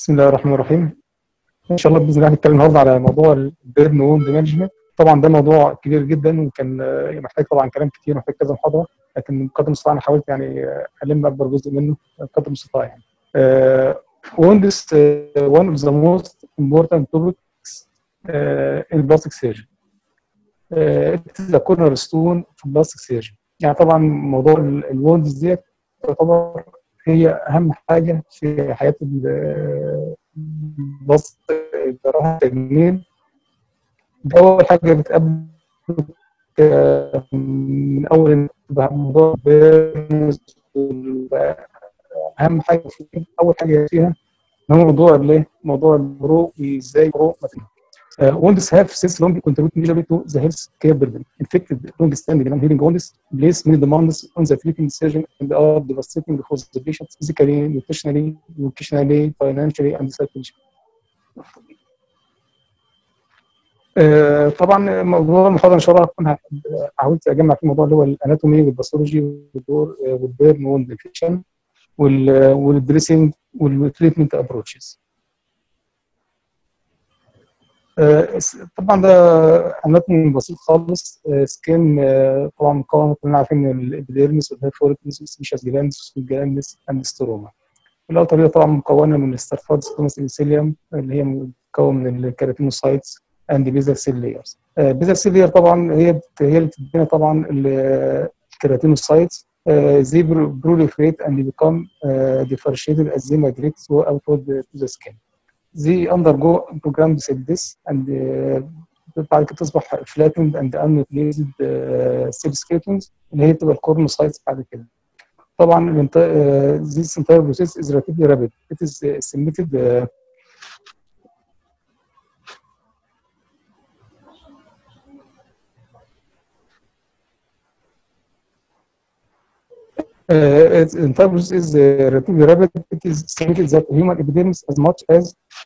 بسم الله الرحمن الرحيم. ان شاء الله باذن الله هنتكلم النهارده على موضوع البيرن ووند مانجمنت. طبعا ده موضوع كبير جدا وكان محتاج طبعا كلام كتير، محتاج كذا محاضره، لكن بقدر المستطاع انا حاولت يعني الم اكبر جزء منه بقدر المستطاع يعني. ووند one of the most important topics in plastic surgery. It is a cornerstone of plastic surgery. يعني طبعا موضوع الووندز ديت تعتبر هي اهم حاجه في حياه البسط الجراحه التجميل. ده اول حاجه بتقابل من اول موضوع بيرنز، اهم حاجه فيه اول حاجه فيها هو موضوع الايه؟ موضوع البرو، ازاي برو مثلا. Wounds have since long contributed majorly to the healthcare burden. Infected, long-standing, and healing wounds place many demands on the treating surgeon and are devastating for the patient physically, nutritionally, vocationally, financially, and psychologically. طبعا موضوع المحاضره ان شاء الله هكون حاولت اجمع في الموضوع اللي هو الاناتومي والباثولوجي والبيرن ووند انفكشن والدريسنج والتريتمنت ابروتشز. طبعا ده اناتومي بسيط خالص. سكين طبعا مكون كلنا عارفين من الابيديرمس والهيرفوريتنس والسبيشاس جلاندس والجلاندس اندستروما. الاوتر طبعا مكونه من الستارفاد ستونس انسيليوم اللي هي مكون من الكيراتينوسايتس اند بيزا سيل لايرز. بيزا سيل لاير طبعا هي اللي بتدينا طبعا الكيراتينوسايتس. زي بروليفريت اند بيكم ديفرشيتد از زي ماجريت ثرو اوتورد تو ذا سكين. زي undergo programmed cell death and بعد كده تصبح flattened and unreplaced cell skeletons اللي هي تبقى الكورنوسايتس بعد كده. طبعا this entire process is relatively rapid. It is estimated in terms is relatively rapid. It is estimated that human epidermis as much as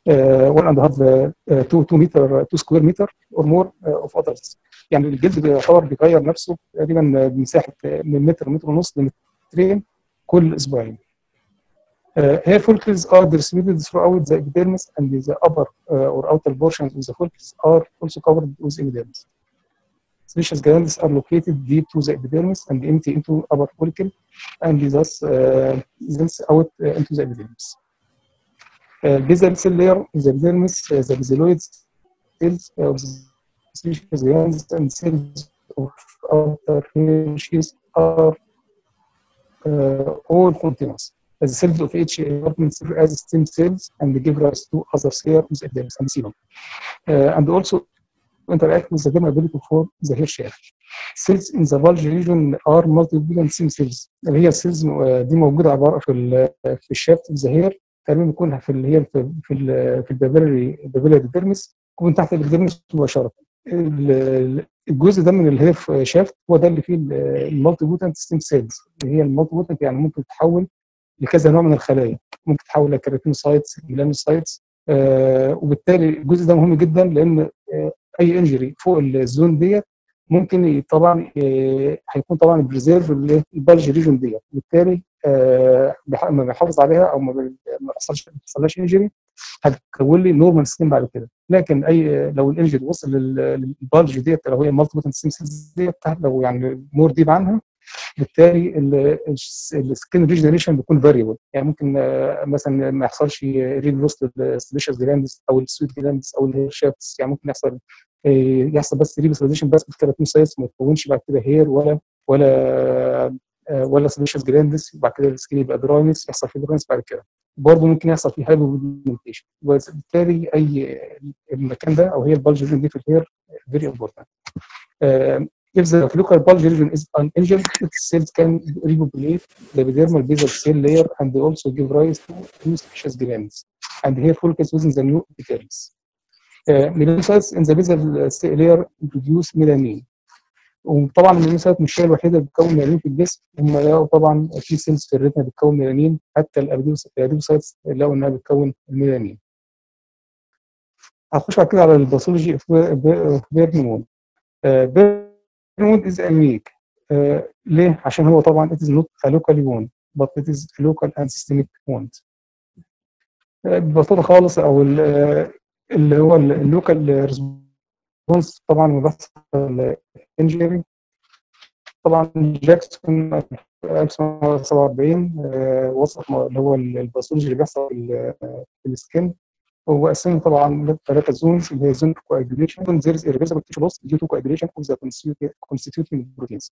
1.5 to 2 square meter or more of others. يعني الجلد بيعتبر بيغير نفسه تقريبا بمساحه من متر ونص لمترين كل اسبوعين. Hair follicles are distributed throughout the epidermis and the upper or outer portions of the follicles are also covered with epidermis. Specious glands are located deep to the epidermis and empty into upper follicle and thus out into the epidermis. Basal cell layer in the epidermis, the basaloid cells of specious glands and cells of outer sheaths are all continuous. As the cells of each compartment serve as stem cells and give rise to other cells of the epidermis and sebum, and also interact with the dermability for the hair shear. Cells in the bulge region are multiplied stem cells. اللي هي السيلز دي موجودة عبارة في الشافت اوف ذا هير، تقريبا بتكون في اللي هي في البابيلاري ديرمس، تكون تحت الديرمس مباشرة. الجزء ده من الهير شافت هو ده اللي فيه المالتي بوتنت ستيم سيلز، اللي هي المالتي بوتنت يعني ممكن تتحول لكذا نوع من الخلايا، ممكن تتحول لكيراتينوسايتس، جلانوسايتس، وبالتالي الجزء ده مهم جدا لأن اي انجري فوق الزون ديت ممكن طبعا هيكون طبعا بريزيرف البالج ريجون ديت، وبالتالي ما بيحافظ عليها او ما بيحصلش انجري هتكون لي نورمال سكين بعد كده. لكن اي لو الانجري وصل للبالج ديت لو هي مالتي بوتنت ستيم سيلز ديت لو يعني مور ديب عنها، بالتالي السكين ريجنريشن بيكون فاريبل، يعني ممكن مثلا ما يحصلش ريجروس للسبيشال جلاندز او السويت جلاندز او الهير شابتس، يعني ممكن يحصل بس ريبسلايزيشن بس بالكيراتينوسايتس ما تكونش بعد كده هير ولا سبيشال جلاندز، وبعد كده السكين يبقى دراينس، يحصل فيه دراينس بعد كده. برضه ممكن يحصل فيه هايبوبيجمنتيشن، وبالتالي اي المكان ده او هي البالج ريجن دي في الهير فيري امبورتنت. If the follicular bulge region is uninjured, its cells can repopulate the epidermal basal cell layer and they also give rise to new specious glands and hair follicles within the new epidermis. Melanocytes in the basal cell layer produce melanin. وطبعا الميلانوسايت مش هي الوحيده اللي بتكون ميلانين في الجسم، هم طبعا في سيلز في الريتنا بتكون ميلانين، حتى الاديبوسايتس لقوا انها بتكون الميلانين. هخش بعد كده على الباثولوجي اوف بيرن ووند. wound is unique. ليه؟ عشان هو طبعا it is not a local wound but it is a local and systemic wound. ببساطه خالص، او اللي هو اللوكال ريسبونس طبعا من بحث الانجينيرنج. طبعا جاكسون في 1947 وصف اللي هو الباثولوجي اللي بيحصل في السكن، هو قسمه طبعا ثلاثه زونز اللي هي زون كواجوليشن، زيرز ايرفيرسبل تيشو لوس ديو تو كواجوليشن اوف ذا كونستيتيوتنج بروتينز.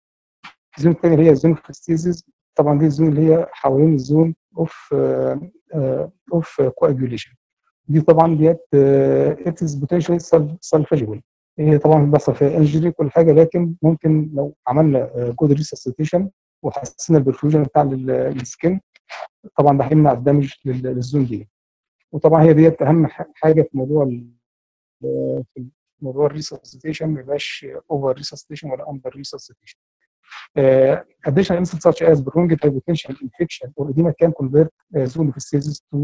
الزون الثاني اللي هي زون كريستيزيز، طبعا دي الزون اللي هي حوالين الزون اوف كواجوليشن، دي طبعا ديت اتس بوتنشال سلفاجبل. هي طبعا بيحصل فيها انجري كل حاجه، لكن ممكن لو عملنا جود ريسستيشن وحسنا البرفيوجن بتاع السكن طبعا ده هيمنع الدمج للزون دي. وطبعا هي ديت اهم حاجه في موضوع الريسستيشن، ما يبقاش اوفر ريسستيشن ولا اندر ريسستيشن. Additional insults such as prolonged hypotential infection or edema can convert zone of stasis to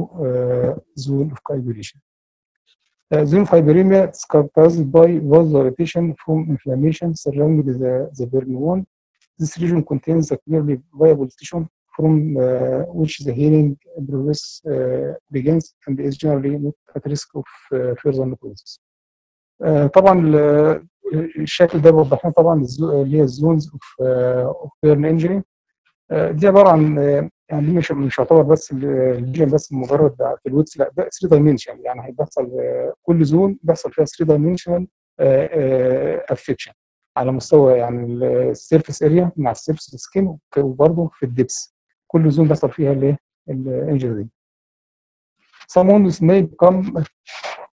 zone of coagulation. Zone of hyperemia is characterized by vascular rotation from inflammation surrounding the burn wound. This region contains a clearly viable tissue from which the healing process begins and is generally not at risk of further necrosis. طبعا الشكل ده بيوضح لنا طبعا اللي هي الزونز اوف بيرن انجري، دي عباره عن يعني مش هتعتبر بس الليجن بس مجرد في الويتس، لا ده 3 دايمنشن، يعني هيحصل كل زون بيحصل فيها 3 دايمنشن افكشن على مستوى يعني السيرفيس اريا مع السيرفيس سكين، وبرده في الدبس كل زون بيحصل فيها الايه الانجري دي. Some wounds may become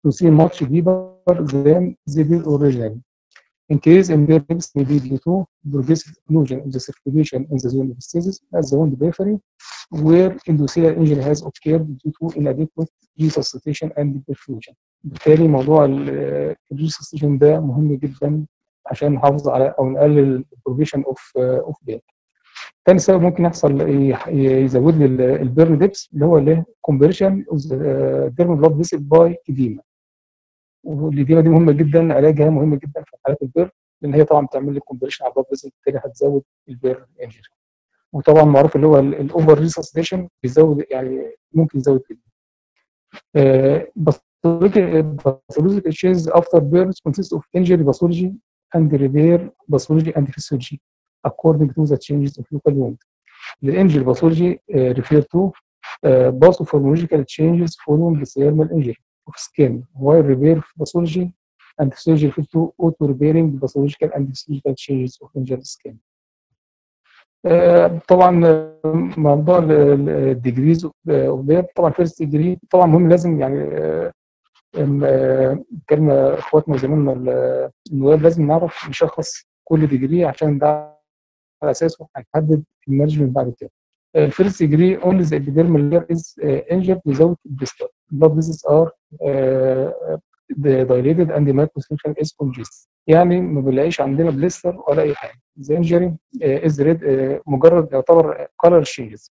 to see much deeper than they did originally. Increase in their depth may be due to progressive erosion of the circulation in the zone of stasis at the wound periphery, where endothelial injury has occurred due to inadequate resuscitation and perfusion. بالتالي موضوع الريسستيشن ده مهم جدا عشان نحافظ على او نقلل البروجيشن اوف بيرن. تاني سبب ممكن يحصل يزود لي البيرن ديبس اللي هو الايه؟ كونفرشن اوف ذا ديرم بلاد فيسل باي اديما. والإديمة دي مهمة جدا، علاجها مهم جدا في حالات البيرن، لأن هي طبعا بتعمل لي كومبريشن على البلاد فيسل، بالتالي هتزود البيرن انجري. وطبعا معروف اللي هو الأوفر ريسستيشن بيزود يعني ممكن يزود باثولوجيك تشيز أفتر بيرن كونسيست أوف انجري باثولوجي أند ريبير باثولوجي أند فيسيولوجي according to the changes of local wound. The injury pathology refer to pathopharmacological changes following the thermal injury of skin, while repair pathology and physiology refer to auto-repairing pathological and physiological changes of injured skin. طبعا موضوع الديجريز اوف بير، طبعا فيرست ديجري طبعا مهم، لازم يعني كلمه اخواتنا وزمايلنا النواب لازم نعرف نشخص كل ديجري عشان ده على اساسه هنحدد المانجمنت بعد كده. الفيرست ديجري اونلي ذا ابيديرمال لير از انجرد ويزاوت البيستر. البلاد فيسلز ار دايليتد اند مايكروسيركشن از كونجست. يعني ما بنلاقيش عندنا بليستر ولا اي حاجه. ذا انجري از ريد، مجرد يعتبر كلر شيز.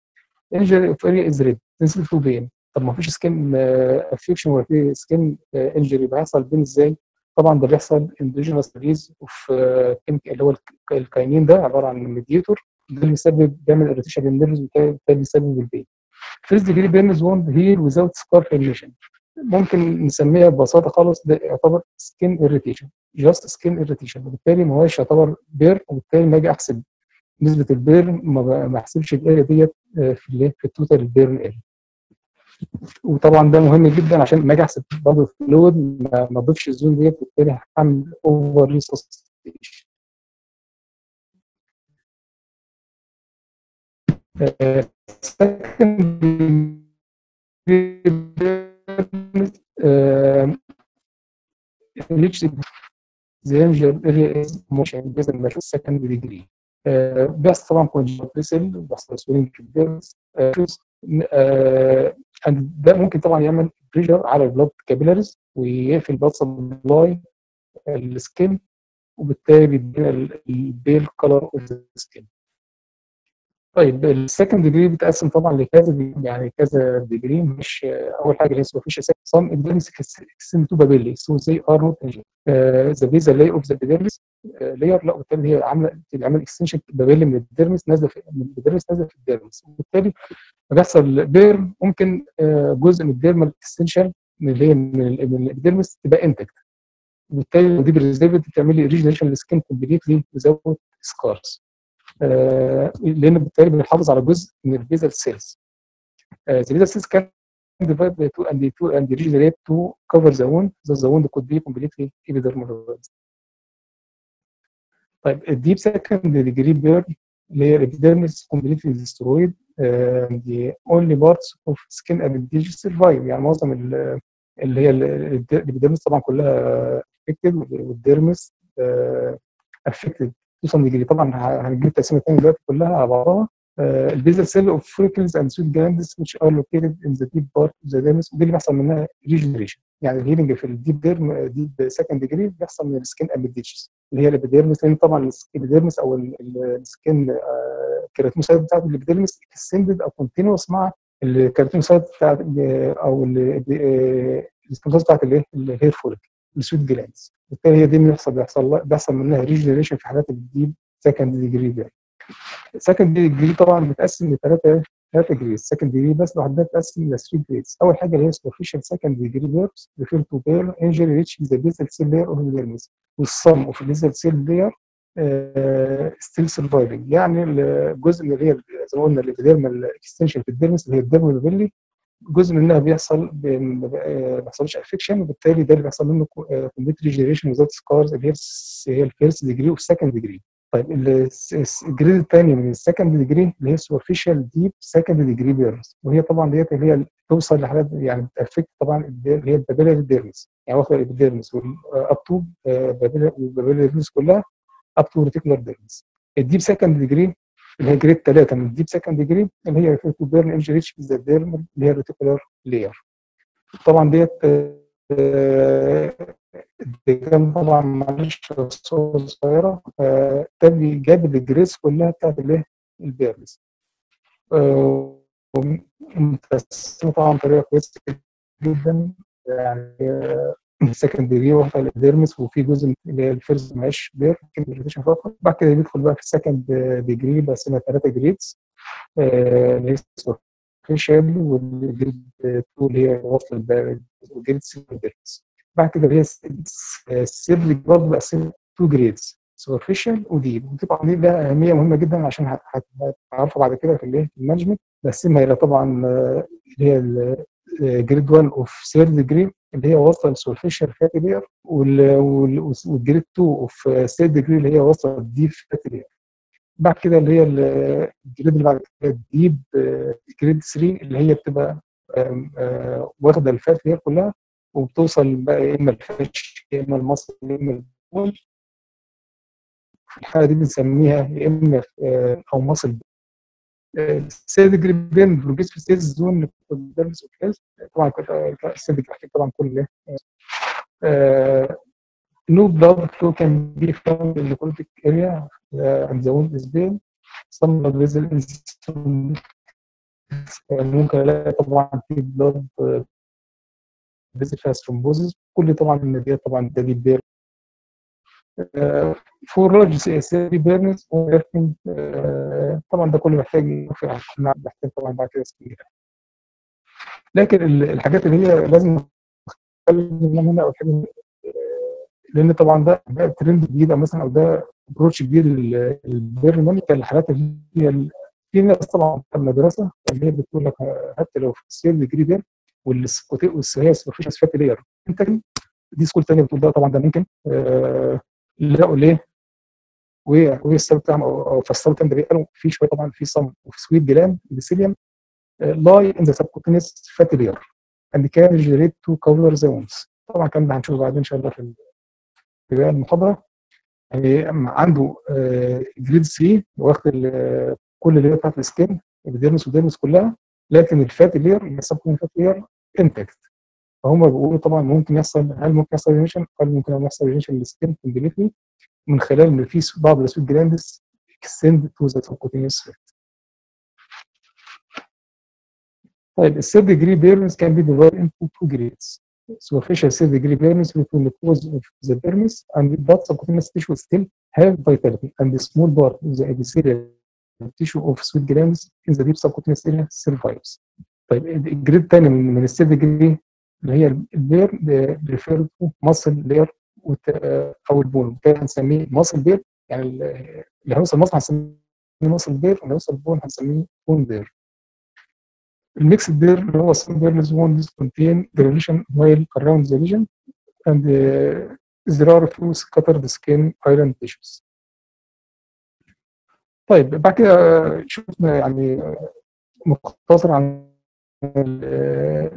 انجري اوف اريا از ريد تنسيف تو بين. طب ما فيش سكين افكشن ولا في سكين انجري، بيحصل بين ازاي؟ طبعا ده بيحصل اندوجينوس ريليز اوف كيميك اللي هو الكاينين، ده عباره عن ميديتور، ده اللي بيسبب بيعمل اريتيشن للنيرفز، وبالتالي بيسبب البين. فيرست ديجري بيرنز ووند هيل ويزاوت سكار فورميشن، ممكن نسميها ببساطه خالص ده يعتبر سكين اريتيشن، جاست سكين اريتيشن، وبالتالي ما هوش يعتبر بيرن، وبالتالي لما اجي احسب نسبه البيرن ما احسبش الاريا ديت في التوتال البيرن اريا. وطبعا ده مهم جدا عشان لما اجي احسب برضه الفلويد ما اضيفش الزون ديت، وبالتالي هعمل اوفر ريسستيشن. بس طبعا كونجكتيفال فيسل بيحصل سويلنج في البيرنز، ده ممكن طبعا يعمل بريشر على البلاد كابيلاريز ويقفل البلاد سبلاي السكين، وبالتالي بيدينا البيل كلر اوف ذا سكين. طيب السكند ديجري بيتقسم طبعا لكذا يعني كذا ديجري، مش اول حاجه اللي هي سوفيشيا سام ابيديرمس اكستند تو بابيلي سو زي ار نوت انجري ذا بيزا لاي اوف ذا ابيديرمس لاير، لا وبالتالي هي عامله اكستنشن بابيلي من الديرمس نازله في الديرمس، وبالتالي بيحصل بيرم، ممكن جزء من الديرمال اكستنشن اللي هي من الابيديرمس تبقى انتكت، وبالتالي دي بريزيرفد بتعمل لي ريجنريشن للسكين كومبليتلي ويزاوت سكارز، لان بالتالي بنحافظ على جزء من البيزل سيلز. The basal cells can divide by two and regenerate to cover the wound. The wound could be completely epidermalized. طيب الديب سكند ديجري بيرن layer epidermis completely destroyed and the only parts of skin epithelial survive. يعني معظم اللي هي الابيديرمس طبعا كلها affected والديرمس affected to some degree. طبعا هنجيب تقسيمه ثانيه دلوقتي كلها على بعضها. البيزل سيل اوف فوركلز اند سويت جلاندز which are located in the deep part of the dermis، ودي اللي بيحصل منها ريجنريشن، يعني الهيلنج في الديب ديرم ديب سكند ديجري بيحصل من السكين ابيديشز اللي هي الابيديرمس، لان طبعا الابيديرمس او السكين الكيراتينوسايت بتاعت الابيديرمس اكستندد او كونتينوس مع الكيراتينوسايت بتاعت او السكينوسايت بتاعت الايه؟ الهير فوليك السويت جلاندز، بالتالي هي دي اللي بيحصل منها ريجنريشن في حالات الديب سكند ديجري ده. السكند ديجري طبعا بتقسم لثلاثه جريدز، السكند ديجري بس لوحدها بتقسم ل 3 جريدز. اول حاجه اللي هي سوفيشال سكند ديجري بيربس ريفير تو بير انجري ريتش ذا بيزل سيل لاير اوف الديرمس والصم اوف بيزل سيل لاير ستيل سرفايفنج، يعني الجزء اللي هي زي ما قلنا الابيديرمال اكستنشن في الديرمس اللي هي الديرمال فيلي جزء منها بيحصل ما بيحصلش افكشن، وبالتالي ده اللي بيحصل منه كومبليت ريجنريشن وذات سكارز اللي هي الفيرست ديجري والسكند ديجري. طيب الجريد الثاني من السكند ديجري اللي هي سوبرفيشال ديب سكند ديجري بيرنز، وهي طبعا ديت اللي هي توصل لحالات يعني بتأفكت طبعا اللي هي البابيلاري ديرمس، يعني واخده الابيديرمس واب تو والبابيلاري ديرمس كلها اب تو ريتيكولار ديرمس. الديب سكند ديجري اللي هي جريد 3 من الديب سكند ديجري اللي هي ريفير تو بيرن انجري ريتش ذا ديرمال اللي هي الريتيكولار لاير. طبعا ديت الديجرام طبعا معلش الصورة الصغيرة تبني جاب الجريس كلها بتاعت الايه؟ البيرنز. متقسمة طبعا بطريقة كويسة جدا، يعني السكندري واخدة الابيديرمس وفي جزء اللي هي الفيرست معيش بير كمبيوتيشن فقط، بعد كده بيدخل بقى في السكند ديجري بس من 3 جريدز اللي هي السوفيشال والجريد 2 اللي هي وصل البيرنز وجريد 3 البيرنز. بعد كده هي السيرليك برضه بقسمها 2 جريدز سوبرفيشال وديب، وطبعا دي لها اهميه مهمه جدا عشان هتعرفها بعد كده في الايه؟ في المانجمنت، بقسمها الى طبعا اللي هي الجريد 1 اوف ثيرد ديجري اللي هي واصله للسوبرفيشال فاتي لير، والجريد 2 اوف ثيرد ديجري اللي هي واصله للديب فاتي لير. بعد كده اللي هي الجريد اللي بعد كده الديب جريد 3 اللي هي بتبقى واخده الفاتي لير كلها وبتوصل بقى يا اما الفش يا اما المصل يا اما البول. في الحاله دي بنسميها يا اما او مصل. السيد جريبين بروجيس في ستيز زون الدرمس اوف هيلث طبعا السيد جريبين طبعا كل نو بلاد فلو كان بي فاوند ان ذا كولتيك اريا عند ذا ووند از بين سم بلاد فيزلز ممكن الاقي طبعا في بلاد بيزل فيها ثرومبوزز كل طبعا النتيجه طبعا ده ديب بيرن فور لارج سيري بيرنز طبعا ده كله محتاج طبعا بعد كده سكينه. لكن الحاجات اللي هي لازم نتكلم هنا او حاجه، لان طبعا ده ترند جديد مثلا او ده ابروتش جديد للبيرن مانجمنت الحالات اللي هي في ناس طبعا في المدرسه اللي هي بتقول لك حتى لو في سيري جريبين والسكوتيه سوبرفيشال فاتي لاير انتج دي سكول ثانيه بتقول ده طبعا ده ممكن لقوا ليه والسبب بتاعهم او فسروا كام ده بيقالوا في شويه طبعا في صم وفي سويت جلاند ابيثيليوم لاي ان ذا سبكوتينيس فاتي لاير اند كان جنريت تو كولر زونز. طبعا الكلام ده هنشوفه بعدين ان شاء الله في باقي المحاضره. يعني عنده جريد 3 واخد كل اللي بتاعت السكين الابيديرمس والديرمس كلها، لكن الفاتي لير اللي سبكوتينيس فاتي لير انتكت، فهم بيقولوا طبعا ممكن يحصل هل ممكن يحصل ريجنريشن؟ قالوا ممكن يحصل ريجنريشن للسكين كومبليتلي من خلال ان في بعض السويت جلاندز اكستند تو ذا سبكوتينيس فات. طيب الثيرد ديجري بيرنز كان بي ديفايد انتو تو جريدز سوبرفيشال ثيرد ديجري بيرنز بيكون ذا كوز اوف ذا بيرنز اند ذات سبكوتينيس تيشو ستيل هاف فيتاليتي اند سمول بارت اوف ذا ابيثيليال tissue of sweat glands in the deep subcutaneous area survives. طيب الجريد الثاني من السيف جريد اللي هي البير ريفير تو ماسل بير او البون، وبالتالي هنسميه ماسل بير، يعني اللي هيوصل مصر هنسميه ماسل بير، واللي هيوصل بون هنسميه بون بير. الميكس بير اللي هو some burns wounds contain granulation while around the region and there are few scattered skin island tissues. طيب بعد كده شفنا يعني مختصر عن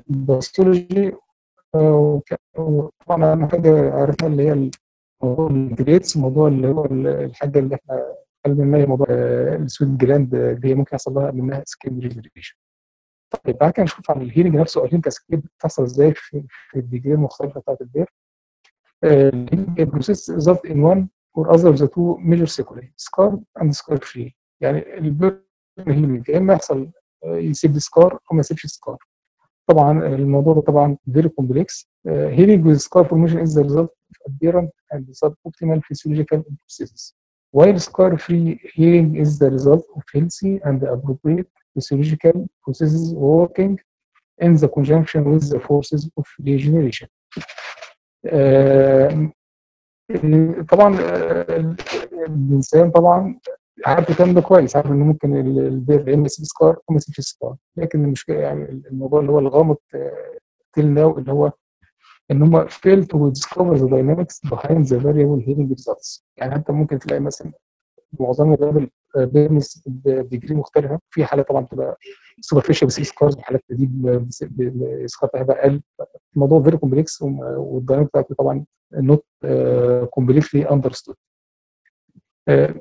الباثولوجي، وطبعا اهم حاجه عرفناها اللي هي موضوع الجريتس، موضوع اللي هو الحاجه اللي احنا اتكلمنا منها، موضوع السويت جلاند اللي هي ممكن يحصل لها منها سكين ريجنريشن. طيب بعد كده نشوف عن الهيلنج نفسه او الهيلنج كاسكيد بتحصل ازاي في الديجرين المختلفه بتاعت البير. الهيلنج بروسيس results in one or other of the two major sequelae scar and scar free، يعني البير هيلنج يا اما يحصل يسيب سكار او ما يسيبش سكار. طبعا الموضوع ده طبعا فيري كومبلكس. هيلنج وذ سكار فورميشن از ذا ريزلت اوف ابيرنت اند سب اوبتيمال فيسيولوجيكال بروسيسز، وايل سكار فري هيلنج از ذا ريزلت اوف هيلثي اند ابروبريت physiological processes working in the conjunction with the forces of regeneration. طبعا الانسان طبعا عارف الكلام ده كويس، عارف ان ممكن البير يا اما يسيب سكار او ما يسيبش سكار، لكن المشكله يعني الموضوع اللي هو الغامض till now اللي هو ان هم fail to discover the dynamics behind the variable healing results. يعني انت ممكن تلاقي مثلا معظم البير بيرمس بديجري مختلفه، في حاله طبعا بتبقى سوبرفيشال بس سكارز، وحالات دي السكار بتاعها بقى اقل. الموضوع فيري كومبلكس والدايناميك بتاعته طبعا نوت كومبليتلي اندرستود.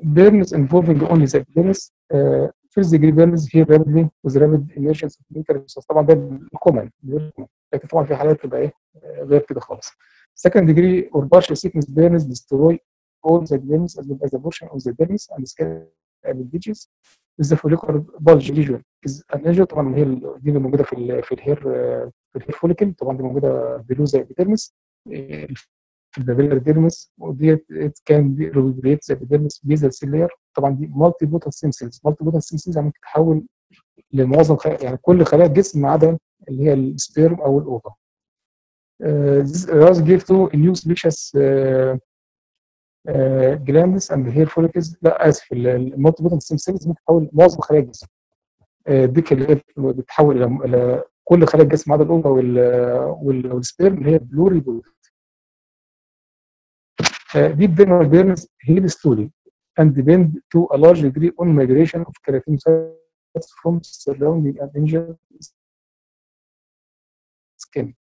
بيرمس انفولفنج اونلي ذا بيرمس فيرست ديجري بيرمس هي رابيدلي وذ رابيد ايمرجنس اوف ميتال، طبعا ده الكومن، لكن طبعا في حالات بتبقى ايه غير كده خالص. سكند ديجري اور بارشال سيكنس بيرمس ديستروي all the dermis as well as a portion of the dermis and skin appendages with the follicular bulge region is an issue. طبعا هي دي اللي موجوده في الهير فوليكل، طبعا دي موجوده بلو زي الديرمس في البابيلر ديرمس، وديت كان ريبريت زي الديرمس بيزل سيلير. طبعا دي مالتي بوتال سيم سيلز، مالتي بوتال سيم سيلز يعني ممكن تتحول لمعظم يعني كل خلايا الجسم ما عدا اللي هي السبيرم او الاوفا. This does give to a new species جلاندس اند هير فوليكلز، لا اسف المالتي بوتنت سيم سيلز بتتحول معظم خلايا الجسم، ديك اللي بتتحول الى كل خلايا الجسم ما عدا الاوفا والسبيرم اللي هي بلوري بوتنت. ديب بيرنال بيرنز هيل ستولي اند ديبند تو ا لارج ديجري اون مايجريشن اوف كيراتينوسايتس فروم سراوندينج اند انجرد سكين.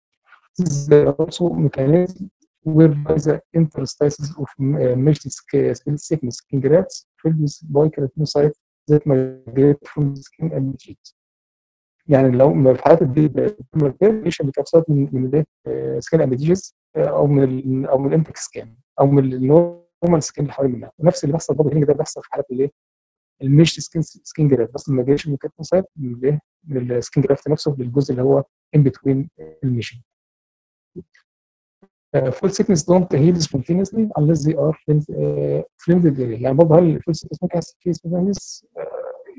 This also mechanism whereby the interstices of merged skin segments in grafts produced by keratinocytes that migrate from the skin and the sheet. يعني لو في حالات الديجريشن بتحصل من سكين ابيديجز او من الامبك سكين او من النورمال سكين اللي حوالين منها، ونفس اللي بيحصل برضه هنا ده بيحصل في حالات الايه؟ الميشت سكين جرافت، بس المايجريشن من الكيراتينوسايت من السكين جرافت نفسه للجزء اللي هو ان بتوين الميشن. Full sickness don't heal spontaneously unless they are flamed area. يعني برضه هل الفول سيكنس ممكن يحصل فيه سبونتانيس؟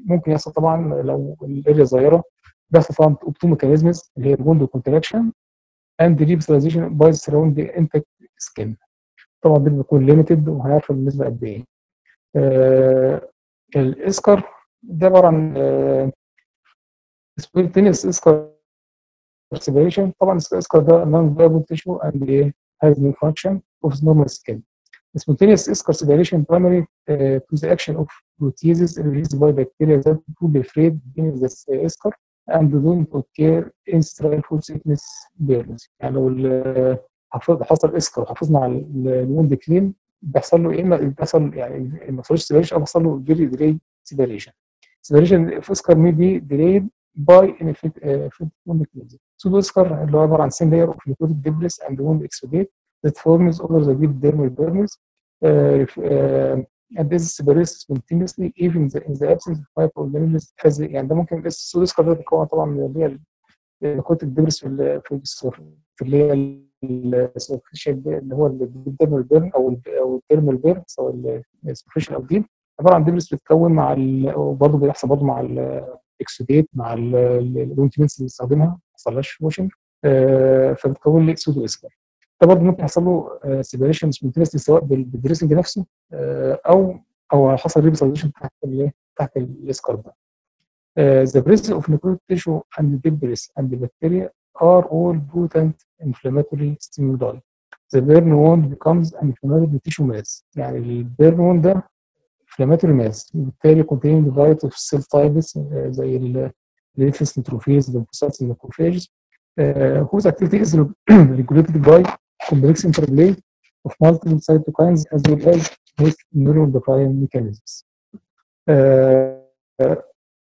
ممكن يحصل طبعا لو الاريا صغيره، بيحصل طبعا اوبتو ميكانيزمز اللي هي الوند كونتراكشن اند ريبسلايزيشن باي سراوند انتاكت سكين. طبعا ده بيكون ليميتد وهنعرفه بالنسبه قد ايه. الاسكر ده عباره عن سبونتانيس اسكر سيبريشن، طبعا الاسكر ده نون فايبل تيشو اند ايه has no function of normal skin. Spontaneous eschar separation primary to the action of proteases released by bacteria that proliferate in the eschar and don't occur in sterile full thickness burns. يعني لو حصل اسكر وحافظنا على الوند كلين بيحصل له ايه؟ بيحصل يعني ما حصلش سيبريشن او بيحصل له فيري ديلي سيبريشن. سيبريشن في اسكر may be delayed by ineffective wound cleansing. سودو اسكر اللي هو عباره عن سين لاير اوف ليكويد ديبريس اند ووند اكسوديت that forms over the deep dermal dermis and this separates spontaneously even in the absence of microorganisms as يعني ده ممكن السودسكر ده بيتكون طبعا من اللي هي الكوت الدبرس في اللي هي اللي هو الديب ديرمال بيرن او الديرمال بيرن سواء السوفيشن او الديب، عباره عن دبرس بتتكون مع برضه بيحصل برضه مع الاكسوديت مع الوينتمنتس اللي بنستخدمها ما حصلهاش واشنج فبتكون لي اكسود واسكر. ده برضه ممكن يحصل له سيبريشن سبونتينيسلي سواء بالدريسنج نفسه او حصل ريبسايزيشن تحت الاسكر ده. The presence of necrotic tissue and debris and bacteria are all potent inflammatory stimuli. The burn wound becomes an inflammatory tissue mass. يعني البيرن ووند ده inflammatory mass بالتالي contain the variety of cell types زي الليمفوسيتس نيتروفيلز والليمفوسايتس نيكروفاجز whose activity is regulated by complex interplay of multiple cytokines as well as host neuroendocrine mechanisms.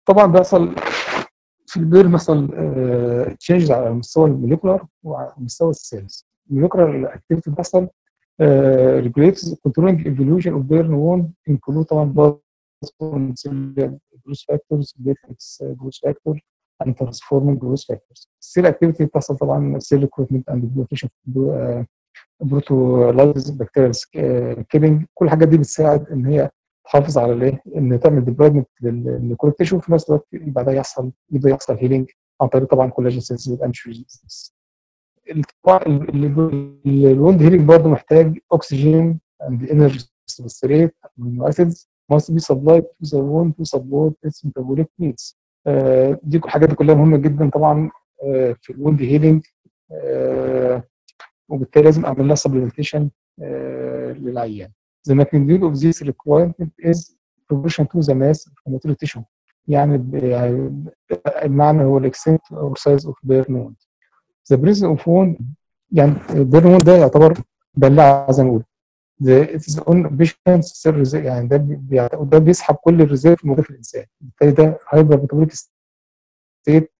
طبعا بيحصل في البيرن بيحصل تشينجز على مستوى الموليكولار وعلى مستوى السيلز. الموليكولار اكتيفيتي بتحصل ريجوليتس كنترولينج ايفولوشن اوف بيرن ووند انكلود طبعا باسبون جروث فاكتورز ديفكس جروث فاكتور اند ترانسفورمينج جروث فاكتورز. السيل اكتيفيتي بتحصل طبعا سيل ريكروتمنت اند بروتيشن بروتولايز بكتيريال كيلينج. كل الحاجات دي بتساعد ان هي تحافظ على الايه؟ ان تعمل ديبلويمنت للنيكروتيك تيشو وفي نفس الوقت بعدها يبدا يحصل هيلينج عن طريق طبعا كولاجين سيلز والانشيوجينز. طبعا الوند هيلينج برضه محتاج اكسجين اند انرجي سبستريت امينو اسيدز must be supplied to the wound to support its metabolic needs. دي الحاجات دي كلها مهمه جدا طبعا في الوند هيلينج وبالتالي لازم اعمل لها سبلمنتيشن للعيان. The magnitude of this requirement is proportional to the mass of inflammatory tissue. يعني المعنى هو الاكستنت او سايز اوف بيرن ووند. The presence of wound يعني البيرن ووند ده يعتبر بلاعه زي ما بيقولوا. It is on patient's cell reserve يعني ده بيسحب كل الريزيرف الموجود في الانسان. بالتالي ده هايبر ميتابوليك ستيت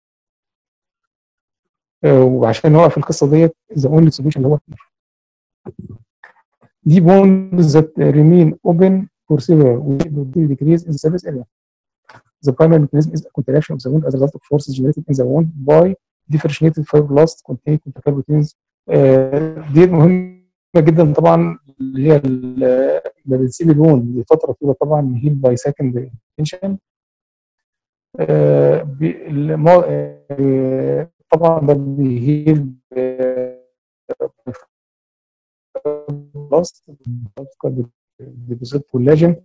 وعشان نوقف القصه ديت the only solution اللي هو دي wounds that remain open for several weeks will decrease in surface area. The primary mechanism is a contraction of the wound as a result of forces generated in the wound by differentiated fibroblasts containing proteins. دي مهمة جدا طبعا اللي هي اللي بتسيب الوند لفترة طويلة طبعا هيل باي سكند انشن. طبعا ده بيهيل بلس ديبوزيت كولاجين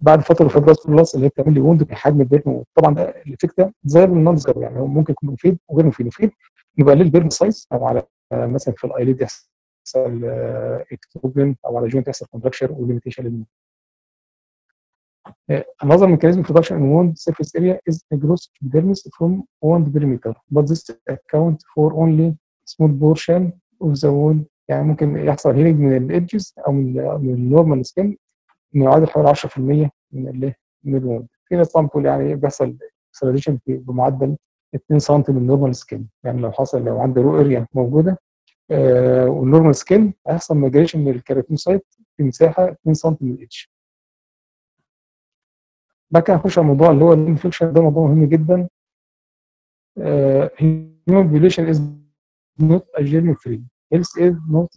بعد فتره فيبراس بلس اللي هي بتعمل لي وند بحجم البيرن. طبعا ده الافكت ده زي بالمنظر يعني هو ممكن يكون مفيد وغير مفيد. مفيد يبقى قليل بيرن سايز او على مثلا في الايليد يحصل اكتروجن او على جوينت يحصل كونتراكشر وليميتيشن للموند. Another mechanism of production in wound surface area is the growth of epidermis from wound perimeter but this account for only small portion of the wound. يعني ممكن يحصل هيلينج من الادجز او من النورمال سكين انه يعادل حوالي 10% من الوند. في ناس طبعا بتقول يعني بيحصل اكسلريشن بمعدل 2 سم من النورمال سكين. يعني لو عندي رو اريا موجوده والنورمال سكين هيحصل مايجريشن من الكيراتينوسايت في مساحه 2 سم من الادج. بعد كده هنخش على الموضوع اللي هو الانفكشن. ده موضوع مهم جدا. human population is not a germ free. Health is not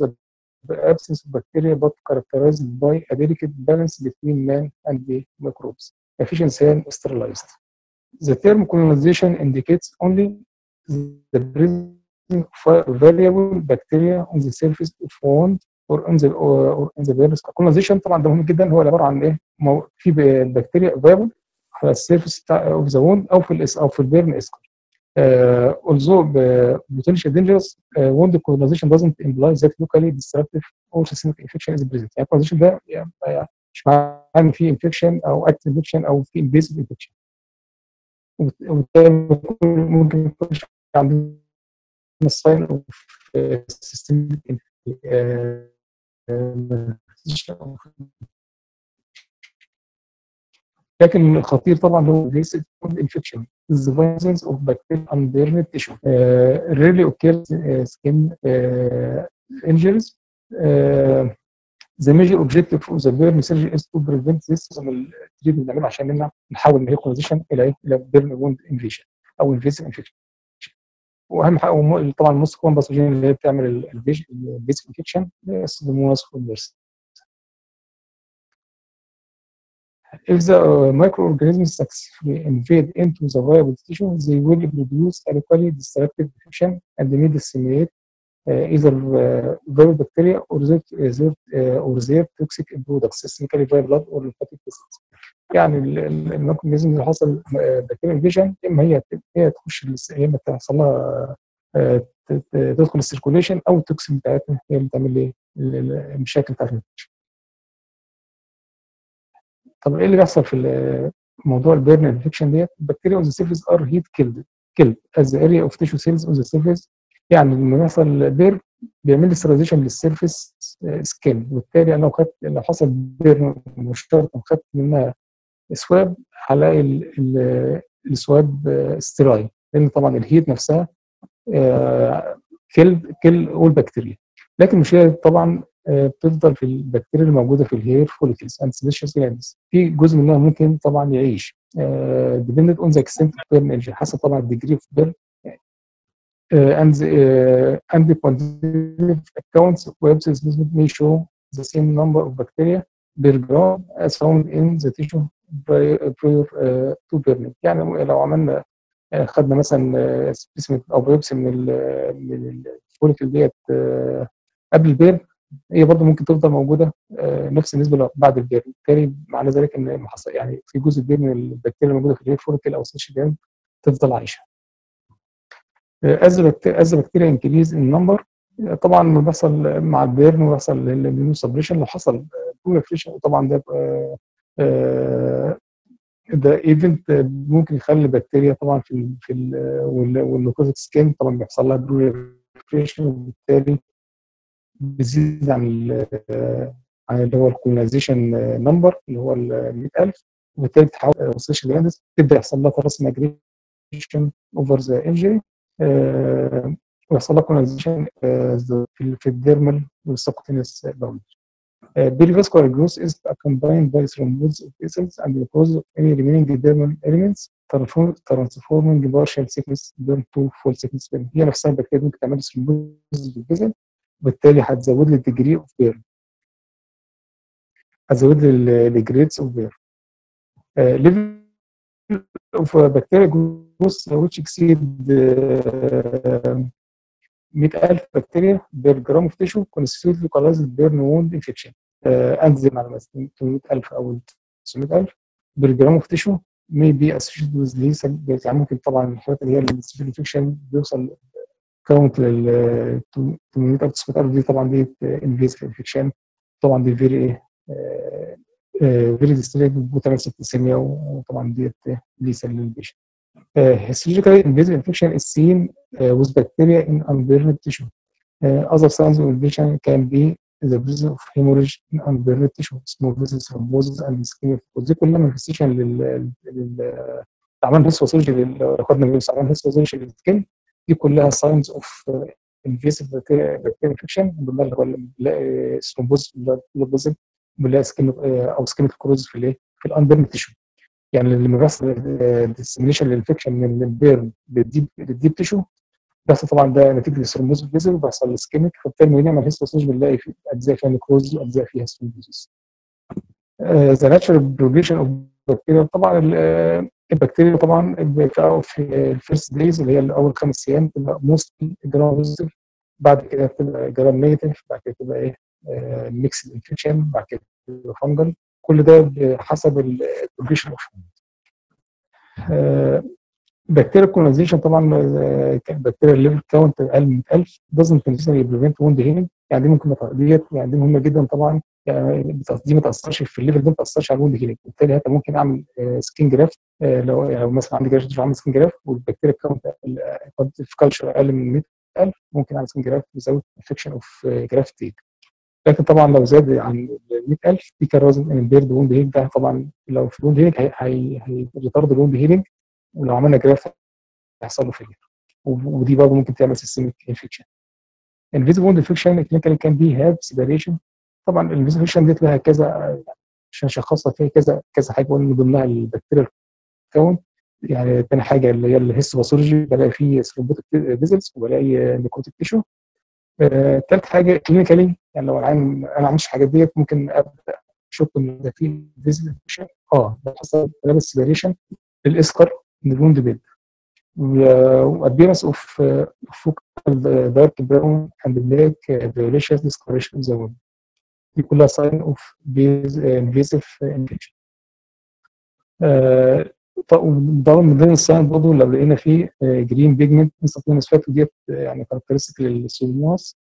the absence of bacteria but characterized by a delicate balance between man and the microbes. Efficient and sterilized. The term colonization indicates only the presence of variable bacteria on the surface of wound or in the virus. Colonization طبعا ده مهم جدا. هو عباره عن ايه؟ في بكتيريا available على السيرفيس of the wound او في البيرن اسكر. Also, potentially dangerous wound colonization doesn't imply that locally destructive or systemic infection is present. يعني colonization ده مش معناه ان في infection او active infection او في invasive infection. وبالتالي ممكن ما يكونش عندنا sign of systemic infection. لكن الخطير طبعا هو invasive infection. The presence of bacteria and dermal tissue rarely occurs skin injuries. The major objective of the burn surgery is to prevent this. التريتمنت بنعمله عشان نمنع نحاول نهيئ colonization الى burn wound invasion او invasive infection. واهم حاجه طبعا الموسكوم باثوجين اللي هي بتعمل الانفيشن infection. If the microorganisms successfully invade into the viable tissue, they will produce a locally destructive diffusion and may disseminate either viral bacteria or their toxic products, systemically via blood or lymphatic vessels. يعني الميكروبيزم اللي حصل بكتيريا انفيجن، اما هي تخش، يا اما تحصل لها تدخل السيركوليشن، او التوكسين بتاعتها هي اللي بتعمل ايه؟ المشاكل بتاعت الانفيجن. طب ايه اللي بيحصل في موضوع البيرن انفكشن ديت؟ البكتيريا اون ذا سيرفيس ار هيت كيلد از اريا اوف تيشو سيلز اون ذا سيرفيس. يعني لما بيحصل بيرن بيعمل لي سترايزيشن للسيرفيس سكين، وبالتالي انا لو حصل بيرن مش شرط خدت منها سواب، هلاقي السواب ستراي، لان طبعا الهيت نفسها كيل اول بكتيريا. لكن مش هي طبعا بتفضل في البكتيريا اللي موجوده في الهير فوليكلز اند سيليشيوس جلاندز، في جزء منها ممكن طبعا يعيش ديبندنت اون ذا اكستنت اوف بيرن انجري، حسب طبعا الديجري اوف بيرن اند كوانتيتيف اكونتس ويب سيز مي شو ذا سيم نمبر اوف بكتيريا بير جرام از فاوند ان ذا تيشو بريور تو بيرنينج. يعني لو عملنا خدنا مثلا سبيسمن او بيبسي من الفوليكل ديت قبل البيرن، هي برضه ممكن تفضل موجوده نفس النسبه بعد البيرن، بالتالي معنى ذلك ان يعني في جزء كبير من البكتيريا الموجوده في الهير فوليكل او السيليشيوس جلاند تفضل عايشه. از بكتيريا انكريز النمبر، طبعا لما بيحصل مع البيرن ويحصل الاميون سبريشن، لو حصل بروفليشن طبعا ده ايفنت ممكن يخلي البكتيريا طبعا في واللوكوزيت سكين طبعا بيحصل لها بروفليشن، وبالتالي بيزيد عن اللي هو الكولونايزيشن نمبر اللي هو 100,000، وبالتالي تحول السيليشيوس جلاندز تبدا يحصل لها تراس مايجريشن اوفر ذا انجري، ويحصل لها كولونايزيشن في الديرمال والسبكوتينيوس باول. Perivascular growth is accompanied by thromboses of vessels and necrosis of any remaining dermal elements, transforming partial thickness burn to full thickness burn. هي نفسها البكتيريا ممكن تعمل ثرومبوز بالفيزل، وبالتالي هتزود لي الديجري اوف بيرن، هتزود لي الجريدز اوف بيرن. ليفل اوف بكتيريا جروث which exceed 100,000 بكتيريا بير جرام اوف تيشو كونستيوت لوكالايزد بيرن ووند انفكشن. انزل على مثلا 800,000 او 900,000 بير جرام اوف تيشو مي بي اسوشيتد ويز ليس، يعني ممكن طبعا الحالات اللي هي السيفير انفكشن بيوصل كاونت لل 800 او 900,000، دي طبعا دي انفيزيف انفكشن، طبعا دي فيري ايه فيري ديستريبيوتد وتعمل سبتسيميا، وطبعا ديت ليس للبيشنت. Histologically invasive infection is seen with bacteria in unburned tissue. Other signs of infection can be the presence of hemorrhage in unburned tissue, small vessels, thrombosis, and ischemia. ودي كلها manifestation عملنا histology لو خدنا فيروس عملنا histology للسكين، دي كلها signs of invasive bacterial infection. بنلاقي thrombosis، بنلاقي سكين او ischemic necrosis في الايه؟ في unburned tissue. يعني لما بيحصل ديسمينيشن للانفكشن من البيرن للديب تيشو، بيحصل طبعا ده نتيجه الثرومبوز فيزل، وبيحصل السكيميك، فبالتالي لما بنعمل هيستوسيج بنلاقي في اجزاء فيها نيكروز واجزاء فيها ثرومبوزيس. ذا ناتشرال بروجريشن اوف بكتيريا، طبعا البكتيريا طبعا في الفيرست دايز اللي هي اول 5 ايام بتبقى موستلي جرام بوزيتيف، بعد كده بتبقى جرام نيجاتيف، بعد كده بتبقى ايه ميكس انفكشن، بعد كده بتبقى فانجل، كل ده بحسب البروجريشن اوف بكتيريا كولونايزيشن. طبعا البكتيريا الليفل كاونت اقل من 1000 doesn't necessarily prevent wound healing، يعني دي ممكن ديت يعني دي مهمه جدا طبعا، يعني دي ما تاثرش في الليفل ده، ما تاثرش على الوند هيلينج، وبالتالي حتى ممكن اعمل سكين جرافت لو مثلا عندي جرافت مش عامل سكين جرافت والبكتيريا كاونت في كالتشر اقل من 100,000، ممكن اعمل سكين جرافت without infection of graft taken. لكن طبعا لو زاد عن 100,000 دي كان لازم امبيرد ووند هيلينج، ده طبعا لو في ووند هيلينج هيطرد الوند هيلينج، ولو عملنا جرافت هيحصل له فيلير، ودي برضه ممكن تعمل سيستميك انفكشن. انفيزيف ووند انفكشن كلينيكالي كان بي هاف سيباريشن، طبعا الانفيزيف انفكشن ديت لها كذا، عشان اشخصها فيها كذا كذا حاجه، ومن ضمنها البكتيريا كون، يعني تاني حاجه اللي هي الهيستوباثولوجي بلاقي فيه ثرومبوتيك فيزلز وبلاقي نيكروتيك تيشو. تالت حاجه كلينيكالي، يعني لو انا ما عملتش الحاجات ديت ممكن ابدا شفت ان ده فيه ديزنفكشن ده حصل غير السبيريشن الاسكر الوند بيل والابيرنس اوف فوكال دارك براون اند بلاك ديوليشيس ديسكوريشن اوف ذا وند. دي كلها ساين اوف انفيزيف انفكشن. طبعا من ضمن الساين برضه لو لقينا فيه جرين بيجمنت انستنس فاكتور ديت يعني كاركترستيك للسيلماس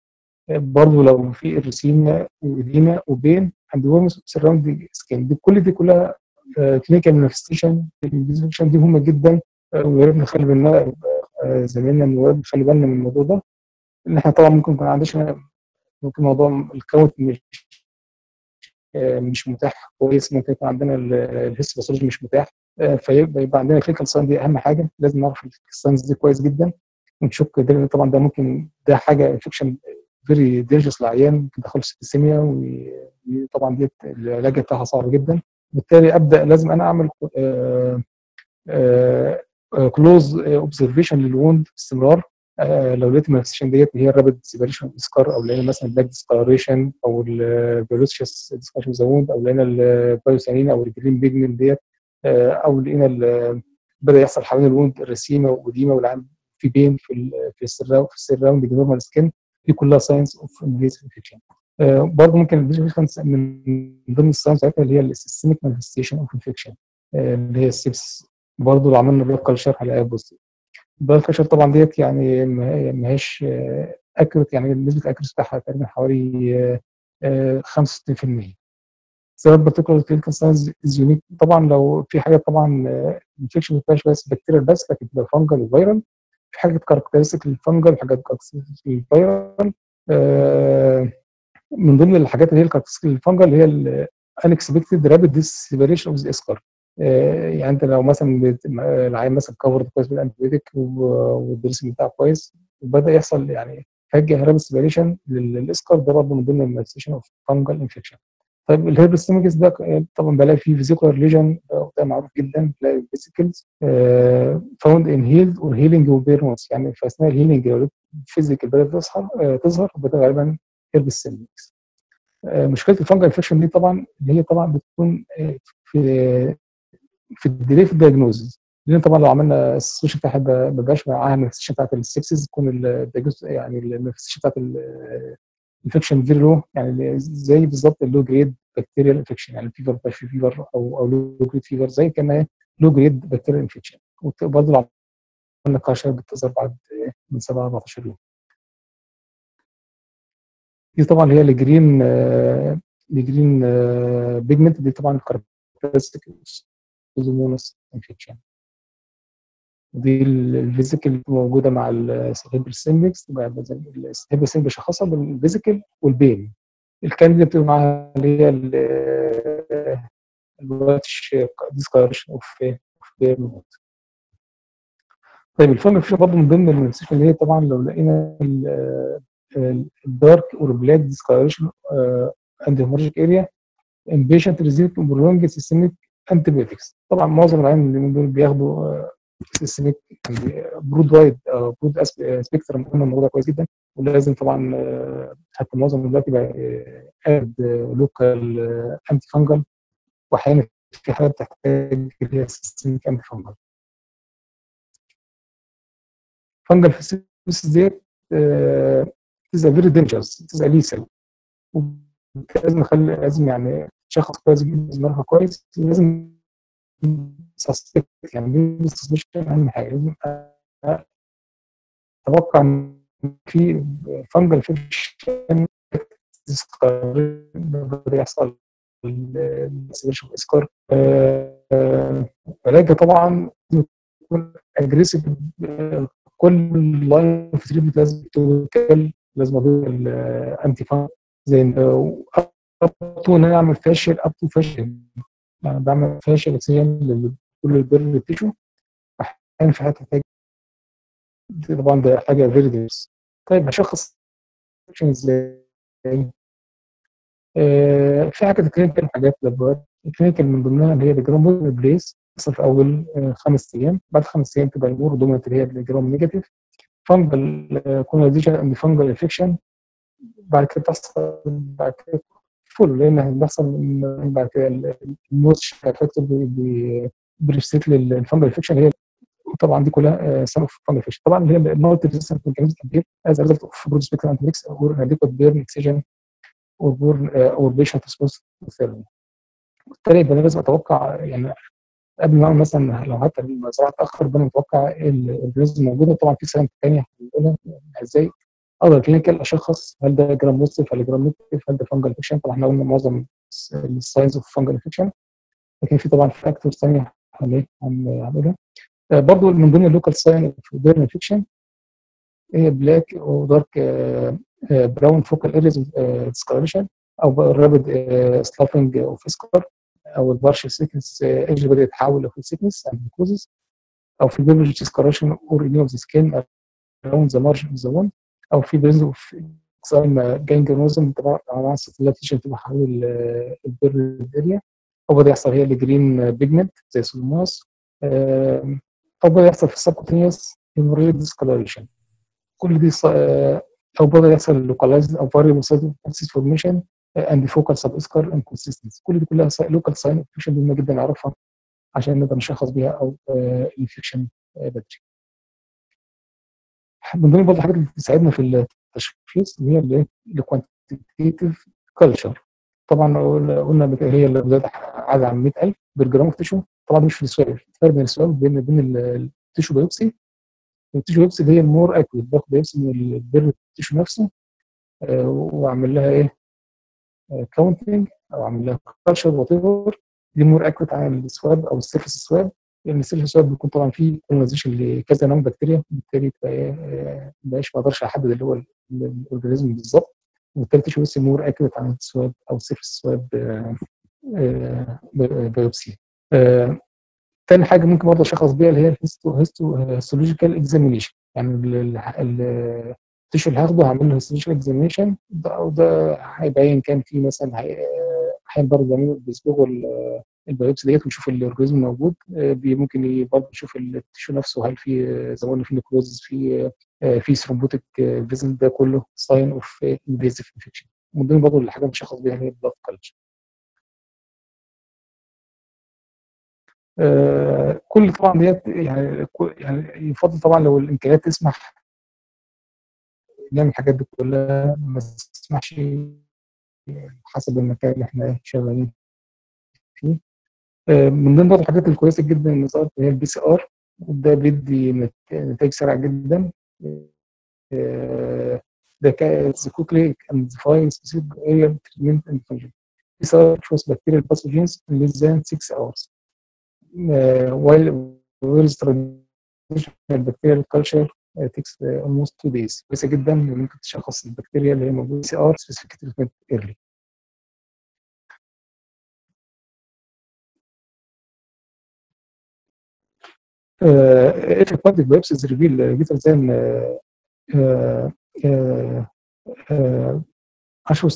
برضه لو في الرسيمه وإديمة وبين عند ورمز سراوند سكين. دي كل دي كلها كلينيكال مانيفستيشن دي مهمه جدا ويا ريت نخلي بالنا زميلنا من الواد نخلي بالنا من الموضوع ده ان احنا طبعا ممكن يكون عندنا ممكن موضوع الكونت مش متاح كويس، ممكن يكون عندنا الهيستوباثولوجي مش متاح، فيبقى عندنا كلينيكال ساينس. دي اهم حاجه لازم نعرف الكلينيكال ساينس دي كويس جدا ونشك ده. طبعا ده ممكن ده حاجه انفكشن فيري دينجرس للعيان، ممكن تدخل في السيميا وطبعا دي العلاج بتاعها صعب جدا. بالتالي ابدا لازم انا اعمل كلوز اوبزرفيشن للوند باستمرار. لو لقيت المانيفستيشن ديت هي الرابيد سيبريشن سكار، او لقينا مثلا البلاك ديسكاريشن او البيروسيس ديسكاريشن ذا ووند، او لقينا البايوسانين او الجرين بيجمنت ديت، او لقينا بدا يحصل حوالين الوند الرسيمه واديمه والعام في بين في السراوند نورمال سكين. دي كلها ساينس اوف انفيزيف انفكشن. برضه ممكن من ضمن الساينس بتاعتها اللي هي السيستميك مانيفستيشن اوف انفكشن اللي هي السيبس، برضه لو عملنا بلاك كلشر هنلاقيها بوزيتيف. البلاك كلشر طبعا ديت يعني ماهيش اكيوريت، يعني نسبه اكيوريت بتاعها تقريبا حوالي 65%. سبب بارتيكولار كلينيكال ساينس از يونيك طبعا لو في حاجه طبعا انفكشن ما فيهاش بس بكتيريا بس، لكن بتبقى فانجل وفيرال. في حاجات كاركترستيك للفانجل وحاجات كاركترستيك للفيرال. من ضمن الحاجات اللي هي الكاركترستيك للفانجل هي الانكسبكتد رابيد ديسبريشن اوف ذا اسكار. يعني انت لو مثلا العيان مثلا كفرد كويس بالانتيبيوتيك والدريسنج بتاعه كويس وبدا يحصل يعني فجاه رابيد ديسبريشن للاسكار، ده برضه من ضمن المانيفستيشن اوف فانجل انفكشن. طيب الهيبرستيميكس ده طبعا بلاقي فيه فيزيكولار ليجن، ده معروف جدا، بلاقي فيزيكلز فاوند ان هيلد اور هيلينج وبيرنس، يعني في اثناء الهيلينج فيزيكال بدات تظهر وبدا غالبا هيبرستيميكس. مشكله الفانجل انفكشن دي طبعا اللي هي طبعا بتكون في الديلي في الدايجنوزز، لان طبعا لو عملنا السوشيال بتاعها ما بيبقاش معاها المانيفستيشن بتاعت السبسز، تكون الدايجنوز يعني المانيفستيشن بتاعت الانفكشن فيري لو، يعني زي بالظبط اللو جريد بكتيريال انفكشن، يعني الفيفر مش فيفر او لو جريد فيفر زي كانها لو جريد بكتيريال انفكشن. وبرضه لو عملنا كاشر بتظهر بعد من 7 14 يوم. دي طبعا هي الجرين بيجمنت، دي طبعا الكاركترستيك سوزومونس انفكشن. دي الفيزيكال موجوده مع الهيبرستيميكس، تبقى الهيبرستيميك بشخصها بالفيزيكال والبين. الكانديدا بتبقى معاها اللي هي الواتش ديسكاريشن اوف بير مود. طيب الفانجل انفكشن برضه من ضمن المانيفستيشن اللي هي طبعا لو لقينا الدارك اور بلاك ديسكاريشن اند هيمورجيك اريا ان بيشنت ريزيلت برولونج سيستميك انتيبيوتكس. طبعا معظم العيان اللي دول بياخدوا سيستميك برود وايد برود سبيكترم، قلنا الموضوع ده كويس جدا. ولازم طبعا حتى معظم دلوقتي بقى اد لوكال انتي فانجل، واحيانا في حالات بتحتاج اللي هي سيستميك انتي فانجل. فانجل في السيبسس ديت از فيري دينجرس، از ليسل، لازم نخلي لازم يعني شخص كويس جدا يعرفها كويس، لازم سسبكت يعني سسبشن. اهم حاجه لازم اتوقع ان في فانجل انفكشن بدا يحصل سسبشن اسكار. علاجها طبعا يكون اجريسيف، كل لاين في تريتمنت لازم توكل، لازم اضرب الانتي فانجل زي اب تو ان انا اعمل فاشل، اب تو فاشل يعني بعمل فاشل اكسجين لكل البيرن تيشو، احيانا في حته تحتاج طبعا ده حاجه فيرديس. طيب هشخص ازاي؟ في حاجه كلينيكال حاجات لابورات كلينيكال من ضمنها اللي هي الجرام ريبليس، بس في اول 5 ايام، بعد 5 ايام تبقى الامور دومينت اللي هي الجرام نيجاتيف. فانجل كولونايزيشن اند فانجل انفكشن بعد كده بتحصل، بعد كده هتقفله، لان هيحصل بعد كده النوتش افكت بريستيت للفانجل انفكشن، هي طبعا دي كلها سم اوف فانجل انفكشن. طبعا هي مالتي ريزيستنت ميكانيزم كبير از ريزلت اوف برود سبيكترم انتيبيكس اور ليكويد بيرن اكسجين اور بيشنت ريسبونس ثيرابي. بالتالي يبقى لازم اتوقع، يعني قبل ما مثلا لو حتى المزرعه اتاخر بنا متوقع الريزلت موجوده. طبعا في سنه ثانيه هنقولها ازاي اقدر كلينيكال اشخص هل ده جرام بوزيتيف هل جرام نيجاتيف هل ده فانجل انفكشن. طبعا احنا قلنا معظم الساينز اوف فانجل انفكشن، لكن في طبعا فاكتورز ثانيه هنقولها برضه. من ضمن اللوكال ساين اوف بيرن انفكشن هي بلاك ودارك براون فوكال اريز سكاريشن او رابد سلافنج اوف سكار او البارشل سيكنس ايج بدا يتحول لفول سيكنس اند كوزز او في بيرج سكاريشن اور رينيو اوف ذا سكين اراوند ذا مارجن اوف ذا وون او في بريزنس اوف اكسايما جانجرينوزم طبعا ستيلاتيشن تبقى حول البيرن اريا، او بدا يحصل هي الجرين بيجمنت زي سولماس، او بدا يحصل في السبكوتينيوس هيموريد ديسكلاريشن. كل دي او بدا يحصل لوكالايزد او فاريبل سايتوسيس فورميشن اند فوكال سب اسكار انكونسيستنسي. كل دي كلها لوكال ساين انفكشن مهمه جدا نعرفها عشان نقدر نشخص بيها او انفكشن بدري. من ضمن برضه الحاجات اللي بتساعدنا في التشخيص اللي هي الكوانتيتيف كلتشر. طبعا قلنا هي اللي بدات عدد عن 100,000 بالجرام اوف تيشو. طبعا مش في السؤال، الفرق بين السؤال وبين التيشو بايوبسي. التيشو بايوبسي دي هي مور اكيوريت، باخد بايوبسي من البر التيشو نفسه واعمل لها ايه؟ كاونتنج او اعمل لها كلتشر وات ايفر، دي مور اكيوريت عن السواب او السيرفيس سواب، لان السيرفيس سواب بيكون طبعا فيه كولونايزيشن لكذا نوع بكتيريا، بالتالي تبقى ايه؟ مبقاش مقدرش احدد اللي هو الاورجانيزم بالظبط، وبالتالي التيشو بايوبسي مور اكيوريت عن السواب او السيرفيس سواب بايوبسي. تاني حاجه ممكن برضه اشخص بيها اللي هي الهيستولوجيكال اكزامينيشن، يعني التيشو اللي هاخده هعمل له هيستولوجيكال اكزامينيشن، ده هيبين كان في مثلا هيبقى برضه بيعملوا بيصبغوا البيوبسي ديت ونشوف الاورجانيزم موجود. ممكن برضه نشوف التيشو نفسه هل في زي ما قلنا في نيكروزز في ثرومبوتيك فيزن، ده كله ساين اوف انفيزيف انفكشن. من ضمن برضه الحاجات اللي اشخص بيها هي البلاد كلتشر. كل طبعا ديت يعني يفضل طبعا لو الامكانيات تسمح نعمل الحاجات دي كلها، ما تسمحش حسب المكان اللي احنا شغالين فيه. من ضمن برضه الحاجات الكويسه جدا اللي ظهرت هي البي سي ار، وده بيدي نتائج سريعه جدا. ده كاز كوكلي اند فاين سبيسيفيك اريا تريتمنت اند فانجن. بي سي ار شوز بكتيريال باثوجينز ان ليس ذان 6 اورز. while traditional bacterial culture takes almost 2 days. كويسه جدا ان ممكن تشخص البكتيريا اللي هي موجوده سي ار سبيسيفيك تريتمنت ايرلي. الكوانتيتيف بايوبسيز ريفيل جيتر ذان 10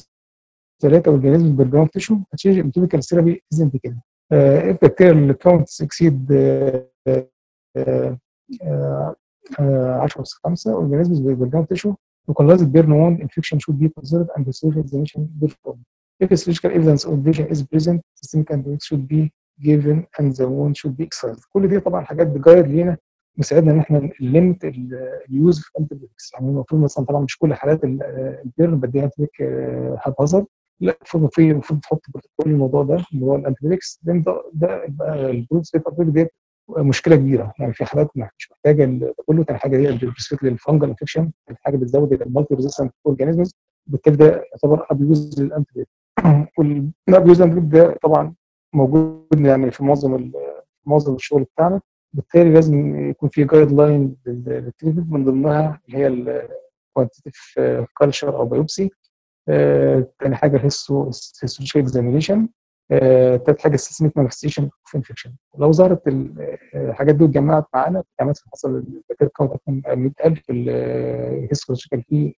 3 اورجانيزم بالجرام تيشو تشينج الكيميكال ثيرابي از انديكيتد. If bacterial counts exceed 10 to 5 organisms with ground tissue, localized burn wound infection should be considered and surgical examination performed. If surgical evidence of lesion is present, systemic antibiotics should be given and the wound should be excised. كل دي طبعا حاجات بتجايد لينا مساعدنا ان احنا نلمت اليوز في انتيبيوتكس. يعني المفروض مثلا طبعا مش كل حالات البيرن بديها انتيبيوتك هابهازارد، لا المفروض تحط كل الموضوع ده اللي هو الانتيبيوتكس، لان ده يبقى البرود سبيت ديت مشكله كبيره. يعني في حالات مش محتاجه كله، كان حاجه دي بالنسبه للفانجل انفكشن، حاجه بتزود المالتي ريزيستنت اورجانيزمز، بالتالي ده يعتبر ابيوز للانتيبيوتكس. والابيوز للانتيبيوتكس ده طبعا موجود يعني في معظم الشغل بتاعنا، بالتالي لازم يكون في جايد لاين للتريتمنت، من ضمنها اللي هي الكوانتيتيف كلتشر او بايوبسي. تاني حاجه هيستولوجيكال اكزامينيشن، تالت حاجه سيسميك مانيفستيشن اوف انفكشن. لو ظهرت الحاجات دي اتجمعت معانا، كمان حصل البكتيريا كاونت اكتر من 100,000 في الهيستولوجيكال في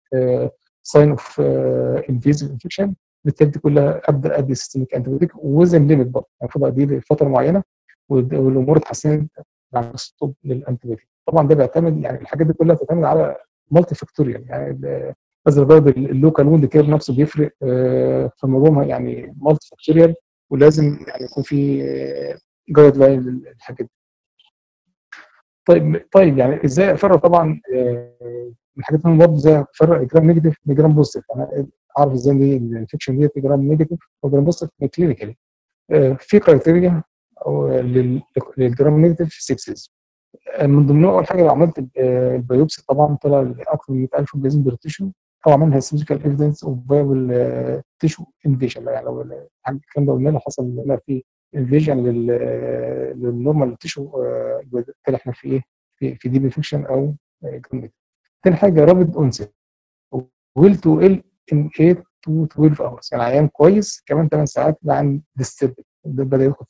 ساين اوف انفيزيف انفكشن، بالتالي دي كلها ابدا ادي سيستميك انتيبيوتيك وزن ليميت برضه، المفروض اديه لفتره معينه والامور اتحسنت بعد ستوب للانتيبيوتيك. طبعا ده بيعتمد، يعني الحاجات دي كلها بتعتمد على مالتي فاكتوريال، يعني هذا برضه اللوكال ووند كير نفسه بيفرق في الموضوع، يعني مالتي فاكتوريال، ولازم يعني يكون في جايد لاين للحاجات دي. طيب يعني ازاي افرق طبعا الحاجات اللي برضه ازاي افرق جرام نيجاتيف بجرام بوزيتيف؟ انا اعرف ازاي دي الانفكشن دي جرام نيجاتيف وجرام بوزيتيف كلينيكالي. في كرايتيريا للجرام نيجاتيف سيبسيس، من ضمنها اول حاجه عملت البيوبسي، طبعا طلع اكثر من 100000 بلازم برتيشن، طبعا منها سيرجيكال ايفيدنس اوف فايبل تيشو انفيجن، يعني لو الكلام ده قلنا له حصل لنا في انفيجن للنورمال تيشو يبقى احنا في ايه؟ في ديب انفكشن او جرام. تاني حاجه رابيد اونست، ويل تو ال ان 8 تو 12 اورز، يعني عيان كويس كمان 8 ساعات ده عن ديسترب، ده بدا يدخل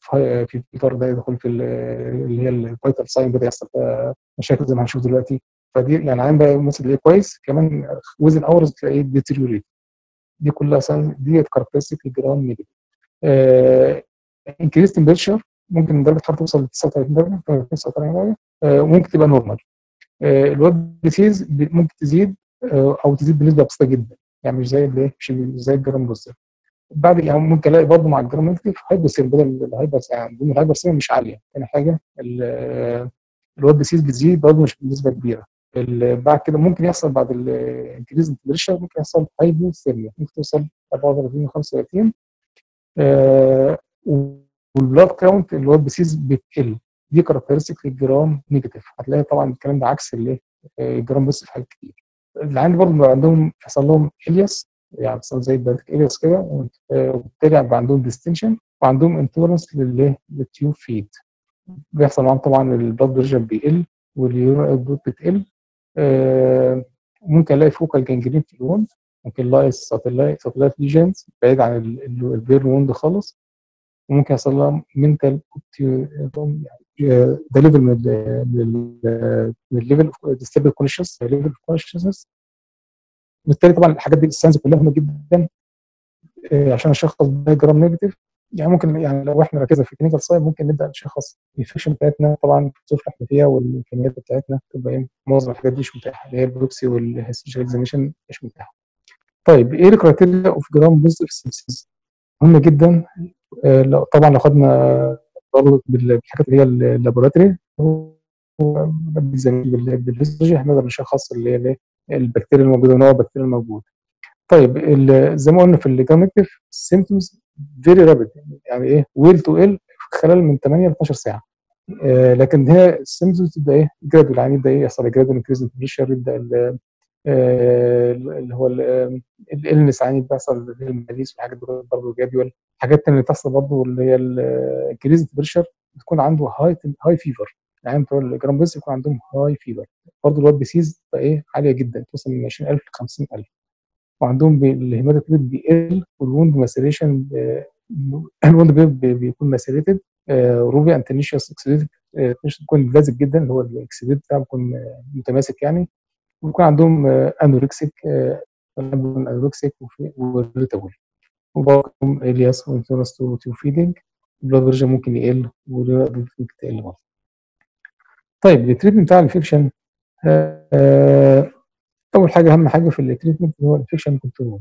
في الفيفر، ده يدخل في اللي هي الفيتال ساين، بدا يحصل فيها مشاكل زي ما هنشوف دلوقتي. فدي يعني عين بقى مثلا تلاقيه كويس كمان وزن اورز تلاقيه ديتيريوريت، دي كلها ديت كاركترستيك الجرام نيجاتيف. انكريز تمبرشر ممكن درجه الحراره توصل ل 39 درجه، 39 درجه ممكن تبقى نورمال. الواد ديسيز ممكن تزيد او تزيد بنسبه بسيطه جدا، يعني مش زي الايه، مش زي الجرام بوزيتيف. بعد يعني ممكن الاقي برضه مع الجرام نيجاتيف هايبرسير، بدل الهايبرسير عندهم الهايبرسير مش عاليه. تاني حاجه الواد ديسيز بتزيد برضه مش بنسبه كبيره. بعد كده ممكن يحصل بعد الانكريز تمبرشر ممكن يحصل هايبوثيرميا، ممكن توصل 34 و35، والبلاد كاونت اللي هو البيسيز بتقل، دي كاركترستيك للجرام نيجاتيف. هتلاقي طبعا الكلام ده عكس اللي الجرام بس في حاجات كتير. اللي عندي برضه عندهم يحصل لهم الياس، يعني مثلا زي البارتك الياس كده، وبالتالي بيبقى عندهم ديستنشن وعندهم انتورنس للتيوب فيد، بيحصل معاهم طبعا البلاد بريشر بيقل واليورين اوتبوت بتقل. ممكن الاقي فوكال جانجرين في الوند، ممكن الاقي ساتلايت ليجنز بعيد عن البيرن وند خالص، وممكن يحصل لها منتال ده ليفل من الليفل اوف ديستابل كونشنس، ليفل اوف كونشنسنس. وبالتالي طبعا الحاجات دي الساينز كلها مهمه جدا عشان اشخص ده جرام نيجاتيف. يعني ممكن يعني لو احنا ركزنا في الكلينيكال سايد ممكن نبدا نشخص الانفكشن بتاعتنا، طبعا الظروف اللي احنا فيها والامكانيات بتاعتنا تبقى ايه، معظم الحاجات دي مش متاحه، اللي هي البروكسي والهيستولوجيكال اكزامينشن مش متاحه. طيب ايه الكرايتيريا اوف جرام بوزيتيف سيبسيس؟ مهمه جدا. طبعا لو خدنا برضه بالحاجات اللي هي اللابوراتوري بالهيستولوجي هنقدر نشخص اللي هي البكتيريا الموجوده ونوع البكتيريا الموجود. طيب زي ما قلنا في الجرام نيجاتيف السيمبتومز فيري رابيد، يعني ايه ويل تو ال خلال من 8 ل 12 ساعه. لكن هي السيمبتومز تبدا ايه جرادوال، يعني يبدا ايه يحصل جرادوال انكريز بريشر، يبدا اللي هو الالنس يعني بيحصل الماليس والحاجات دي برضه جرادوال. الحاجات الثانيه اللي بتحصل برضه اللي هي الانكريز بريشر بتكون عنده هاي فيفر، يعني بتوع الجرام بوزيتيف بيكون عندهم هاي فيفر. برضه الواد بيسيز بقى ايه عاليه جدا، توصل من 20000 ل 50000، وعندهم الهيماتوكريت بيقل، والوند ماسيريشن الوند بيكون ماسيريتد، روبي انتنيشيوس اكسيديتد بيكون لازق جدا، اللي هو الاكسيديت بتاعه بيكون متماسك يعني، ويكون عندهم انوركسيك وريتابول، وبرضهم الياس وانتورنس تو فيدنج، البلاد بريشر ممكن يقل والرينال ممكن تقل برضه. طيب التريتمنت بتاع الانفكشن، اول حاجه اهم حاجه في التريتمنت هو الانفكشن كنترول.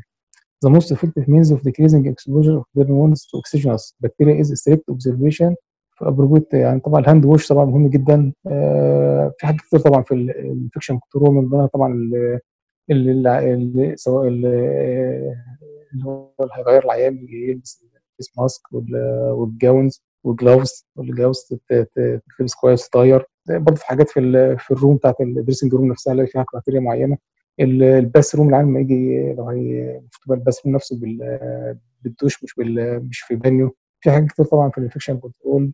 The most effective means of decreasing exposure of burn wounds to exogenous bacteria is strict observation for appropriate، يعني طبعا الهاند ووش طبعا مهم جدا. في حاجات كتير طبعا في الانفكشن كنترول، من ضمنها طبعا سواء اللي هو هيغير العيان يلبس الفيس ماسك والجاونز والجلوفز، والجلوفز تتلبس كويس تطير. برضه في حاجات في الروم بتاعت الدريسنج روم نفسها اللي فيها كرايتيريا معينه. الباس روم العالم ما يجي، لو هي المفروض الباس روم نفسه بالدوش مش في بانيو. في حاجات كتير طبعا في الانفكشن كنترول،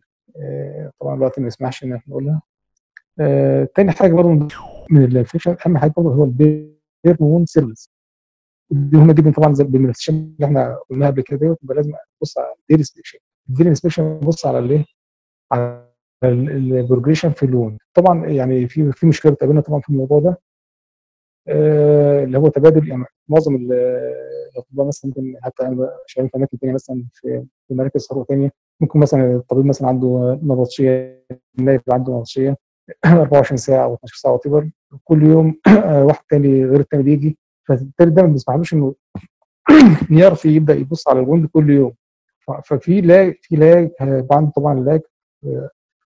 طبعا الوقت ما يسمحش ان احنا نقولها. تاني حاجه برضه من الانفكشن، اهم حاجه برضه هو البيرن ووند سيرفيس، دي مهمه جدا طبعا زي الانفكشن اللي احنا قلناها قبل كده ديت، يبقى لازم ابص على الديلي انسبكشن. الديلي انسبكشن ببص على الايه؟ على البروجريشن في اللون. طبعا يعني في مشكله بتقابلنا طبعا في الموضوع ده، اللي هو تبادل، يعني معظم الاطباء مثلا ممكن حتى شغالين في اماكن ثانيه، مثلا في مراكز ثروه ثانيه، ممكن مثلا الطبيب مثلا عنده نبطشيه، النايب عنده نبطشيه 24 ساعه او 12 ساعه وطبر كل يوم، واحد ثاني غير الثاني بيجي، فالتالت ده ما بيسمحلوش انه يعرف يبدا يبص على الويند كل يوم. ففي لاج، هيبقى عنده طبعا لاج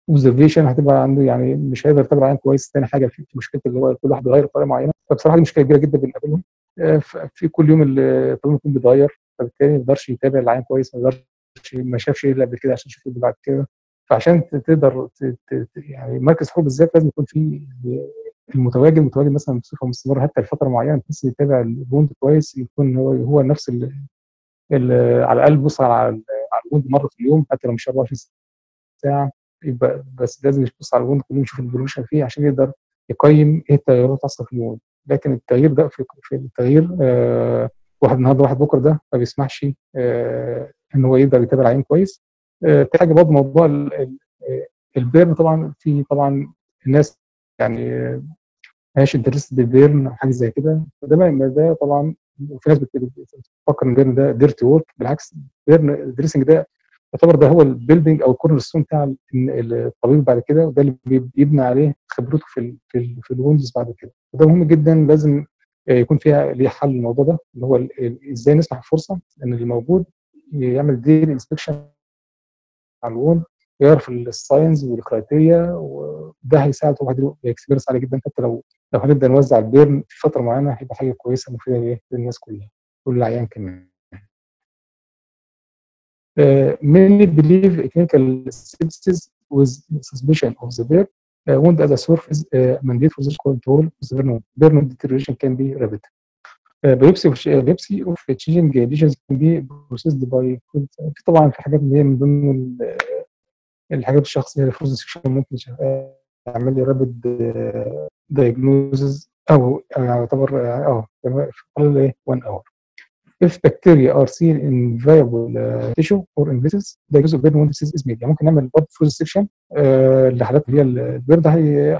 اوبزرفيشن، هتبقى عنده يعني مش هيقدر يتابع عين كويس. ثاني حاجه في مشكله اللي هو كل واحد بيغير بطريقه معينه، فبصراحه دي مشكله كبيره جدا بنقابلهم في كل يوم اللي طالما يكون بيتغير، فبالتالي ما يقدرش يتابع العين كويس، ما يقدرش ما شافش ايه اللي قبل كده عشان يشوف اللي بعد كده. فعشان تقدر يعني مركز حقوق بالذات لازم يكون في المتواجد مثلا بصفه مستمره حتى لفتره معينه، بحيث يتابع البوند كويس، يكون هو نفس على الاقل بيبص على البوند مره في اليوم حتى لو مش 24 ساعه، يبقى بس لازم يبص على البوند كل يوم يشوف البولوشن فيه عشان يقدر يقيم ايه التغيرات اللي حصلت في البوند. لكن التغيير ده في التغيير واحد النهارده واحد بكره ده ما بيسمحش ان هو يقدر يتابع العين كويس. حاجه برضه موضوع البيرن، طبعا في طبعا الناس يعني ماهيش انترستد بالبيرن او حاجه زي كده، ده طبعا في ناس بتفكر ان البيرن ده ديرتي وورك. بالعكس، بيرن دريسنج ده يعتبر ده هو البيلدنج او الكورنر ستون بتاع الطبيب بعد كده، وده اللي بيبنى عليه خبرته في الوندز بعد كده. وده مهم جدا، لازم يكون فيها ليه حل الموضوع ده، اللي هو ازاي نسمح فرصه ان اللي موجود يعمل ديلي انسبكشن على الوند، يعرف الساينز والكرايتيريا، وده هيساعد طبعا الاكسبيرينس عليه جدا. حتى لو هنبدا نوزع البيرن في فتره معينه هيبقى حاجه كويسه مفيده للناس كلها والعيان كمان. Many believe a clinical sepsis with suspicion of the bird wound as a source is a mandate for the control of the burn wound. Burn wound deterioration can be rapid. Biopsy of changing lesions can be processed by. في طبعا في حاجات اللي هي من ضمن الحاجات الشخصيه الفورنسيك ممكن تعمل لي رابد دايجنوزز او يعتبر في خلال 1 اور. If bacteria are seen in viable tissue or in vessels, the use of burn wound disease is made. ممكن نعمل blood flow section لحالات اللي هي البرد،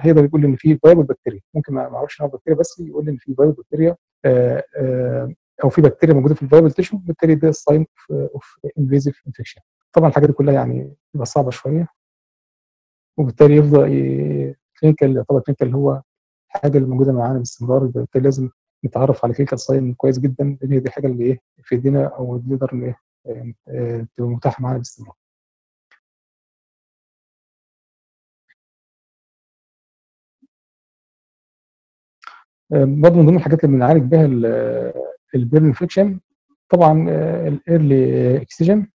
هيقدر يقول لي ان في viable bacteria. ممكن ما اعرفش نوع بكتيريا، بس يقول لي ان في viable bacteria او في بكتيريا موجوده في الفيبل tissue، بالتالي ده sign of invasive infection. طبعا الحاجات دي كلها يعني بتبقى صعبه شويه، وبالتالي يفضل كلينيكال، طبعا كلينيكال اللي هو الحاجه اللي موجوده معانا باستمرار، بالتالي لازم نتعرف على كلينيكال ساين كويس جدا، لان هي دي الحاجه اللي في ايدينا او نقدر تبقى متاحه معانا باستمرار. برضه من ضمن الحاجات اللي بنعالج بها البيرن انفكشن طبعا الايرلي اكسجين.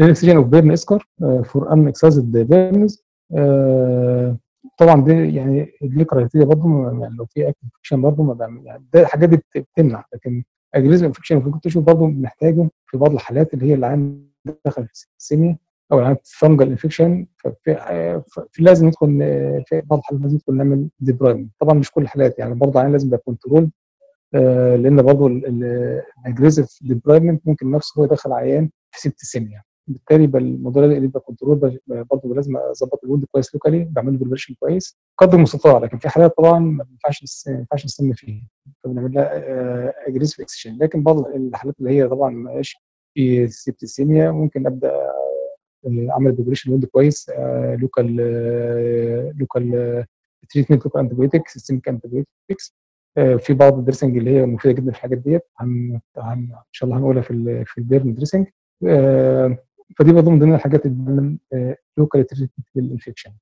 الاكسجين اوف بيرن اسكار فور ان اكسايزد بيرنز، طبعا دي يعني دي كرايتيريا برضه، يعني لو في اكتيف انفكشن برضه ما بعمل، يعني ده الحاجات دي بتمنع. لكن اجريزم انفكشن في الكوتشو برضه بنحتاجه في بعض الحالات اللي هي العين دخل في السيميا او العين فانجل انفكشن، فلازم ندخل في بعض الحالات لازم ندخل نعمل ديبرايم. طبعا مش كل الحالات، يعني برضه العين لازم يبقى كنترول، لان برضه الاجريسيف ديبرايمنت ممكن نفسه هو يدخل عيان في 6 سيميا، بالتالي يبقى الموضوع ده يبقى كنترول. برضه لازم اظبط الوند كويس لوكالي، بعمل له بريبريشن كويس قدر المستطاع. لكن في حالات طبعا ما ينفعش نستنى فيها، فبنعمل لها اجريسيف اكسشن. لكن بعض الحالات اللي هي طبعا ما هياش في سيبتيسيميا ممكن ابدا اعمل بريبريشن الوند كويس، لوكال تريتمنت، لوكال انتيبيوتيك، سيستميك انتيبيوتكس. في بعض الدريسنج اللي هي مفيده جدا في الحاجات ديت، ان شاء الله هنقولها في البيرن دريسنج. فدي برضه من ضمن الحاجات اللي بتعمل لوكال تريتمنت للانفكشن.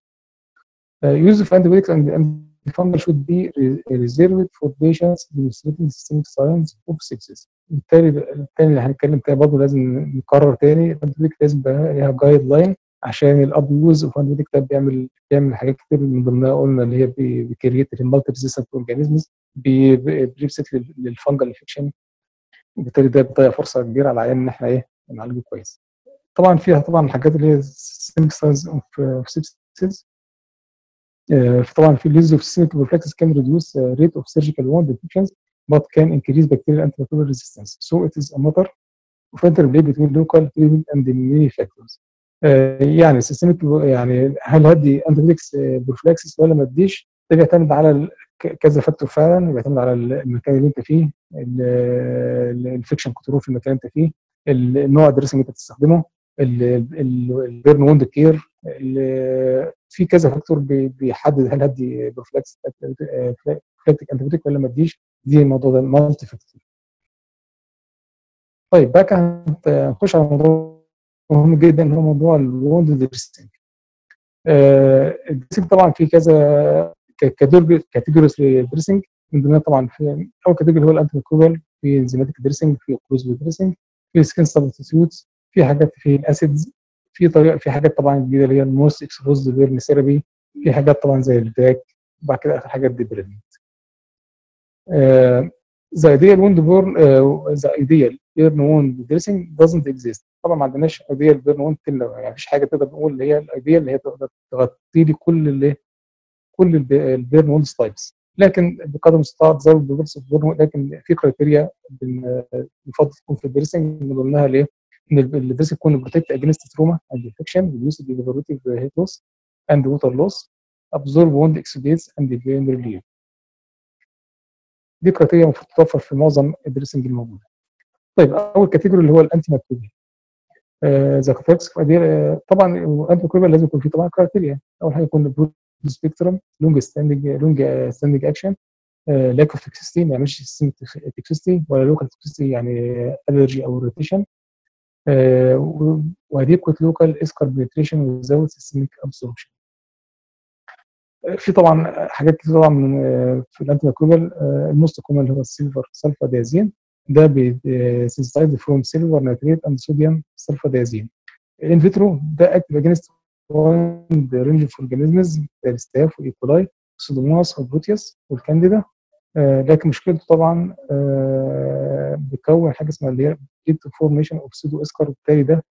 يوز اوف انتيبيوتكس اند فانجل شود بي ريزيرفد فور بيشنتس ديمونستريتنج سيستميك ساينز اوف سيبسيس. التاني اللي هنتكلم فيها برضه لازم نكرر تاني، الانتيبيوتكس لازم يبقى ليها جايد لاين، عشان الابيوز اوف انتيبيوتكس ده بيعمل حاجات كتير، من ضمنها قلنا اللي هي بيكريت المالتي ريزيستنت اورجانيزمز، بيبسط للفانجل انفكشن، وبالتالي ده بيضيع فرصه كبيره على العيان ان احنا نعالجه كويس. طبعا فيها طبعا الحاجات اللي هي سيستميك ساينز اوف سيبسيس، طبعا في اليوز اوف سيستميك بروفلاكسس كان ريديوس ريت اوف سيرجيكال ووند انفكشنز بات كان انكريز بكتيريال انتي ميكروبيال ريزيستنس، سو ات از ا ماتر اوف انتر بلاي بتوين لوكال تريتمنت اند ميني فاكتورز. يعني سيستميك، يعني هل هدي انتيبيوتكس بروفلاكسس ولا ما اديش؟ ده بيعتمد على كذا فاكتور فعلا، بيعتمد على المكان اللي انت فيه، الانفكشن كنترول في المكان اللي انت فيه، النوع الدريسنج انت بتستخدمه، البيرن وند كير، في كذا فاكتور بيحدد هل هدي بروفلاكس كريتيك انتيبيوتيك ولا ما اديش، دي الموضوع ده المالتي فاكتور. طيب بقى هنخش على موضوع مهم جدا هو موضوع الوند دريسنج. الدريسنج طبعا في كذا كاتيجوريز للدريسنج، من ضمنها طبعا في اول كاتيجوري هو الانتي ميكروبيال، في انزيماتيك دريسنج، في اوكلوزيف دريسنج، في سكين سبستيتيوتس، في حاجات في الاسيدز، في طريقه في حاجات طبعا جديده اللي هي الموست اكسبوزد بيرن ثيرابي، في حاجات طبعا زي الباك، وبعد كده اخر حاجه الديبريمنت. The ideal wound burn the ideal burn wound dressing doesn't exist. طبعا ما عندناش ideal burn wound، يعني مفيش حاجه تقدر نقول اللي هي الايديال اللي هي تقدر تغطي لي كل البيرن ووند تايبس، لكن بقدر المستطاع تزود الدورس اوف بيرن، لكن في كرايتيريا بنفضل تكون في الدريسنج، من ضمنها الايه؟ ان الدريسنج يكون بروتكت اجينست تروما اند انفكشن، ريديوس ديفيروتيف هيت لوس اند ووتر لوس، ابزورب ووند اكسبيدز اند بين ريليف. دي كرايتيريا المفروض تتوفر في معظم الدريسنج الموجوده. طيب اول كاتيجوري اللي هو الانتي ماكروبيال. طبعا الانتي ماكروبيال لازم يكون فيه طبعا كرايتيريا، اول حاجه يكون برود سبيكترم، لونج ستاندنج اكشن، لاك اوف توكسيستي، ما يعملش سيستميك توكسيستي ولا لوكال توكسيستي يعني الرجي او روتيشن، واديكوت لوكال اسكار بنتريشن ويزود سيستميك ابسوربشن. في طبعا حاجات كتير طبعا في الانتي ماكروبيال، الموست كومن اللي هو السيلفر سلفاديازين، ده بيسينسايز فروم سيلفر نيتريت اند صوديوم سلفاديازين. الانفيترو ده اكتف اجينست وايد رينج اوف اورجانيزمز زي الستاف والايكولاي والسودوموناس والبروتياس والكانديدا، لكن مشكلته طبعا بيكون حاجه اسمها اللي هي ليد تو فورميشن اوف سودو اسكار، وبالتالي ده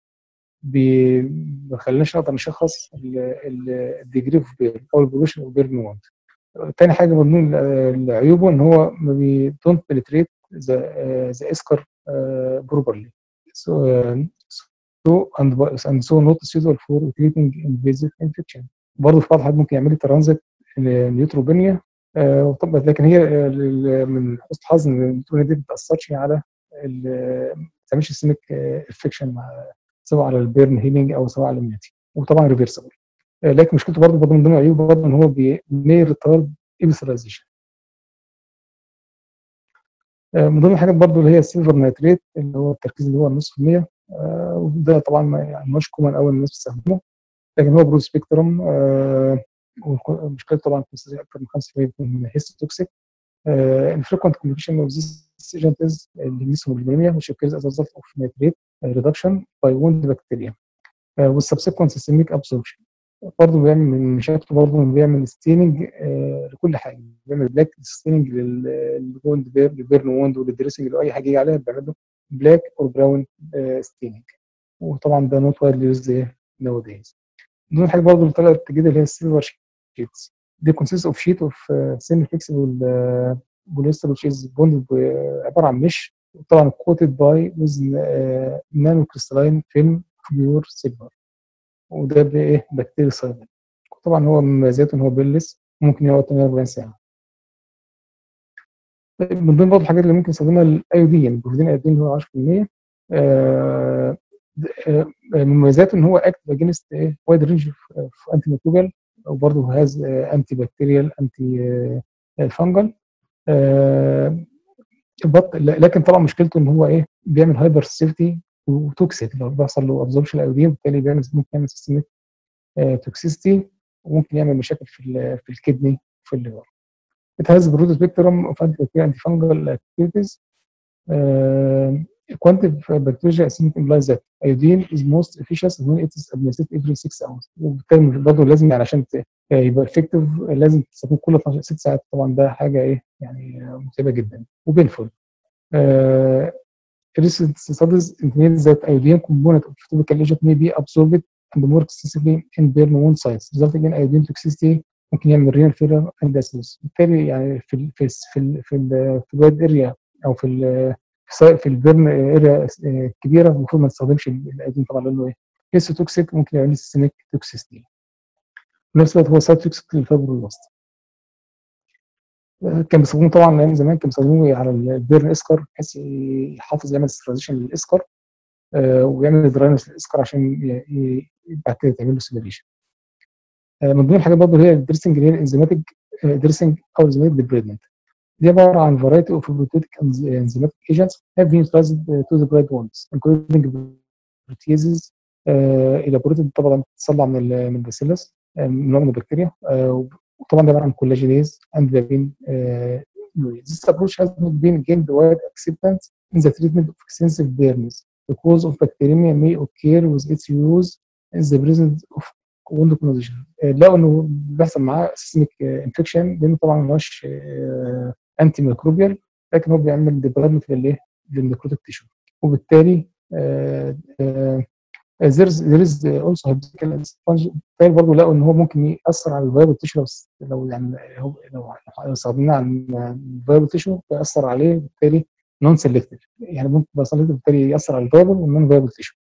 ما خليناش نقدر نشخص الديجري اوف بيرن او البولوشن اوف بيرن ووند. تاني حاجه من عيوبه ان هو ما بيدونت بنتريت ذا اسكر بروبرلي، سو اند سو نوت سيزول فور تريتنج انفيزيف انفكشن. برضه في بعض الحالات ممكن يعمل لي ترانزيت نيوتروبينيا، لكن هي من حسن الحظ ان النيوتروبينيا دي ما بتاثرش على ما بتعملش سيستميك انفكشن مع سواء على البيرن هيلينج او سواء على الناتي، وطبعا ريفيرسبل. لكن مشكلته برضه من ضمن عيوبه برضه ان هو بي ريتارد ايبسيلايزيشن. من ضمن الحاجات برضه اللي هي السيلفر نايتريت اللي هو التركيز اللي هو 0.5%، وده طبعا مش كومن قوي الناس بتستخدمه، لكن هو برو سبيكترم، ومشكلته طبعا اكثر من 5% من هيستوتوكسيك، الفريكونت كومبليكيشن اوف ذيس ايجنت از الهيموجلوبينيا which occurs as a result of nitrate reduction by wound bacteria والسبسيكونت سيستميك ابسوربشن. برضه بيعمل من مشاكله برضه بيعمل ستيننج لكل حاجه، بيعمل بلاك ستيننج للوند للبيرن ووند وللدريسنج لاي حاجه يجي عليها بيعمل له بلاك اور براون ستيننج، وطبعا ده نوت وايد يوز ناو دايز. من ضمن حاجه برضه الطريقه الجديده اللي هي السيلفر شيتس، دي كونسيست اوف شيت اوف سيمي فليكسبل بوليستر شيتس بوند، عباره عن مش طبعا كوتد باي ويز نانو كريستالين فيلم بيور سيلفر، وده بايه؟ بكتيريا صيدلي. طبعا هو مميزاته ان هو بيلس، ممكن يقعد 48 ساعه. طيب من ضمن برضه الحاجات اللي ممكن نستخدمها الايودين، البروفيدين ايودين هو 10%، مميزاته ان هو اكتف اجينست ايه؟ وايد رينج في انتي ميكروبيال، وبرضه هاز انتي بكتيريال انتي فانجل، لكن طبعا مشكلته ان هو ايه؟ بيعمل هايبر سيفتي وتوكسيك، لو بيحصل له ابزوربشن الايودين بالتالي ممكن يعمل سيستميك توكسيستي، وممكن يعمل مشاكل في الكدني وفي الليفر. It has broad spectrum of antifungal activities. Quantitative bacterial assessment implies that iodine is most efficacious when it is administered every 6 hours. وبالتالي برضه لازم يعني عشان يبقى افكتيف لازم تستخدمه كل 6 ساعات، طبعا ده حاجه ايه؟ يعني متعبه جدا وبينفول. Recent studies indicate that iodine component of typical agent may be absorbed and more extensively in burn wound sites, resulting in iodine toxicity. ممكن يعمل renal failure and acidosis. بالتالي يعني في الواد اريا او في البرن اريا كبيره المفروض ما نستخدمش الايودين طبعا لانه ايه؟ هيستو توكسيك، ممكن يعمل سيستميك توكسيستي. في نفس الوقت هو سايد توكسيك للفايبروبلاست. كان بيستخدموه طبعا ايام زمان، كان بيستخدموه على البيرن اسكر بحيث يحافظ يعمل استراتيجي للاسكر، ويعمل دراينس للاسكر عشان بعد كده تعمل له سيميليشن. من ضمن الحاجات برضه هي الدريسنج اللي هي الانزيماتيك دريسنج او انزيماتيك ديبريدمنت. They are a variety of proteolytic enzymatic agents have been utilized to the bread ones, including proteases elaborated طبعا بتتصنع من الباسيلس من نوع من البكتيريا وطبعا ده عباره عن كولاجينيز اند بابين لويز. This approach has not been gained wide acceptance in the treatment of extensive burns. The cause of bacteremia may occur with its use in the presence of wound colonization. لقوا انه بيحصل معاه سيسميك انفكشن لانه طبعا ملوش انتي ميكروبيال لكن هو بيعمل ديبرادمنت للايه؟ للنيكروتيك تيشو وبالتالي there is also hypothetical sponge. طيب برضه لقوا ان هو ممكن ياثر على الفايبل تيشو لو يعني لو استخدمناه على الفايبل تيشو بياثر عليه وبالتالي نون سيلكتيف يعني ممكن يبقى سيلكتيف وبالتالي ياثر على الفايبل والنون فايبل تيشو.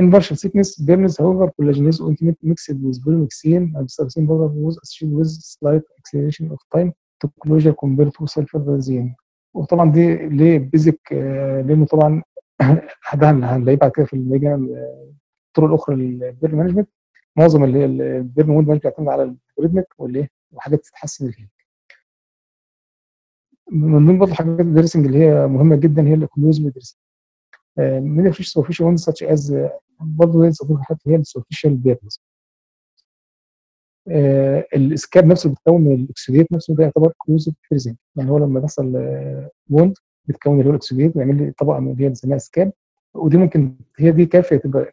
Inversion sickness, burns, however, collagenase ultimately mixed with polymyxin and substance powder was associated with slight acceleration of time to closure compared to sulfasalazine. وطبعا دي ليه بيزك لانه طبعا ده هنلاقيه بعد كده في الطرق الاخرى للبيرن مانجمنت. معظم اللي هي البيرن ويند مانجمنت بيعتمد على الريتمك والايه وحاجات تتحسن الهيك. من ضمن برضه الحاجات الدرسنج اللي هي مهمه جدا هي الاكلوزم درسنج. من الفيش سوفيشال ويند ساتش از برضه لسه حاجات هي السوفيشال بيرنز. الاسكاب نفسه بيتكون من الاكسوديت نفسه ده يعتبر كلوزد بريزنج يعني هو لما بيحصل وند بيتكون اللي هو الاكسوديت بيعمل لي طبقه من اللي هي بنسميها اسكاب ودي ممكن هي دي كافيه تبقى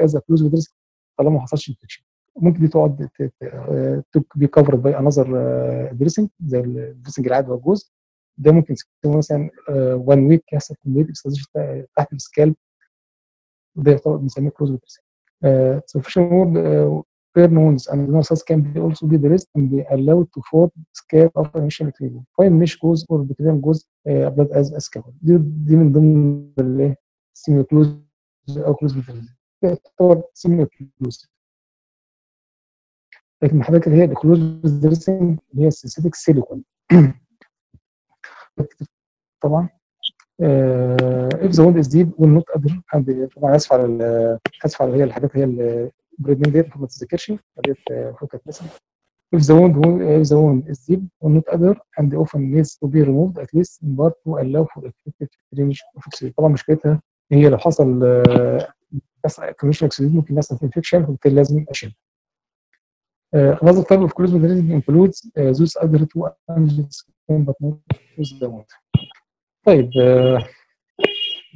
از كلوزد بريزنج طالما ما حصلش انفكشن ممكن دي تقعد بي كفرد باي انذر دريسنج زي الدريسنج العادي والجوز ده ممكن تكون مثلا 1 ويك يحصل كميه اكسبوجر تحت السكالب وده يعتبر بنسميه كلوزد بريزنج. سوفيشال وند burn wounds and nodules can be also be dressed and be allowed to form scab after initial treatment. Fine mesh goes or between goes blood as a scab. دي من ضمن الايه؟ semiclosed او closed بريزنج. تعتبر semiclosed. لكن حضرتك اللي هي الكلوزد دريسنج اللي هي السينثيتك سيليكون. طبعا if the wound is deep will not adhere and طبعا اسف على اسف على هي الحاجات هي البريدنج ديت ما تتذكرش ديت فكت مثلا if the wound is deep will not adhere and often needs to be removed at least in part to allow for effective drainage of oxygen. طبعا مشكلتها هي لو حصل كوميشن اكسيد ممكن يحصل انفكشن وبالتالي لازم اشيلها. Another type of closed dressing includes those other two antigens but not with the wound. طيب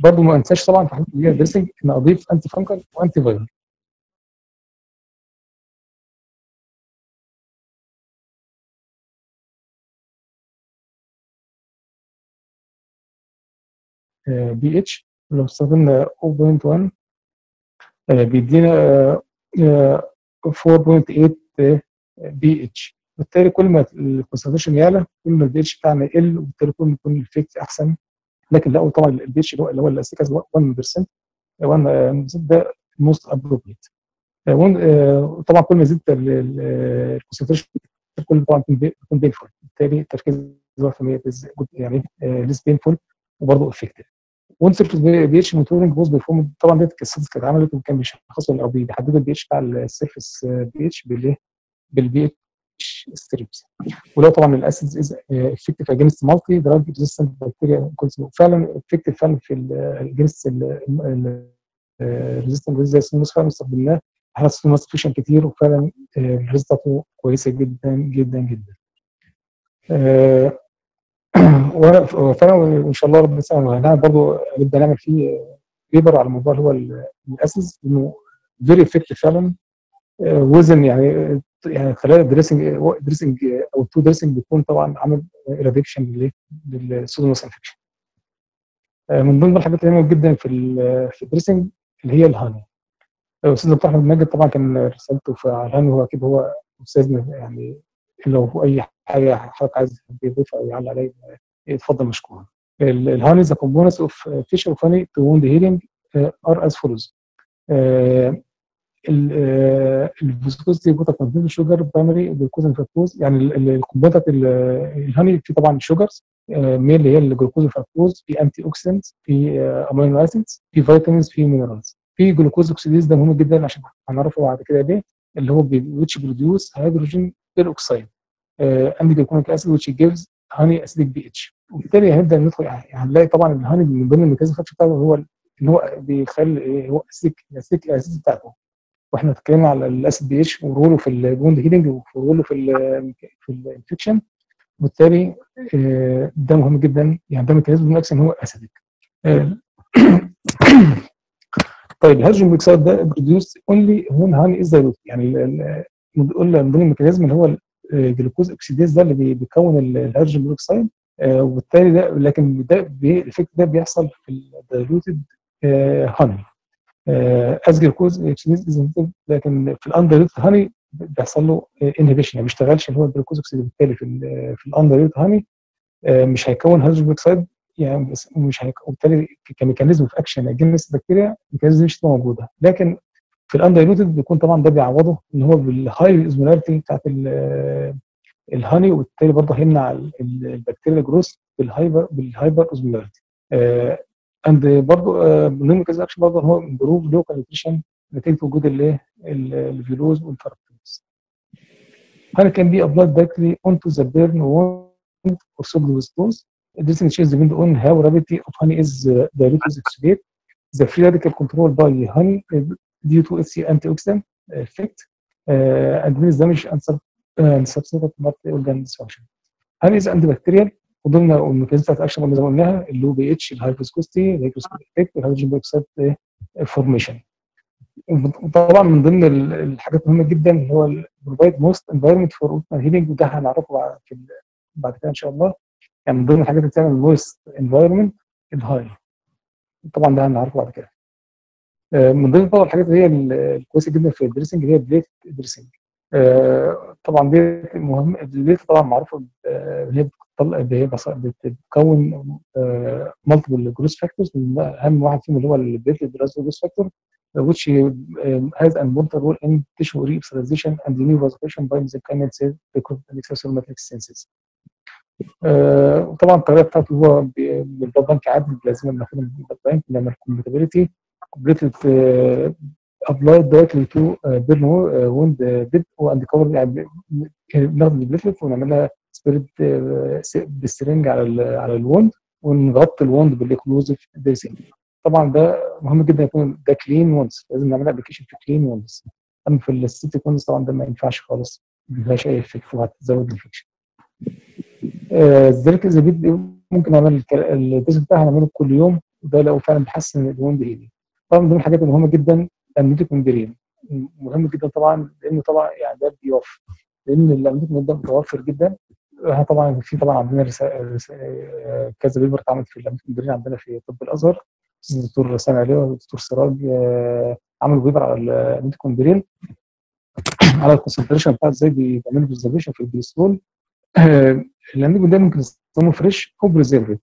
برضه ما انساش طبعا في حالة الدريسنج ان اضيف انتي فانجل وانتي فايرال. بي اتش لو استخدمنا 0.1 بيدينا 4.8 بي اتش بالتالي كل ما الكونسنتريشن يعلى كل ما البي اتش بتاعنا يقل وبالتالي كل ما يكون الافكت احسن لكن لقوا طبعا البي اتش اللي هو الاستيك 1% ده موست ابروبريت طبعا كل ما زاد الكونسنتريشن كل طبعا بيكون بينفول بالتالي التركيز 1% يعني ليس بينفول وبرضه افكتيف. وان سيرفيس بي اتش مونيتورنج بوز بيرفورم طبعا ديت القصص كانت اتعملت وكان بيشخصوا او بيحددوا البي اتش بتاع السيرفيس بي اتش بالبي اتش ستريبس ولو طبعا الاسيدز از افكتيف اجينست مالتي دراج ريزيستنت بكتيريا فعلا افكتيف فعلا في اجينست ريزيستنت زي السنوس فعلا استخدمناه احنا سنوس فيشن كتير وفعلا الريزلت بتاعته كويسه جدا جدا جدا. وفعلا وان شاء الله ربنا يسهل هنعمل برضه نبدا نعمل فيه بيبر على الموضوع اللي هو الاسيز انه فيري افكتيف فعلا وزن يعني خلال الدريسنج او التو دريسنج بيكون طبعا عامل ريدكشن للسودونوس انفكشن. من ضمن الحاجات اللي مهمه جدا في الدريسنج اللي هي الهاني. الاستاذ دكتور احمد ماجد طبعا كان رسالته على الهاني هو اكيد هو استاذنا يعني لو اي حاجه حضرتك عايز تضيفها او يعلق عليها اتفضل مشكور. الهاني ذا كومبوننتس اوف فيشر فاني تو وند هيلينج ار از فولوز. الفيسكوز دي بوتات كونتين شوجر برايمري جلوكوز وفاكتوز يعني الكومبوننت الهاني فيه طبعا شوجرز مين اللي هي الجلوكوز وفاكتوز في انتي اوكسيدنتس في امينو اسيدز في فيتامينز في مينرالز في جلوكوز اوكسيديز ده مهم جدا عشان هنعرفه بعد كده ليه اللي هو which produce hydrogen peroxide and gluconic acid which gives هاني اسيدك بي اتش، وبالتالي هنبدا ندخل هنلاقي طبعا الهاني من ضمن الميكانيزم الخارجي بتاعه هو ان هو بيخلي هو الاسيدك الاساسي بتاعته، واحنا اتكلمنا على الاسيد بي اتش وروله في البوند هيلنج وروله في الانفكشن، وبالتالي ده مهم جدا، يعني ده ميكانيزم نفسه ان هو اسيدك. طيب الهيدروجين بوكسايد ده بروديوس اونلي هون هاني از دايلوت، يعني بنقول من ضمن الميكانيزم اللي هو الجلوكوز اوكسيديز ده اللي بيكون الهيدروجين بوكسايد، وبالتالي ده لكن ده الافكت ده بيحصل في الدايلوتد هاني از جلوكوز اوكسيديز، لكن في الاندايلوتد هاني بيحصل له انهبيشن، يعني ما بيشتغلش اللي هو الجلوكوز اوكسيديز، بالتالي في الاندايلوتد هاني مش هيكون هيدروجين بوكسايد، يعني مش وبالتالي كميكانيزم في اكشن اجينست بكتيريا الميكانيزم مش هتبقى موجوده، لكن في الاندايلوتد بيكون طبعا ده بيعوضه ان هو بالهاي اسمولاريتي بتاعت الهاني، وبالتالي برضه هيمنع البكتيريا جروث بالهايبر اسمولاريتي. اند برضه من الميكانيزم اكشن برضه هو امبروف لوكال نيوتريشن نتيجه وجود الايه؟ الفيلوز والفاربتوز. هاني كان بي ابلايد دايركتلي اونتو ذا بيرن ووند اور سوبل سبوز. This changes depend on how rapidity of honey is diluted with oxybate. The free radical control by honey due to its antioxidant effect and means damage and subsequent organ dysfunction. Honey is antibacterial. وضمن الميكانيزم بتاعت الاكشن اللي زي ما قلناها اللو بي اتش، الهاي فيسكوستي، الهيدروسكوبيك افكت، الهيدروجين بوكسايد فورميشن. طبعا من ضمن الحاجات المهمه جدا اللي هو بروفايد موست انفايرمنت فور هيلينج، وده هنعرفه بعد كده ان شاء الله. يعني من ضمن الحاجات اللي بتعمل مويست انفايرمنت الهاي، طبعا ده هنعرفه بعد كده. من ضمن طبعا الحاجات اللي هي الكويسه جدا في الدريسنج هي بليت دريسنج. طبعا دي مهم، البليت طبعا معروفه هي بتكون مالتيبل جروث فاكتورز، اهم واحد فيهم اللي هو البليت جروث فاكتور which has an important role in tissue re-oxidation and new vasculation by mesenchymal cell extracellular senses. طبعا الطريقه بتاعته هو بالبلاد بانك عادي، لازم ناخدها من البلاد بانك نعمل كومباتيبلتي كومبليتد ابلايد دايركتلي تو بيرن وند بيد واند كفر، يعني بناخد البليتلت ونعملها سبريد بالسرنج على الوند ونغطي الوند بالاكلوزيف دريسنج. طبعا ده مهم جدا يكون ده كلين وندز، لازم نعمل ابلكيشن في كلين وندز، اما في السيتيك وندز طبعا ده ما ينفعش خالص، ما فيهاش اي افكت وهتزود الانفكشن. الزركز البيت ممكن اعمل الدوز بتاعها نعمله كل يوم، وده لو فعلا بيحسن الوند هيلينج. طبعا من ضمن الحاجات المهمه جدا الاميدوكوندريين، مهم جدا طبعا لانه طبعا يعني ده بيوفر، لان الاميدوكوندريين ده متوفر جدا. احنا طبعا في طبعا عندنا كذا بيبر اتعمل في الاميدوكوندريين عندنا في طب الازهر، الدكتور سامي عليه والدكتور سراج عملوا بيبر على الاميدوكوندريين على الكونسنتريشن بتاعت ازاي بيعملوا بريزرفيشن في البريستول. الاميدوكوندريين ده ممكن تستخدمه فريش او بريزيرفد.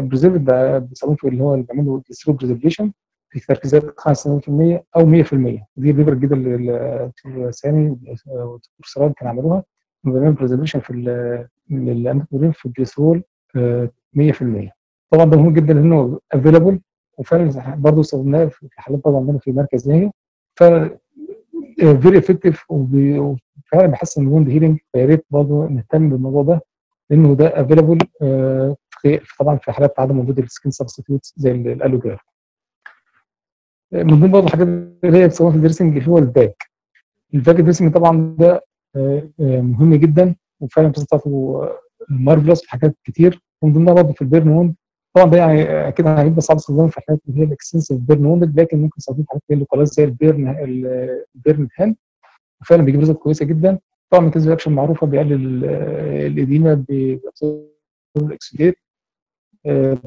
بريزيرفد ده بيستخدموه في اللي هو اللي بيعملوا السيرو بريزرفيشن في تركيزات 95% او 100%، دي بيبر جدا الدكتور سامي والدكتور سراج كانوا عملوها، بيعملوا بريزرفيشن في الاميدوكوندريين في الجليسرول 100%. طبعا ده مهم جدا لانه افيلابل، وفعلا برضه استخدمناه في حالات برضه عندنا في مركز ناهيه، ف فيري افكتيف وفعلا بيحسن الوند هيلينج، فيا ريت برضه نهتم بالموضوع ده لانه ده افيلابل طبعا في حالات عدم وجود السكين سبستيوتس زي الالوجراف. من ضمن برضه الحاجات اللي هي بتسويها في الدريسنج اللي هو الباك. الباك دريسنج طبعا ده مهم جدا وفعلا بتاعته مارفلس في حاجات كتير، ومن ضمنها برضه في البيرن ووند. طبعا ده يعني اكيد هيبقى صعب استخدامه في الحالات اللي هي الاكستنسيف بيرن ووند، لكن ممكن نستخدمه في حالات اللي هي خلاص زي البيرن هان، وفعلا بيجيب ريزلت كويسه جدا. طبعا ميكانيزم اكشن معروفه بيقلل الاديمه بيحصل الاكسيديت،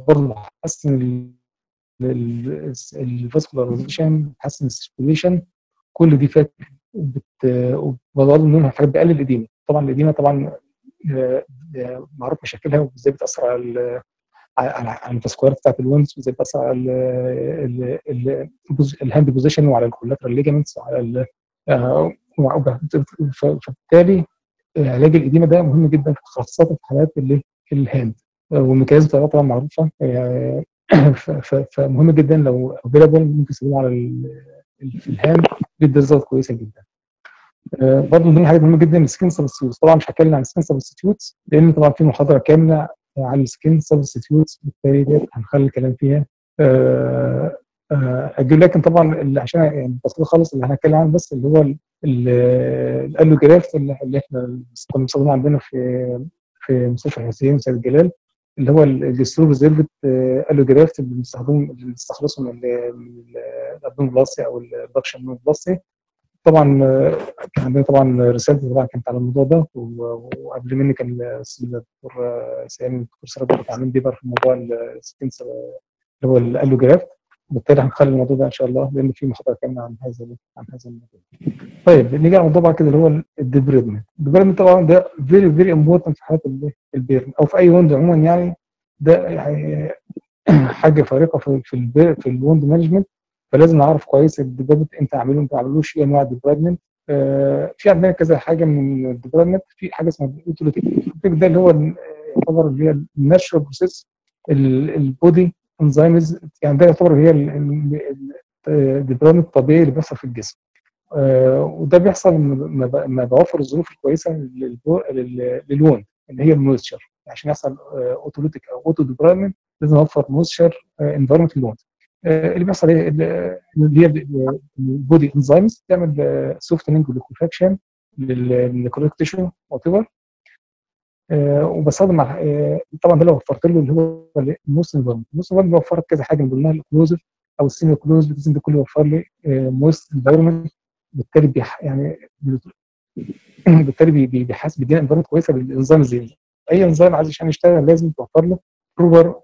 برضه بيحسن الفاسكولاريزيشن، بيحسن السيركيوليشن، كل دي فات وبرضه منهم حاجات بيقلل الاديمه. طبعا الاديمه طبعا معروف مشاكلها وازاي بتاثر على الفاسكولار بتاعت الوينز، وازاي بتاثر على الهاند بوزيشن وعلى الكولاترال ليجمنتس وعلى فبالتالي علاج الاديمه ده مهم جدا خاصه في حالات الهاند، والميكانيزم بتاعتها طبعا معروفه، فمهم جدا لو افيلابل ممكن تستخدمه على الهاند، بيدي ريزلت كويسه جدا. برضه من ضمن الحاجات المهمه جدا السكين سبستيوتس. طبعا مش هتكلم عن السكين سبستيوتس لان طبعا في محاضره كامله عن السكين سبستيوتس، بالتالي ديت هنخلي الكلام فيها اجل. لكن طبعا اللي عشان يعني بسيط خالص اللي هنتكلم عنه بس اللي هو الالوجراف اللي احنا بنستخدمه عندنا في مستشفى الحسين وسيد الجلال، اللي هو الجستور ريزيرفد الوجراف اللي بنستخلصه من الابدون بلاستي او البطشن من البلاستي. طبعا كان عندنا طبعا رساله طبعا كانت على الموضوع ده، وقبل مني كان الدكتور سامي الدكتور سراج عاملين بيبر في موضوع السكنس اللي هو الالوجراف، بالتالي هنخلي الموضوع ده ان شاء الله لان في محاضره كامله عن هذا الموضوع. طيب نيجي على الموضوع بقى كده اللي هو الديبريدمنت. الديبريدمنت طبعا ده فيري فيري امبورتنت في حياه البيرن او في اي وند عموما، يعني ده حاجه فارقه في الوند مانجمنت، فلازم نعرف كويس الديبريدمنت انت عامله انت ما عاملوش، ايه انواع الديبريدمنت. في عندنا كذا حاجه من الديبريدمنت، في حاجه اسمها الاوتوتيك، ده اللي هو يعتبر اللي هي الناتشرال بروسيس البودي انزيمز، يعني ده يعتبر هي الديبريدمنت الطبيعي اللي بيحصل في الجسم، وده بيحصل ما بوفر الظروف الكويسه للوند اللي هي المويستشر. عشان يحصل اوتوليتيك او اوتو ديبريدمنت لازم اوفر مويستشر انفايرمنت للوند. اللي بيحصل ايه اللي هي البودي انزيمز بتعمل سوفتنينج وليكوفاكشن للكوليك تيشو وات ايفر، وبستخدم طبعا ده لو وفرت له اللي هو الموست انفايرمنت. الموست انفايرمنت وفرت كذا حاجه من ضمنها الاوكلوزيف او السيمي اوكلوزيف، لازم ده كله يوفر لي موست انفايرمنت، بالتالي يعني بالتالي بيحاسب بيدينا انفايرمنت كويسه للانزيم. زي اي انزيم عشان يشتغل لازم توفر له بروبر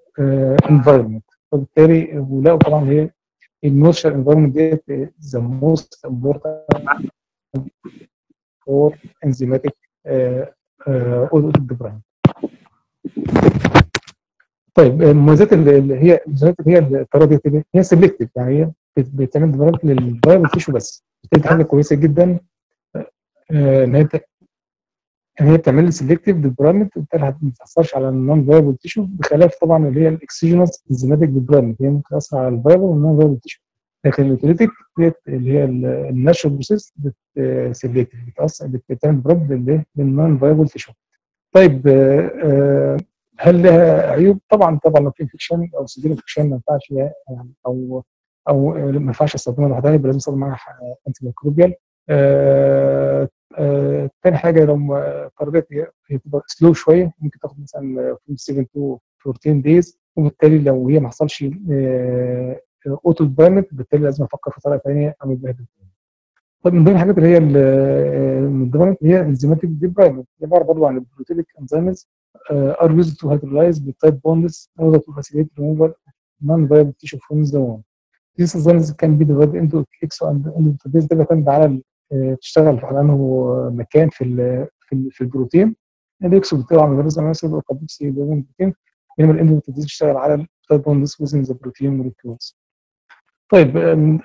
انفايرمنت، فبالتالي ولا طبعا هي الموستشر انفايرمنت ديت ذا موست امبورتنت فور انزيماتيك الديبريدمنت. طيب المميزات اللي هي الطريقه ديت اللي هي سلكتيف، يعني هي بتعمل ديبريدمنت للفيروس تيشو بس، دي حاجه كويسه جدا ان هي بتعمل لي سلكتيف ديبريدمنت، وبالتالي ما بتاثرش على النون فيروس تيشو، بخلاف طبعا اللي هي الاكسجينوس انزيماتيك ديبريدمنت هي ممكن تاثر على الفيروس والنون فيروس تيشو. لكن الاوتوليتيك ديت اللي هي الناتشرال بروسيس بتسلكتيف بتعمل ديبريدمنت للنون فيروس تيشو. طيب هل لها عيوب؟ طبعا لو في انفكشن او سجل انفكشن ما ينفعش يعني او ما ينفعش استخدمها لوحدها، يبقى لازم استخدم معاها انتي ميكروبيال. تاني حاجه لو قررت هي تبقى سلو شويه، ممكن تاخد مثلا from 7 to 14 days، وبالتالي لو هي ما حصلش اوتو ديبريدمنت بالتالي لازم افكر في طريقه ثانيه اعمل بيها. طيب من ضمن الحاجات اللي هي المدمرة هي انزيماتيك ديبرايمنت، دي عباره برضه عن البروتينيك انزيمز ار يوزد تو هيدرولايز بالتايب بوندز ان اوردر تو فاسيليت ريموفال نون فايبل تيشو فروم ذا وند. ذيس انزيمز كان بي ديفايد انتو اكسو اند اندوتيز، ده بيعتمد على بتشتغل على انه مكان في البروتين، الاكسو بتبقى عن غير زماسل وكابوكسي بروتين، بينما الاندوتيز بتشتغل على التايب بوندز وزن ذا بروتين موليكيولز. طيب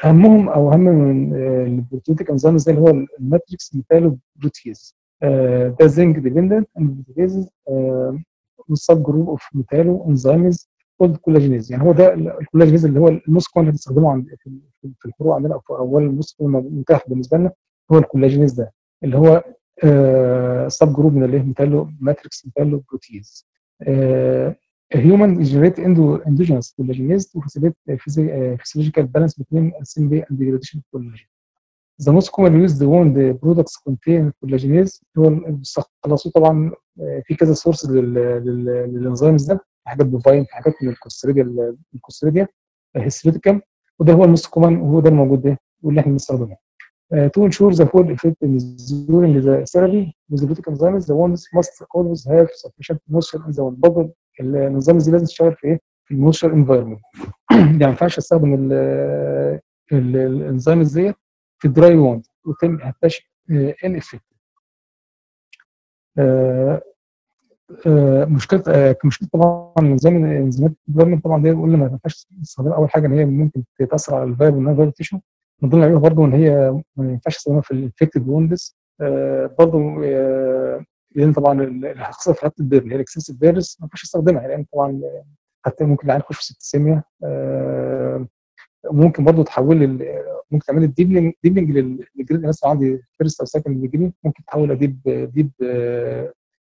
اهمهم او اهم من البروتينيك انزيم زي اللي هو الماتريكس ميثالوبروتيز، ده زنك ديبندنت اندوبروتيز والسب جروب اوف ميثالو انزيمز كولد كولاجينيز. يعني هو ده الكولاجينيز اللي هو الموسكون اللي بنستخدمه عند في الفروع عندنا او في اول الموسكون المتاح بالنسبه لنا هو الكولاجينيز ده اللي هو سب جروب من اللي هي ماتريكس ميثالوبروتيز. هيومن جنريت اندوجينس كولاجينيز وفاسيليت فيسيولوجيكال بالانس بين السيمبلي اند ديجريديشن كولاجين. ذا موست كومن يوزد وند برودكتس كونتين كولاجينيز، هو خلصوه طبعا في كذا سورس للانزيمز ده، حاجات بوفاين حاجات من الكوستريديا هيستريتيكم، وده هو الموست كومن وهو ده الموجود ده واللي احنا بنستخدمه. تو انشور ذا فول افكت ديورينج ذا ثيرابي وذ بروتيك انزيمز ذا وندز ماست اولويز هاف سفشنت مويستشر ان ذا وند بابل. النظام دي لازم تشتغل في ايه؟ في المويستشر انفايرمنت. يعني ما ينفعش استخدم الانزيم ديت في الدراي وند وتم هتبقاش ان افكت. مشكله طبعا الانزيمات طبعا دي قلنا ما ينفعش استخدمها. اول حاجه ان هي ممكن تاثر على الفايب والنون تيشو، من ضمن عيوبها برضه ان هي ما ينفعش استخدمها في الانفكتد وندز برضه، لان طبعا الخاصه في حاله البيرن اللي هي الاكسسيف بيرنز ما ينفعش استخدمها، لان طبعا حتى ممكن العيان يخش في سيبتسيميا، ممكن برضه تحول ممكن تعملي ديبنج للجرين. مثلا عندي فيرست او سكند جرين ممكن تحولها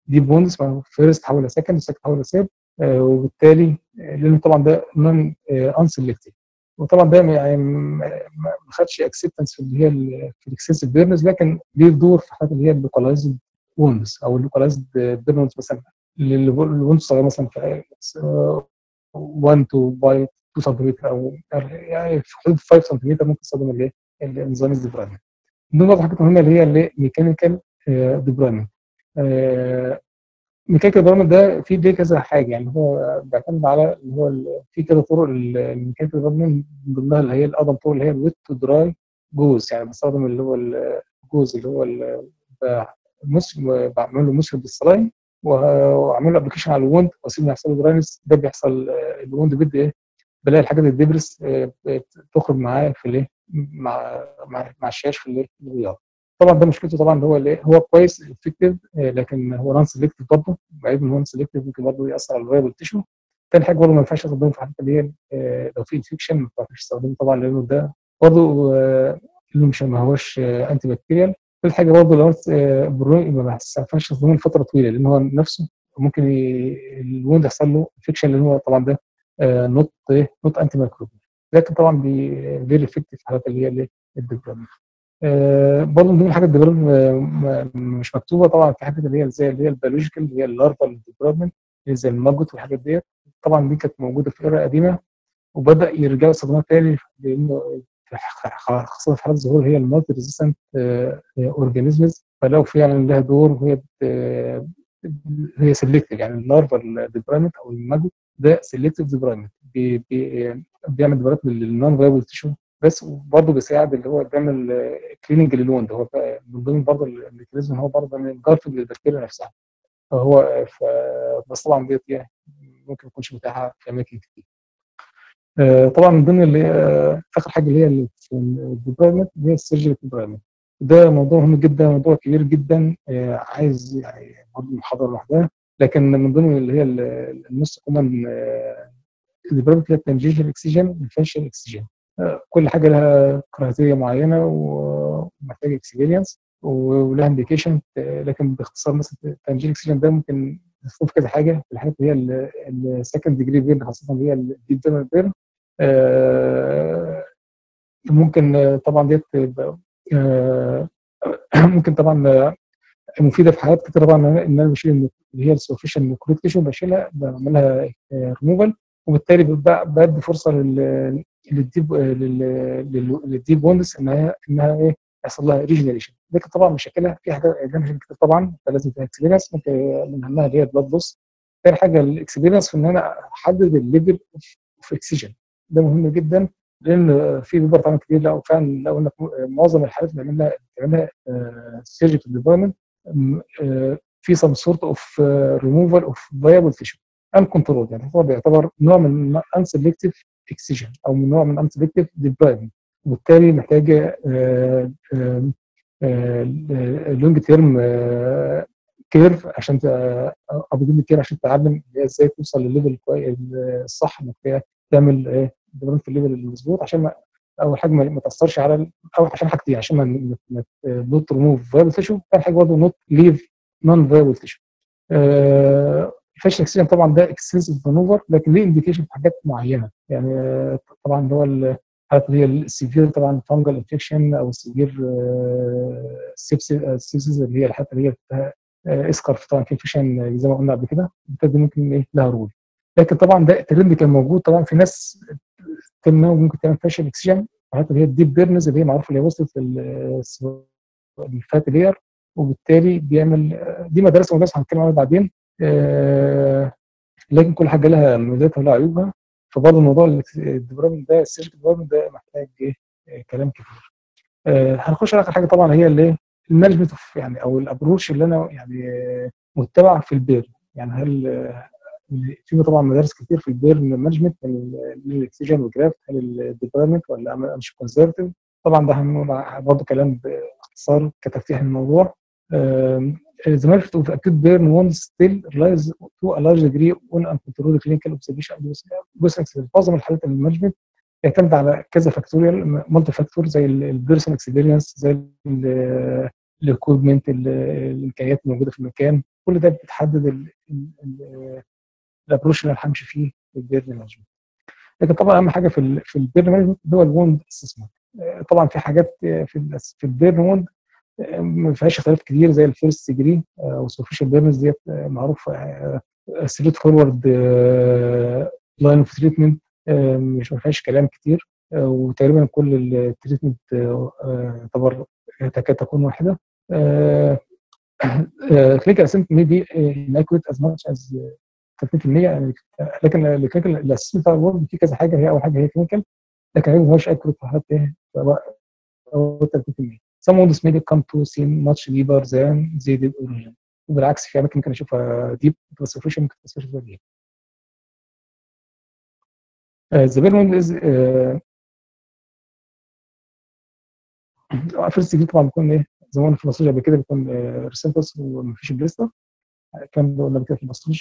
ديب بوندس، فيرست تحولها سكند وسكند تحولها ثيرد، وبالتالي لانه طبعا ده نون انسلكتيف، وطبعا ده يعني ما خدش اكسبتنس في اللي هي في الاكسسيف بيرنز، لكن ليه دور في حالات اللي هي اللوكاليزد بوندس او اللوكاليزد بيرنز مثلا للبوندس صغيره مثلا في 1 2 باي 2 سنتيمتر او يعني في حدود 5 سنتيمتر ممكن تستخدم اللي هي الانزيم ديبرايمنت. دي نقطه حاجه مهمه اللي هي الميكانيكال ديبرايمنت. الميكانيكال ديبرايمنت ده في ليه كذا حاجه، يعني هو بيعتمد على اللي هو في كذا طرق الميكانيكال ديبرايمنت، من ضمنها اللي هي الاقدم طرق اللي هي الويت تو دراي جوز، يعني بستخدم اللي هو الجوز اللي هو بعمل له مشرب بالصلايم واعمل له ابلكيشن على الوند واسيبه يحصل له دراينس. ده بيحصل الوند بيدي ايه؟ بلاقي الحاجات الدبرس بتخرج معاه في الايه؟ مع الشاش في الايه؟ في الرياض. طبعا ده مشكلته طبعا اللي هو الايه؟ هو كويس افكتيف، لكن هو نون سلكتيف برضه، بعيد ان هو نون سلكتيف ممكن برضه ياثر على الفايبل تيشو. تاني حاجه برضه ما ينفعش استخدمه في حاجات اللي هي لو في انفكشن ما ينفعش استخدمه طبعا، لانه ده برضه لانه مش ما هوش انتي بكتيريال. تالت حاجه برضه لو بروني ما ينفعش استخدمه لفتره طويله، لان هو نفسه ممكن الوند يحصل له انفكشن، لان هو طبعا ده نوت انتي مايكروبيال، لكن طبعا فيري افكتيف في الحالات اللي هي الديبرامنت. برضه من ضمن الحاجات الديبرامنت مش مكتوبه طبعا في حاجات اللي هي زي اللي هي البيولوجيكال اللي هي اللارفال ديبرامنت زي الماجوت والحاجات ديت، طبعا دي كانت موجوده في ايرا قديمه وبدا يرجعوا يستخدموها تاني، لانه خاصه في حالات ظهور هي المالتي ريزيستنت اورجانيزمز، فلو فعلا لها دور وهي هي سلكتيف، يعني اللارفال ديبرامنت او الماجوت ده سيلكتيف ديبرايمنت بيعمل ديبرايمنت للنون فايبل تيشو بس، وبرضه بيساعد اللي هو بيعمل كليننج للوند. هو من ضمن برضه الميكانيزم ان هو برضه بيعمل جارفنج للبكتيريا نفسها، فهو بس طبعا ديت يعني ممكن ما تكونش متاحه في اماكن كتير. طبعا من ضمن اللي اخر حاجه اللي هي الديبرايمنت اللي هي السيرجيكال ديبرايمنت، ده موضوع مهم جدا، موضوع كبير جدا، عايز يعني برضه محاضره لوحدها، لكن من ضمن اللي هي النص كومن ديبرايمنت اللي هي التنجيشن اكسجين والفنشن اكسجين، كل حاجه لها كرايتيريا معينه ومحتاجه اكسبيرينس ولها انديكيشن، لكن باختصار مثلا التنجيشن اكسجين ده ممكن نستخدمه في كذا حاجه، في الحاجات اللي هي السكند ديجري بيرن خاصه اللي هي الديب ديرمال بيرن، ممكن طبعا ديت ممكن طبعا مفيده في حالات كتير طبعا، ان انا بشيل اللي هي السورفيشن ميكروتيشن بشيلها بعملها ريموفال، وبالتالي بدي فرصه للديب بوندس انها ايه يحصل لها ريجنريشن. لكن طبعا مشاكلها في حاجات كتير طبعا، فلازم فيها اكسبيرينس، ممكن من اهمها اللي هي البلاد لوس. تاني حاجه الاكسبيرينس في ان انا احدد الليفل اوف اكسجين، ده مهم جدا، لان في بيبر طبعا كتير لو فعلا لو انك معظم الحالات بنعملها سيرجيكال ديبارمنت في some sort of removal of viable tissue uncontrolled، يعني هو بيعتبر نوع من unselective excision او من نوع من unselective depriving، وبالتالي محتاجه long term كيرف عشان ابو كير عشان تتعلم ازاي توصل للليفل الصح، انك تعمل ديبرايمنت في الليفل المظبوط، عشان اول حاجه ما تاثرش على اول عشان حاجتين، عشان ما نوت ريموف فايبل تيشو، ثاني حاجه برضه نوت ليف نون فايبل تيشو. الفاشن اكسجين طبعا ده اكسسيف مانوفر، لكن ليه انديكيشن في حاجات معينه، يعني طبعا اللي هو الحالات اللي هي السيفير طبعا فانجل انفكشن او السيفير سيبسيس اللي هي الحالات اللي هي اسكر طبعا في انفكشن زي ما قلنا قبل كده، بالتالي ممكن ايه لها رول. لكن طبعا ده الترند كان موجود طبعا، في ناس تمنع وممكن تعمل فاشل اكسجين، الحاجات اللي هي الديب بيرنز اللي هي معروفه اللي هي وصلت للفات لير، وبالتالي بيعمل دي مدرسه هنتكلم عنها بعدين، لكن كل حاجه لها مميزاتها ولها عيوبها، فبرضه موضوع الديبرامنت ده السيرجيكال ديبرامنت ده محتاج كلام كتير. هنخش على اخر حاجه طبعا هي اللي المانجمنت يعني او الابروتش اللي انا يعني متبع في البيرن، يعني هل في طبعا مدارس كتير في البيرن مانجمنت من الاكسجين والجرافت، هل الديبرايمنت ولا مش كونسرفتيف؟ طبعا ده هنقول برضه كلام باختصار كتفتيح الموضوع. The benefit of acute burn wounds still relies to a large degree on uncontrolled clinical observation. معظم الحالات المانجمنت يعتمد على كذا فاكتوريال، مالتي فاكتور زي البيرسون اكسبيرينس، زي الاكويبمنت، الامكانيات الموجوده في المكان، كل ده بتحدد الابروش اللي هنمشي فيه في البير مانجمنت. لكن طبعا اهم حاجه في البير مانجمنت هو الوند اسسمنت. طبعا في حاجات في البيرن وند ما فيهاش اختلاف كتير زي الفيرست ديجري والسوفيشال بيرنز ديت معروفه ستريت فورورد لاين اوف تريتمنت، مش ما فيهاش كلام كتير، وتقريبا كل التريتمنت تعتبر تكاد تكون واحده. كلينيكال اسسمنت مي بي انكويت از ماتش از 30%، لكن الكلينيكال الاسسمنت برضه في كذا حاجه. هي اول حاجه هي كلينيكال، لكن هي ما هوش اكوريت حتى هو 30%. some wounds may come to seem much deeper than they did originally، وبالعكس في اماكن ممكن اشوفها ديب بس ممكن تكونش ديب. The bare wound is first degree طبعا بيكون ايه زمان في المصرية قبل كده بيكون ريسنتس ومفيش بلاستر، الكلام ده قلنا قبل كده في المصرية.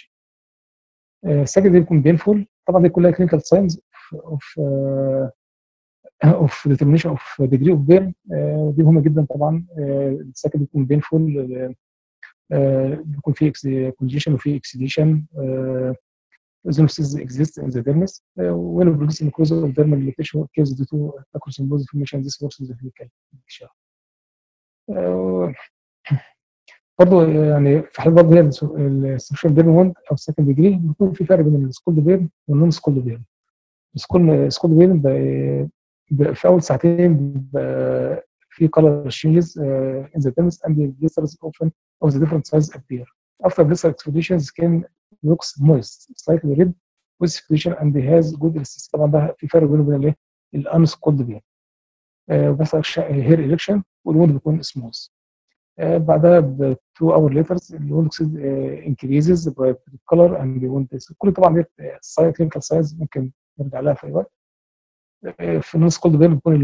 second degree بيكون painful، طبعا دي كلها clinical signs of determination of degree of pain، دي مهمة جدا طبعا. second بيكون painful، بيكون فيه congestion وفيه exudation، Zoonosis exists in the dermis when producing cause of dermal irritation occurs due to acrosymbose formation. This worsens the clinical picture. برضه يعني في حالة برضه هي السكشوال بيرن وند أو السكند ديجري بيكون في فرق بين السكولد بيرن والنون سكولد بيرن. السكولد بيرن في أول ساعتين بيبقى في color changes in the dermis and the blisters often of the different sizes appear. After blister exudation, skin looks moist, slightly red with secretion and has good resistance. طبعا ده في فرق بينه وبين الايه؟ الانسكولد بين. بيحصل هير إليكشن والوند بيكون سموث. بعدها ب 2 اور ليترز الوند انكريزز بالكلر اند وند. كل طبعا ديت سايت كلينيكال سايز ممكن نرجع لها في اي وقت. في الانسكولد بين بيكون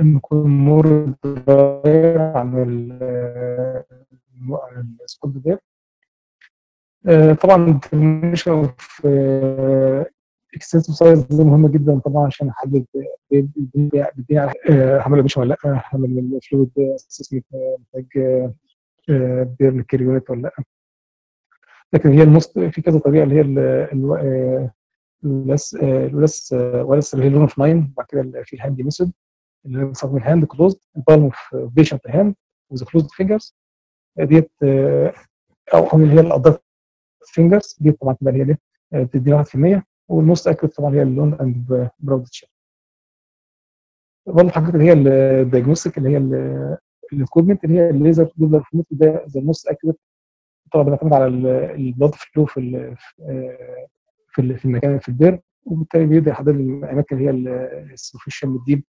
بيكون مور عن السكولد بين. طبعا الديترمينيشن اوف اكستنسيف سايز دي مهمه جدا طبعا عشان احدد بيديني على حمل مش ولا لا، حمل من فلويد اسسمنت محتاج بيرن كريونيت ولا لا. لكن هي الموست في كذا طريقه اللي هي الولاس اللي هي لون اوف 9، وبعد كده في الهاند ميثود اللي هو بنسميه الهاند كلوزد البالم اوف بيشنت هاند وذا كلوزد فينجرز ديت، او اللي هي الأضافة فينجرز دي طبعا تبقى هي اللي بتديني 1%، والموست اكيوريت طبعا هي اللون اند براود تشير. برضه الحاجات اللي هي الدايجنوستيك اللي هي الاكويبمنت اللي هي الليزر دوبلر فورميت ده ذا موست اكيوريت، طبعا بيعتمد على البلاد فلو في المكان في البير، وبالتالي بيقدر يحدد الاماكن اللي هي السوفيشال والديب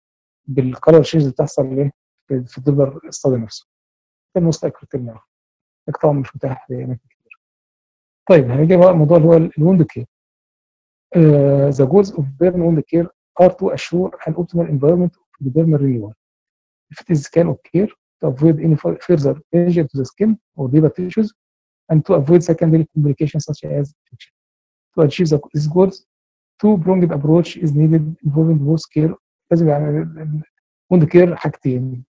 بالكلر شينز اللي بتحصل ايه في الدوبلر الصدى نفسه. ده الموست اكيوريت اللي طبعا مش متاح في اماكن كتير. طيب هنيجي بقى الموضوع اللي هو الوند كير. ذا جولز اوف بيرن وند كير ار تو اشور ان اوبتيمال انفايرمنت اوف ذا بيرن رينيوال. If it is can occur to avoid any further injury to the skin or deeper tissues and to avoid secondary complications such as infection. To achieve these goals, two-pronged approach is needed involving both care. لازم يعني وند كير حاجتين،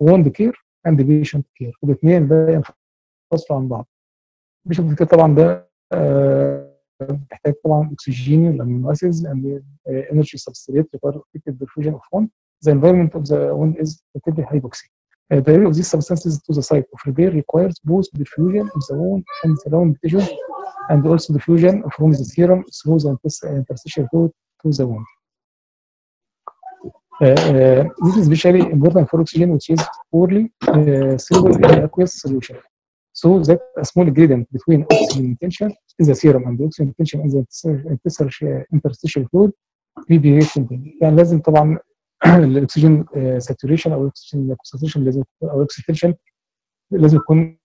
وند كير اند بيشنت كير، والاثنين ده ينفصلوا عن بعض. بيشنت كير طبعا ده بيحتاج طبعا اكسجين لما اسيز اند انرجي سبستريت ريكوير فيكتد ديفيوجن اوف وند. ذا انفايرمنت اوف ذا وند از تيبي هايبوكسي. The use of these substances to the site of repair requires both diffusion of the wound and the surrounding tissue and also diffusion from the serum through the interstitial fluid to the wound. This is especially important for oxygen which is poorly soluble in aqueous solution. So that a small gradient between oxygen retention in the serum and the oxygen retention in the interstitial fluid may be maintained. يعني لازم طبعا الاكسجين ساتوريشن او الاكسجين كونسنتريشن لازم او الاكسجين لازم يكون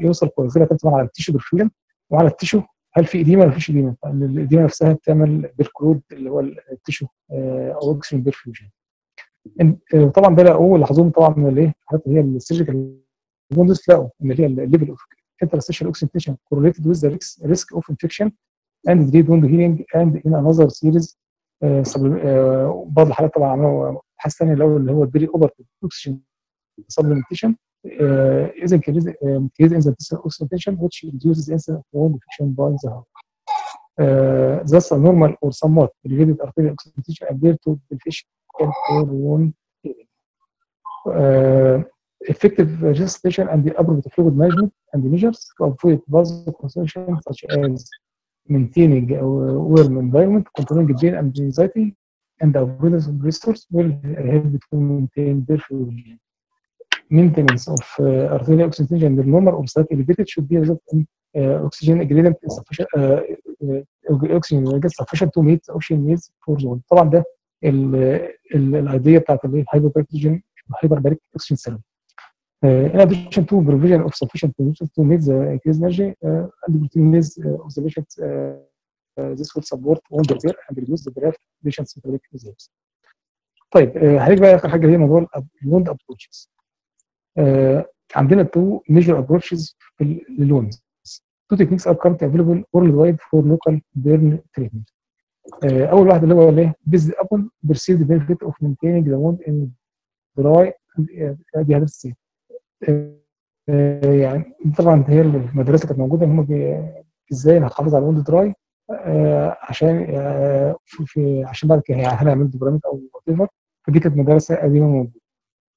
يوصل كويس طبعا على التيشو برفيوجن وعلى التيشو. هل في اديمه ولا مفيش اديمه؟ الاديمه نفسها بتعمل بيركرود اللي هو التيشو او الاكسجين برفيوجن. طبعا ده لقوه لاحظوهم طبعا من الايه؟ الحاجات اللي هي السيرجيكال وندوز لقوا ان هي الليفل اوف انترستيشال اوكسنتيشن كورليتد وذ ذا ريسك اوف انفكشن اند دريد وند هيلينج اند ان انذر سيريز بعض الحالات طبعا عملوا ابحاث ثانيه الاول اللي هو البيري اوبر اوكسجين سبلمنتيشن is increased insulin oxidation which reduces insulin production by the heart. Thus, a normal or somewhat elevated arterial oxidation appear to be deficient for one hearing. Effective resuscitation and the appropriate fluid management and measures to avoid vasoconstriction such as maintaining a warm environment, controlling pain and anxiety, and the avoidance of resources will help to maintain their fluid. Maintenance of arterial oxygenation the normal or slightly elevated should be reserved in oxygen gradient sufficient oxygen gradient sufficient to meet oxygen needs for the world. طبعا ده الايديا بتاعت الهايبرباريك oxygen therapy. In addition to provision of sufficient nutrients to meet the increased energy and protein needs of the patient, this will support wound repair and reduce the graft patient's metabolic disease. طيب هنيجي بقى اخر حاجه هي موضوع الوند ابروتشز. عندنا تو ميجر ابروتشز للونز. تو تكنيكس ار كارنت افيلبل وورلد وايد فور لوكال بيرن تريتمنت. اول واحد اللي هو ايه؟ بيزد ابون بيرسيفد بنفيت اوف مينتيننج ذا وند ان دراي دي هذا السيت. يعني طبعا هي المدرسه كانت موجوده ان هم ازاي نحافظ على الوند دراي عشان عشان بعد كده هنعمل دبرامات او وات ايفر، فدي كانت مدرسه قديمه موجوده.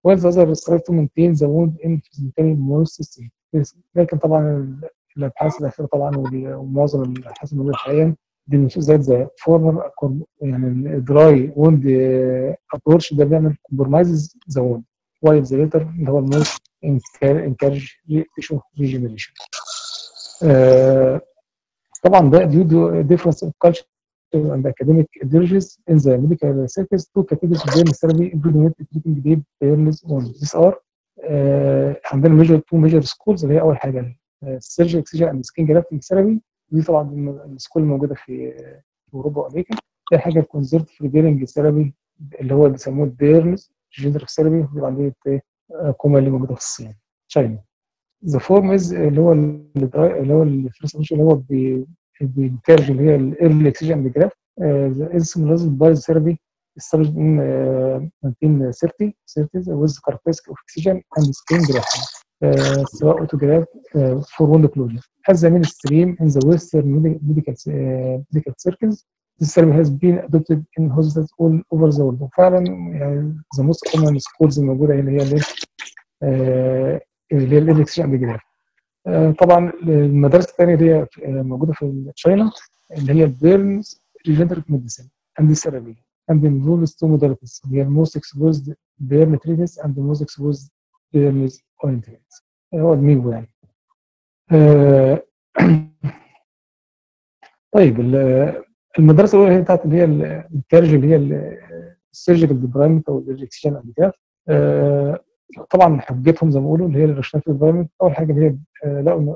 while the other strive to maintain the wound in physical moist state. لكن طبعا الابحاث الاخيره طبعا ومعظم الابحاث الموجوده حاليا دي بنشوف زي فورمر يعني الدراي ووند ابروتش ده بيعمل كومبرمايزز ذا ووند while the later اللي هو الموست انكارج تيشو ريجنريشن. طبعا ده due to difference of culture and academic ideologies in the medical circles, two categories of burn therapy including treating deep burns on these are عندنا two major schools اللي هي أول حاجة surgical excision and skin grafting therapy دي طبعا السكول الموجودة في أوروبا وأمريكا. تاني حاجة conserved free bearing therapy اللي هو بيسموه burns regenerative therapy دي عملية كوما اللي موجودة في الصين تشاينا. The form is اللي هو الفريس اللي هو بينترج اللي هي الايرلي اكسجين بجراف اسم لازم بايز ثيرابي استرج ان 1930 ويز كاربيسك اوف اكسجين اند سكين جرافت سواء اوتوجراف فور وند كلوجر از مين ستريم ان ذا ويسترن ميديكال سيركلز. This therapy has been adopted in hospitals all over the world. فعلا يعني the most common schools الموجوده اللي هي الايرلي اكسجين بجراف. طبعا المدرسه الثانيه دي موجوده في تشاينا اللي هي البيرنز ريجنريتيف ميديسين اند ثيرابي اند انفولز تو موداليتيز هي الموست اكسبوزد بيرن تريتس اند الموست اكسبوزد بيرنز اورينتيتس هو الميجو يعني. طيب المدرسه الاولى هي بتاعت اللي هي الترجي اللي هي السيرجيكال ديبرايمنت او الريكشن اند كاف. طبعا حجتهم زي ما بيقولوا اللي هي الريشنال انفايرمنت اول حاجه اللي هي لقوا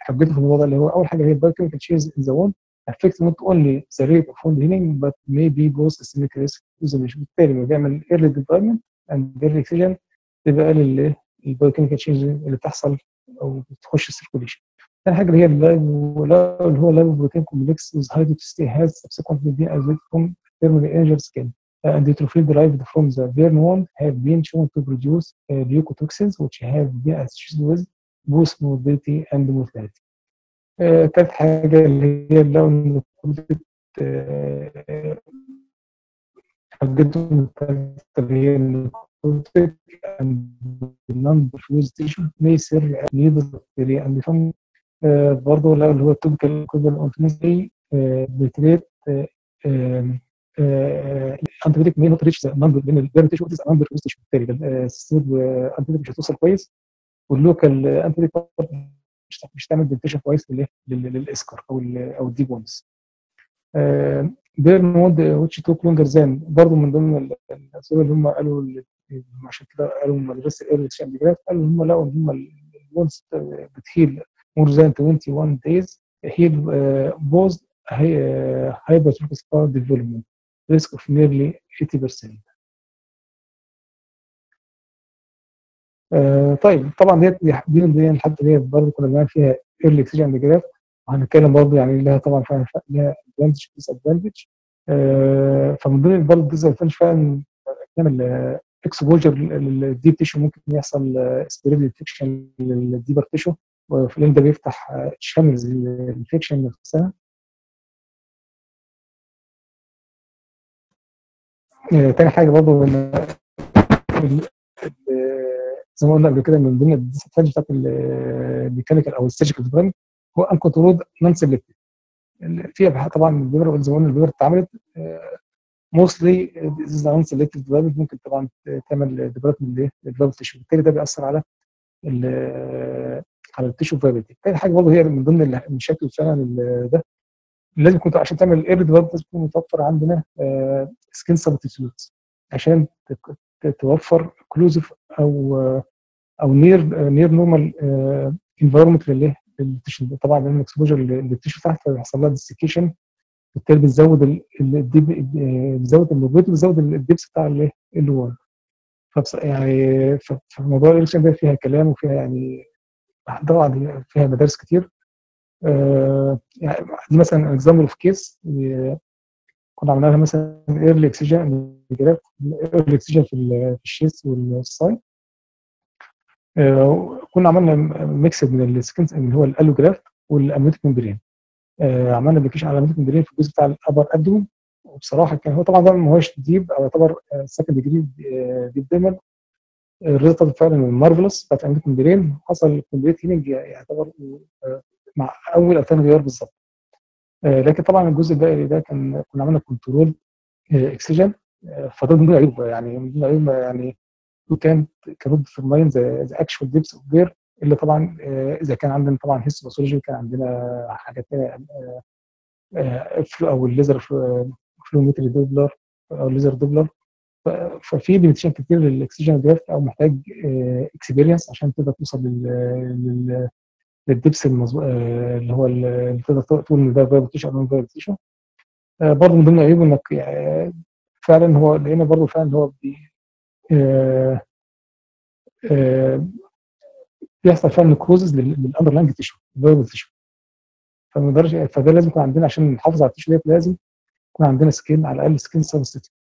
حجتهم في الموضوع اللي هو اول حاجه اللي هي البايوكيميكال تشيز ان ذا ووند افكت نوت اونلي ذا ريت اوف ووند هيلينج بت مي بي بوث سيستميك ريسك وزميشن. بالتالي بيعمل ايرلي ديفايرمنت اند ايرلي اكسجين تبقى البايوكيميكال تشيز اللي بتحصل او بتخش السيركوليشن. ثاني حاجه اللي هي اللي هو اللايف بروتين كومبلكس ويز هاي دوتستي هاز سبسيكونتلي بين ازيد فروم تيرمينال انجر سكين. And neutrophil derived from the burn wound have been shown to produce leukotoxins which have been associated with both morbidity and mortality. تالت حاجة اللي هي اللون حاجتهم اللي هي النيكوتيك and non-perfused tissue may serve as needles of bacteria and fungi. برضه اللي هو التوبيكال كوبل أنفيزي بتريت انتبيوتيك مين نوت ريتش من البيرن تيشو وتز اندر ريسيرش. بالتالي السيب انتبيوتيك مش هتوصل كويس واللوكال انتبيوتيك مش هتعمل ديتكشن كويس للاسكر او الديب وونز. بيرن وند ويتش توك لونجر زان برضه من ضمن الاسباب اللي هم قالوا عشان كده قالوا مدرسه الايرليتش اند جراف قالوا هم لقوا ان هم الوندز بتهيل مور زان 21 دايز هيل بوز هايبرتروفيك سكار ديفلوبمنت risk of nearly 80%. طيب طبعا دي الحته اللي هي برضه كنا بنعمل فيها early excision graft وهنتكلم برضه يعني لها طبعا لها advantage disadvantage. فمن ضمن برضه الجزء الفني فعلا الاكسبوجر للديب تيشو، ممكن يحصل سبريد ديتكشن للديبر تيشو، وفي ده بيفتح شانلز للانفكشن نفسها. تاني حاجه برضه زي ما قلنا قبل كده، من ضمن الديسبلينز بتاعت الميكانيكال او السيرجيكال ديزاين هو انكنترولد نون سيلكتيف. في ابحاث طبعا من البيبر زي ما قلنا البيبر اتعملت موستلي نون سيلكتيف ديفلوبمنت، ممكن طبعا تعمل ديفلوبمنت للديفلوب تيشو، بالتالي ده بيأثر على التيشو فايبرتي. تاني حاجه برضه هي من ضمن المشاكل فعلا ده لازم يكون عشان تعمل ايرلي ديفلوبمنت لازم يكون متوفر عندنا سكين سبستيتيوتس عشان توفر كلوزف او نير نورمال انفايرمنت للتيشو. طبعا لان الاكسبوجر للتيشو تحت فبيحصل لها ديسيكيشن، بالتالي بتزود الموجات وبتزود الدبس بتاع الوال. يعني فموضوع الالكشن ده فيها كلام وفيها يعني طبعا فيها مدارس كتير. يعني دي مثلا اكزامبل اوف كيس كنا عملناها، مثلا ايرلي اكسجين في الشيس والصاي. كنا عملنا ميكس من السكنز اللي هو الالوجراف والامنيوتيك ممبرين. عملنا ابلكيشن على الامنيوتيك ممبرين في الجزء بتاع الابر ابدومن، وبصراحه كان هو طبعا ما هوش ديب او يعتبر سكند ديجري ديب دايما. الريزلت فعلا مارفلس بتاعت الامنيوتيك ممبرين، حصل كومبليت هيلينج يعتبر مع اول او ثاني غيار بالظبط. لكن طبعا الجزء الباقي ده كنا عملنا كنترول اكسجين، فده من ضمن العيوب. يعني من ضمن العيوب يعني كان في الماين ذا اكشوال ديبس اوف غير، اللي طبعا اذا كان عندنا طبعا هيستوباثولوجي، كان عندنا حاجات ثانيه فلو او الليزر فلومتري دوبلر او الليزر دوبلر. ففي ليميتيشن كتير للاكسجين جرافت، او محتاج اكسبيرينس عشان تقدر توصل للدبس اللي هو اللي تقدر تقول ان ده فايبل تيشو او نون فايبل تيشو. برضه من ضمن عيوبه انك فعلا هو لقينا برضه فعلا هو بيحصل فعلا كروزز للاندرلاينج تيشو الفايبل تيشو. فما نقدرش، فده لازم يكون عندنا عشان نحافظ على التيشو ديت، لازم يكون عندنا سكين على الاقل سكين سبستيتيوت.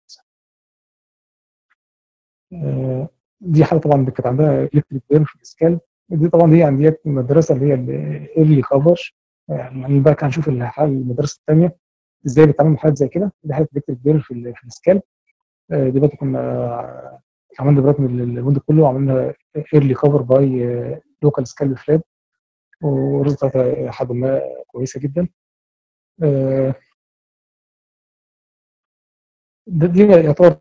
دي حاجه طبعا كانت عندها الكتريك بيرن في الاسكال. دي طبعا هي عندي المدرسه اللي هي الايرلي كفر، يعني بقى هنشوف المدرسه الثانيه ازاي بتتعامل مع حاجات زي كده. دي حاجه الكتريك بيرن في الاسكال. دي برضه كنا عملنا دلوقتي الويند كله وعملنا ايرلي كفر باي لوكال سكال فلاب، والرزقه بتاعتها لحد ما كويسه جدا. دي يعتبر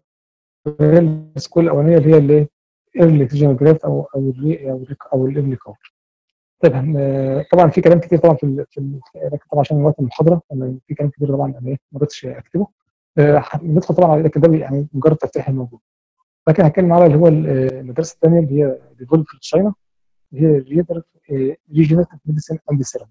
السكول الاولانيه اللي هي الايرلي اكسجين جرافت او الري او الايرلي كفر. طبعا في كلام كتير طبعا لكن طبعا عشان وقت المحاضره في كلام كتير طبعا انا ما قدرتش اكتبه. ندخل طبعا على ده يعني مجرد تفتيح الموجود، لكن هتكلم على اللي هو المدرسه الثانيه اللي هي ديفولف في تشاينا، اللي هي ريجنريتيف ميديسين اند سيرامي.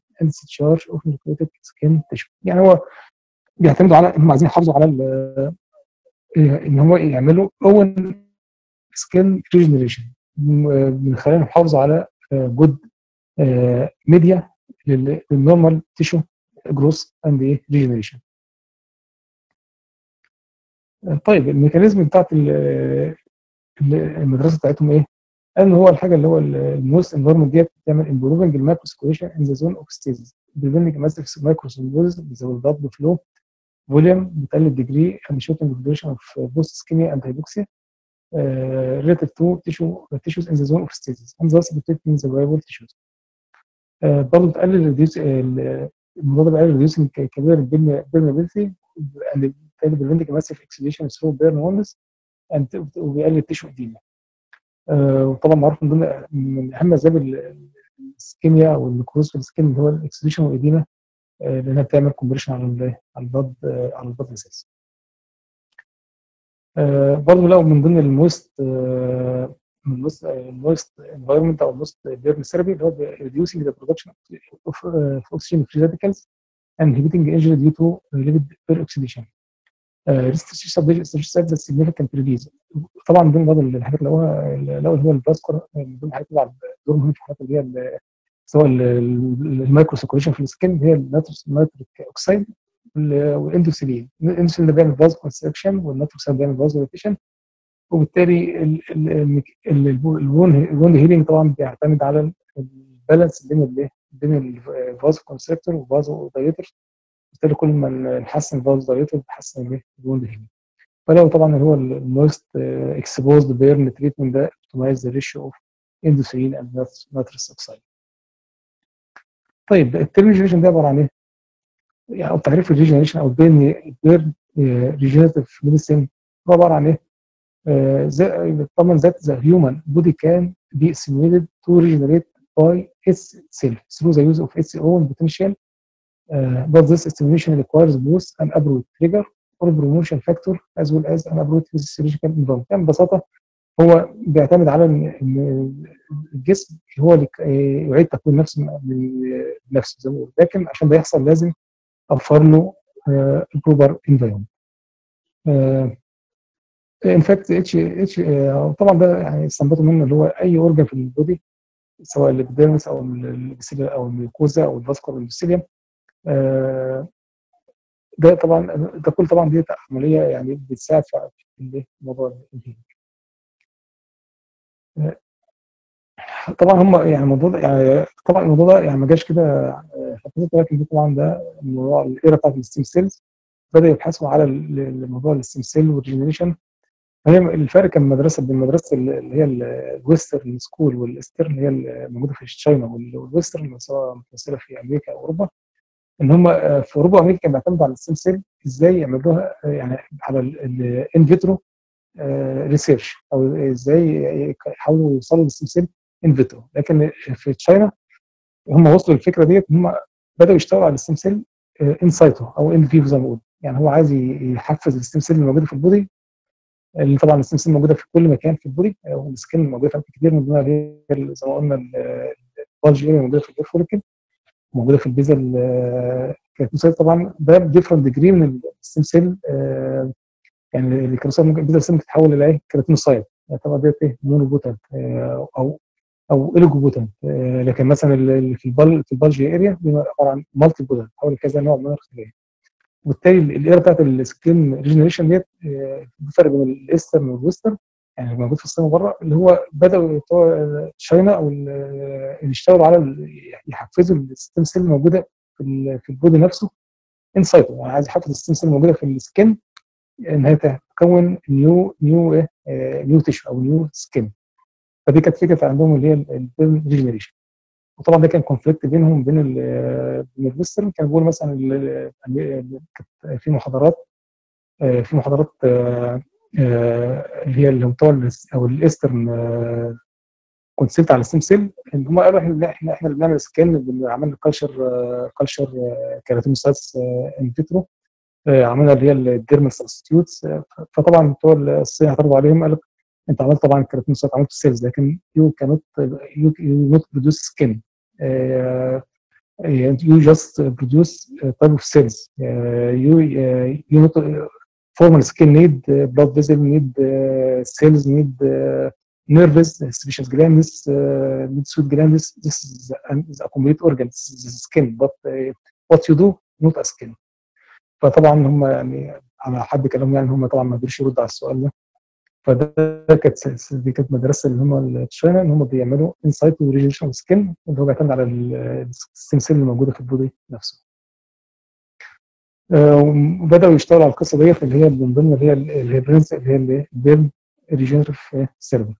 and discharge of necrotic skin tissue. يعني هو بيعتمدوا على هم عايزين يحافظوا على ان هم يعملوا own skin regeneration من خلال يحافظوا على good media للnormal tissue growth and regeneration. طيب الميكانيزم بتاعت المدرسه بتاعتهم ايه؟ قال هو الحاجه اللي هو الموست انفيرمنت ديت بتعمل امبروفنج المايكرو سكويشن ان ذا زون اوف ستيزيس، بريفنج ماسيف مايكرو سمبوزز بيزود دبل فلو فوليوم، بتقلل ديجري اند شوتنج ديوريشن اوف بوست سكينيا اند هايبوكسيا ريليتيف تو تيشوز ان ذا زون اوف ستيزيس اند ذا سبتكتنج ذا فايبل تيشوز. برضه بتقلل ريديوس الموضوع ده بيقلل ريديوسنج كبير البيرمابيلتي اند بريفنج ماسيف اكسبيشن ثرو بيرن ووندز اند وبيقلل التيشو قديمه. وطبعا معروف من ضمن من اهم اسباب الاسكيميا والنكروز في السكين اللي هو الاكسديشن والاديمه، لانها بتعمل كومبريشن على الباد الاساسي. برضه لو من ضمن الموست انفايرمنت او الموست بيرن ثيرابي اللي هو reducing the production of oxygen free radicals and inhibiting injury due to lipid peroxidation. Restricted significant release. طبعا من ضمن بعض الحاجات اللي هو البلاسكور، من ضمن الحاجات اللي بتلعب دور مهم في الحاجات اللي هي سواء المايكرو سيركوليشن في السكن هي النيتريك اوكسيد والاندوسيلين. الاندوسيلين ده بيعمل باز كونستريكشن والنيتروكسيد بيعمل باز دايليتيشن، وبالتالي الوند هيلينج طبعا بيعتمد على البالانس بين الفازو كونستريكتور والفازو دايليتر، وبالتالي كل ما نحسن الفازو دايليتر بنحسن الايه؟ الوند هيلينج. فلو طبعا هو الموست اكسبوزد بيرن تريتمنت ده اوبتمايز ذا ريشيو اوف اندوسيلين اند نيتروس اوكسيد. طيب الترميجيشن ده عباره عن ايه؟ يعني او تعريف الريجنريشن او البيرن ريجنريتيف ميديسين هو عباره عن ايه؟ طبعا ذات ذا هيومن بودي كان بي اسيميليتد تو ريجنريت باي اتس سيلف ثرو ذا يوز اوف اتس اون بوتنشال، بس ذيس استيميليشن ريكوايرز بوث ان ابروت تريجر اور بروموشن فاكتور از ويل از ان ابروت فيزيولوجيكال انفولف. يعني ببساطه هو بيعتمد على ان الجسم هو اللي يعيد تكوين نفسه بنفسه زي ما قلت، لكن عشان ده يحصل لازم اوفر له بروبر انفايرمنت. ان فاكت اتش طبعا ده يعني استنبطوا منه اللي هو اي اورجن في البودي سواء الابيديرمس او الابيثيليا او الميوكوزا او الفاسكولار اندوثيليوم، ده طبعا ده كل طبعا دي عمليه يعني بتساعد في الموضوع ده. طبعا هم يعني الموضوع ده يعني طبعا الموضوع ده يعني ما جاش كده حطيته، لكن طبعا ده الموضوع الايرا بتاعت الستيم سيلز بدأوا يبحثوا على الموضوع الستيم سيل والريجنريشن. هي الفرق كان مدرسه بين المدرسه اللي هي الويسترن سكول والاسترن اللي هي موجوده في تشاينا، والويسترن متمثله في امريكا واوروبا، ان هم في اوروبا وامريكا كانوا بيعتمدوا على الستيم سيل ازاي يعملوها يعني على الان فيترو ريسيرش او ازاي يحاولوا يوصلوا للستيم سيل ان فيترو، لكن في تشاينا هم وصلوا للفكره ديت ان هم بداوا يشتغلوا على الستيم سيل ان سايتو او ان فيفو زي ما بنقول. يعني هو عايز يحفز الستيم سيل اللي موجوده في البودي، اللي طبعا الستيم سيل موجوده في كل مكان في البودي، والسكن موجوده في اماكن كتير من ضمنها زي ما قلنا البالج اريا موجوده في الهير فوليكل وموجوده في البيزل كيروسايت. طبعا ده بديفرنت ديجري من الستيم سيل، يعني الكيروسايت ممكن البيزل سيل تتحول الى ايه؟ كيراتينوسايت، يعني طبعا ديت ايه؟ مونوبوتنت او اليجوبوتنت. لكن مثلا اللي في البالج اريا بيبقى عباره عن مالتي بوتنت حوالي كذا نوع من الخلايا، وبالتالي الايرا بتاعت السكين ريجنريشن ديت الفرق بين الاسترن والويسترن يعني موجود في الصين وبره، اللي هو بداوا بتوع تشاينا او اللي اشتغلوا على يحفزوا الستيم سيل الموجوده في البودي نفسه انسايتو، يعني عايز يحفز الستيم سيل الموجوده في السكين ان هي تكون نيو تيشو او نيو سكين. فدي كانت فكره عندهم اللي هي البيرن ريجنريشن، وطبعا ده كان كونفليكت بينهم بين الويسترن. كان بيقول مثلا في محاضرات اللي هي اللي بتوع او الايسترن كونسبت على الستيم سيل، ان هم قالوا احنا اللي بنعمل سكان، عملنا كلشر كيراتينوسايتس ان فيترو، عملنا اللي هي الديرمال سبستيوتس. فطبعا بتوع الصين اعترضوا عليهم، قالوا انت عملت طبعا الكيراتينوسايت عملت السيلز، لكن يو كانوت بروديوس سكين، يو جاست بروديوس تايب اوف سيلز، يو نوت فورمال سكين نيد بلاد فيزل نيد سيلز نيد نيرفز سبيشيس جلاندس نيد سويت جلاندس. This is a complete organ, this is the skin, but what you do not a skin. فطبعا هم يعني على حد كلامهم يعني هم طبعا ما قدروش يردوا على السؤال ده. فده كانت مدرسه اللي هم تشاينا ان هم بيعملوا انسايت وريجنريشن سكين اللي هو بيعتمد على الستيم سيل اللي موجوده في البودي نفسه. وبداوا يشتغلوا على القصه ديت اللي هي من ضمن اللي هي البيرن ريجنريتيف ثيرابي.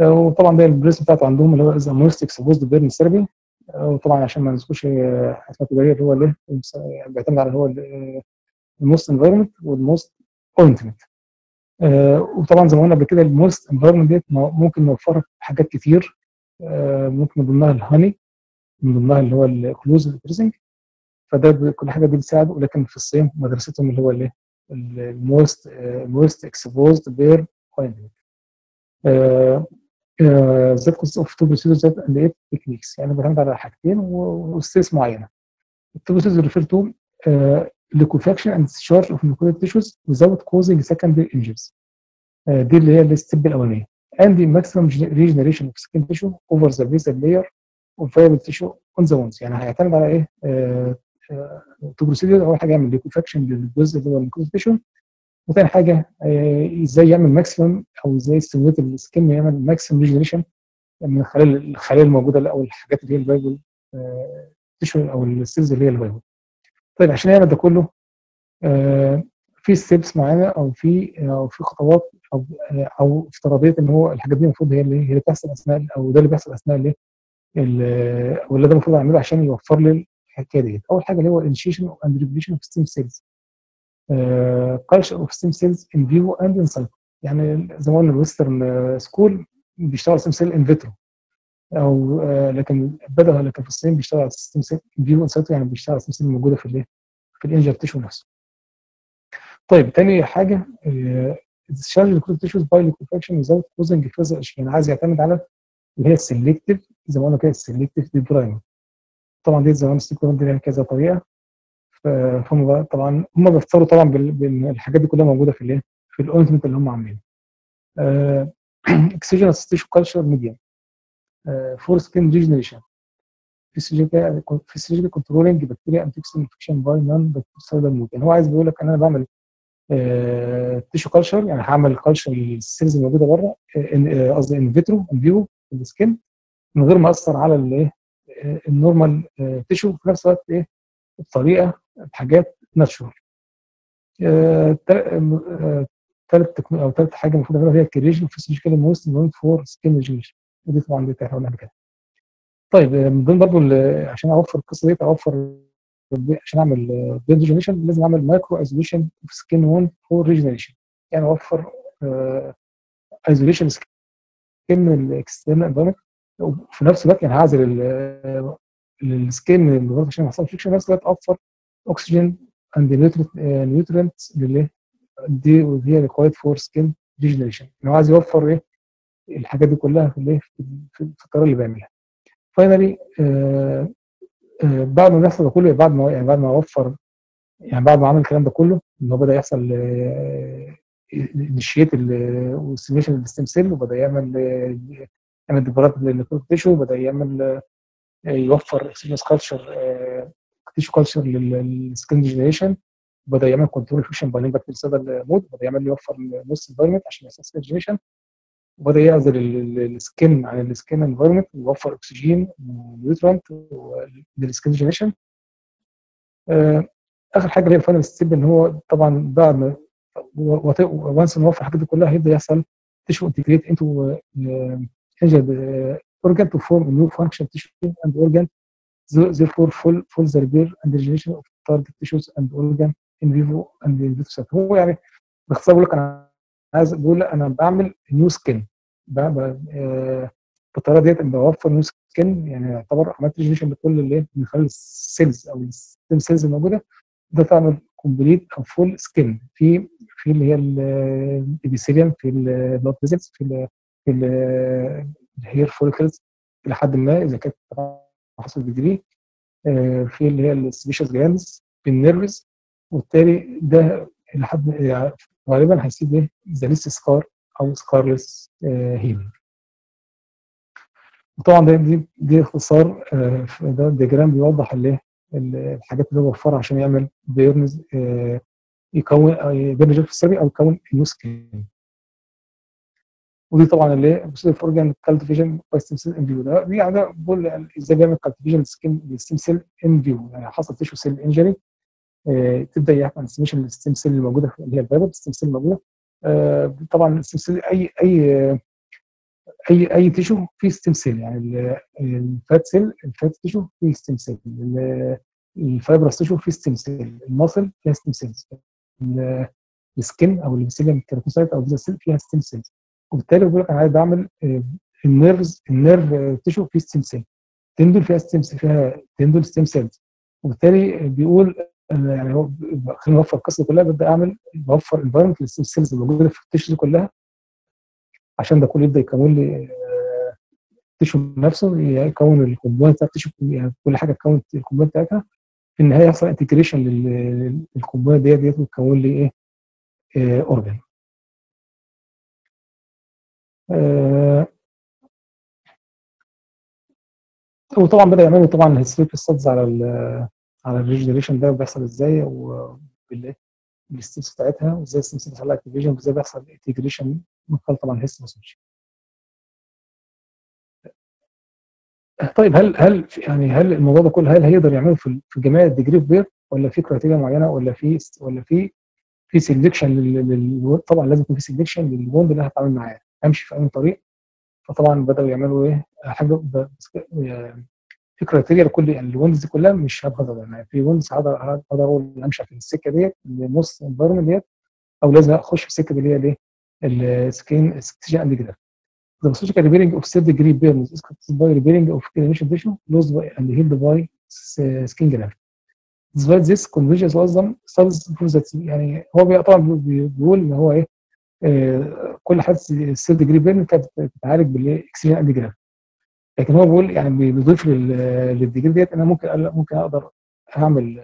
وطبعا ده البريس بتاعته عندهم اللي هو ذا موست اكسبوزد بيرن ثيرابي، وطبعا عشان ما نذكرش حاجات تجاريه اللي هو ليه بيعتمد على هو الموست انفايرمنت والموست اونتمنت. وطبعا زي ما قلنا قبل كده الموست انفايرمنت ديت ممكن نوفرها في حاجات كتير، ممكن من ضمنها الهاني، من ضمنها اللي هو الكلوز بريزنج، فده كل حاجه دي بتساعده. ولكن في الصين مدرستهم اللي هو الايه الموست اكسبوزد بير فايندنج ذات كورس اوف تو بروسيدرز اند ايت تكنيكس، يعني بتعتمد على حاجتين وستيس معينه. التو بروسيدرز ريفير تو ليكوفاكشن اند ديسشارج اوف ليكويد تيشوز without causing secondary injuries، دي اللي هي الستيب الاولانيه. and the maximum regeneration of skin tissue over the basal layer of viable tissue on the wounds. يعني هيعتمد على ايه؟ تو بروسيدرز، اول حاجه يعمل ليكوفاكشن للجزء اللي هو الليكويد تيشو، وثاني حاجه ازاي يعمل ماكسيمم او ازاي ستيموليت السكن يعمل ماكسيمم ريجنريشن من خلال الخلايا الموجوده او الحاجات اللي هي الفايبل تيشو او السيلز اللي هي الفايبل. طيب عشان يعمل ده كله في ستيبس معينه او في خطوات او افتراضيه ان هو الحاجات دي المفروض هي اللي بتحصل اثناء او ده اللي بيحصل اثناء الايه او اللي ده المفروض اعمله عشان يوفر لي الحكايه ديت. اول حاجه اللي هو انشيشن اند ريجوليشن اوف ستيم سيلز، كالتشر اوف ستيم سيلز ان فيفو اند ان سايتو. يعني زي ما قلنا الويسترن سكول بيشتغل ستيم سيل ان فيترو، او لكن لكن في الصين بيشتغل ستيم سيل ان فيفو ان سايتو، يعني بيشتغل ستيم سيل موجوده في الايه؟ في الانجر تيشو نفسه. طيب تاني حاجه الشارج للكروت تيشوز باي ليكوفاكشن ويزاوت كوزنج فيزر اشي، يعني عايز يعتمد على اللي هي السلكتيف زي ما قلنا كده السلكتيف ديبرايمنج. طبعا دي زمان السلكتيف ليها كذا طريقه، فهم طبعا هم بيختاروا طبعا بالحاجات دي كلها موجوده في الايه؟ في الاونتمنت اللي هم عاملينه. اكسجينس تيشو كلتشر ميديم فور سكين ريجنريشن فيسيولوجيكال كنترولنج بكتيريا اند توكسين انفكشن باي نون بكتيريال مود. يعني هو عايز بيقول لك ان انا بعمل تيشو كلتشر، يعني هعمل كلتشر للسيلز الموجوده بره، قصدي ان فيترو ان فيو في السكين من غير ما اثر على الايه؟ النورمال تيشو، في نفس الوقت ايه؟ بطريقه بحاجات ناتشورال. ثالث حاجه المفروض اعملها هي الكريشن فيسيولوجيكال موست نون فور سكين ريجنريشن، ودي طبعا دي احنا قلنا كده. طيب من ضمن برضه عشان اوفر القصه ديت عشان اعمل بلد ريجنريشن لازم اعمل مايكرو ايزوليشن اوف سكين وون فور ريجنريشن، يعني اوفر ايزوليشن سكين من الاكسترنال انفايرمنت، وفي نفس الوقت يعني هعزل السكين من الجدار عشان ما يحصلش في نفس الوقت اوفر اكسجين اند نيوترينتس اللي دي هي ريكوايرد فور سكين ريجنريشن. يعني هو عايز يوفر ايه؟ الحاجات دي كلها في القرار اللي بيعملها. فاينالي بعد ما يحصل ده كله، بعد ما اوفر، يعني بعد ما عمل الكلام ده كله ان هو بدا يحصل انشيت والسيميشن للستيم سيل، وبدا يعمل ديبرات للكروت تيشو، وبدا يعمل يوفر اكسجينس كلتشر تيشو كلتشر للسكين ريجنريشن، بدا يعمل كنترول فيكشن باي لينباكت سيدال مود، بدا يعمل يوفر نص انفايرمنت عشان يحصل سكين ريجنريشن، وبدا يعزل السكين عن السكين انفايرمنت ويوفر اكسجين ونيوترنت للسكين ريجنريشن. اخر حاجه اللي هي الفاينل ستيب ان هو طبعا بعد ما وانس نوفر الحاجات دي كلها هيبدا يحصل تيشو انتجريت انتو انجد organ to form a new function tissue and organ, therefore full the repair and regeneration of target tissues and organ in vivo and in vitro. هو يعني باختصار بيقول لك انا عايز بقول انا بعمل نيو سكن بالطريقه ديت، بوفر نيو سكن، يعني يعتبر عملت ريجنريشن بكل اللي من خلال السيلز او الستيم سيلز الموجوده، ده تعمل كومبليت او فول سكن في اللي هي الابيثيليوم، في البلاد فيزلز، في الهير فوليكلز الى حد ما اذا كانت حصل ديجري، في اللي هي السبيشال جلاندز، في النيرفز، وبالتالي ده الى حد غالبا هيسيب ايه؟ ذا ليس سكار او سكارلس هيلينج. وطبعا دي اختصار ده الديجرام بيوضح اللي الحاجات اللي هو وفرها عشان يعمل بيرنز يكون بيرنز في السري او يكون نيو سكين. ودي طبعا اللي هي بروسيدر اورجان كالتيفيشن باي ستيم سيل ان فيو، ده يعني ده بقول ازاي بيعمل كالتيفيشن للستيم سيل ان فيو، يعني حصل تيشو سيل انجري تبدا يعمل سيميشن للستيم سيل اللي موجوده اللي هي الفايبل ستيم سيل موجوده. طبعا الستيم سيل اي اي اي اي تيشو فيه ستيم سيل، يعني الفات سيل الفات تيشو فيه ستيم سيل، الفايبرس تيشو فيه ستيم سيل، الماسل فيها ستيم سيلز، السكن او الابيثيليوم كيراتوسايت او البيزل سيل فيها ستيم سيلز، وبالتالي بقول لك انا عايز اعمل النيرف تيشو فيه ستيم سيل، تندل فيها ستيم سيل، وبالتالي بيقول يعني هو خلينا نوفر القصه كلها، ببدا اعمل بوفر انفايرمنت للسيف سيلز الموجوده في التيشو كلها عشان ده كله يبدا يكون لي التيشو نفسه، يكون الكومبوند بتاع التيشو، يعني كل حاجه تكون الكومبوند بتاعتها، في النهايه يحصل انتجريشن للكومبوند ديت وتكون لي ايه اورجن. وطبعا بدا يعملوا طبعا هيستوريك ستادز على الريجنريشن ده بيحصل ازاي وبالستبس بتاعتها، وازاي الستبس بتحصل لها اكتيفيشن، وازاي بيحصل انتجريشن من خلال طبعا هيستوسوشن. طيب هل الموضوع ده كله هل هيقدر يعمله في جميع الديجريف بير، ولا في كرايتيريا معينه، ولا في سيلكشن؟ طبعا لازم يكون في سيلكشن للبوند اللي انا هتعامل معاه، امشي في اي طريق. فطبعا بداوا يعملوا ايه؟ حاجه في كرايتيريا لكل البوندز دي كلها، مش هبقى يعني في بوندز هقدر اقول امشي في السكه ديت لنص الانفايرمنت ديت، او لازم اخش في السكه اللي هي الايه؟ السكين سكشن اند جراف. The surgical repairing of third degree burns is caused by repairing of clinician tissue lost by and healed by skin graft. Despite this, convergence أصلاً studies prove that يعني هو طبعاً بيقول إن هو إيه كل حالة third degree burn كانت بتتعالج بالإكسجين أند جراف. لكن هو بيقول يعني بيضيف للديجري ديت أنا ممكن أقدر أعمل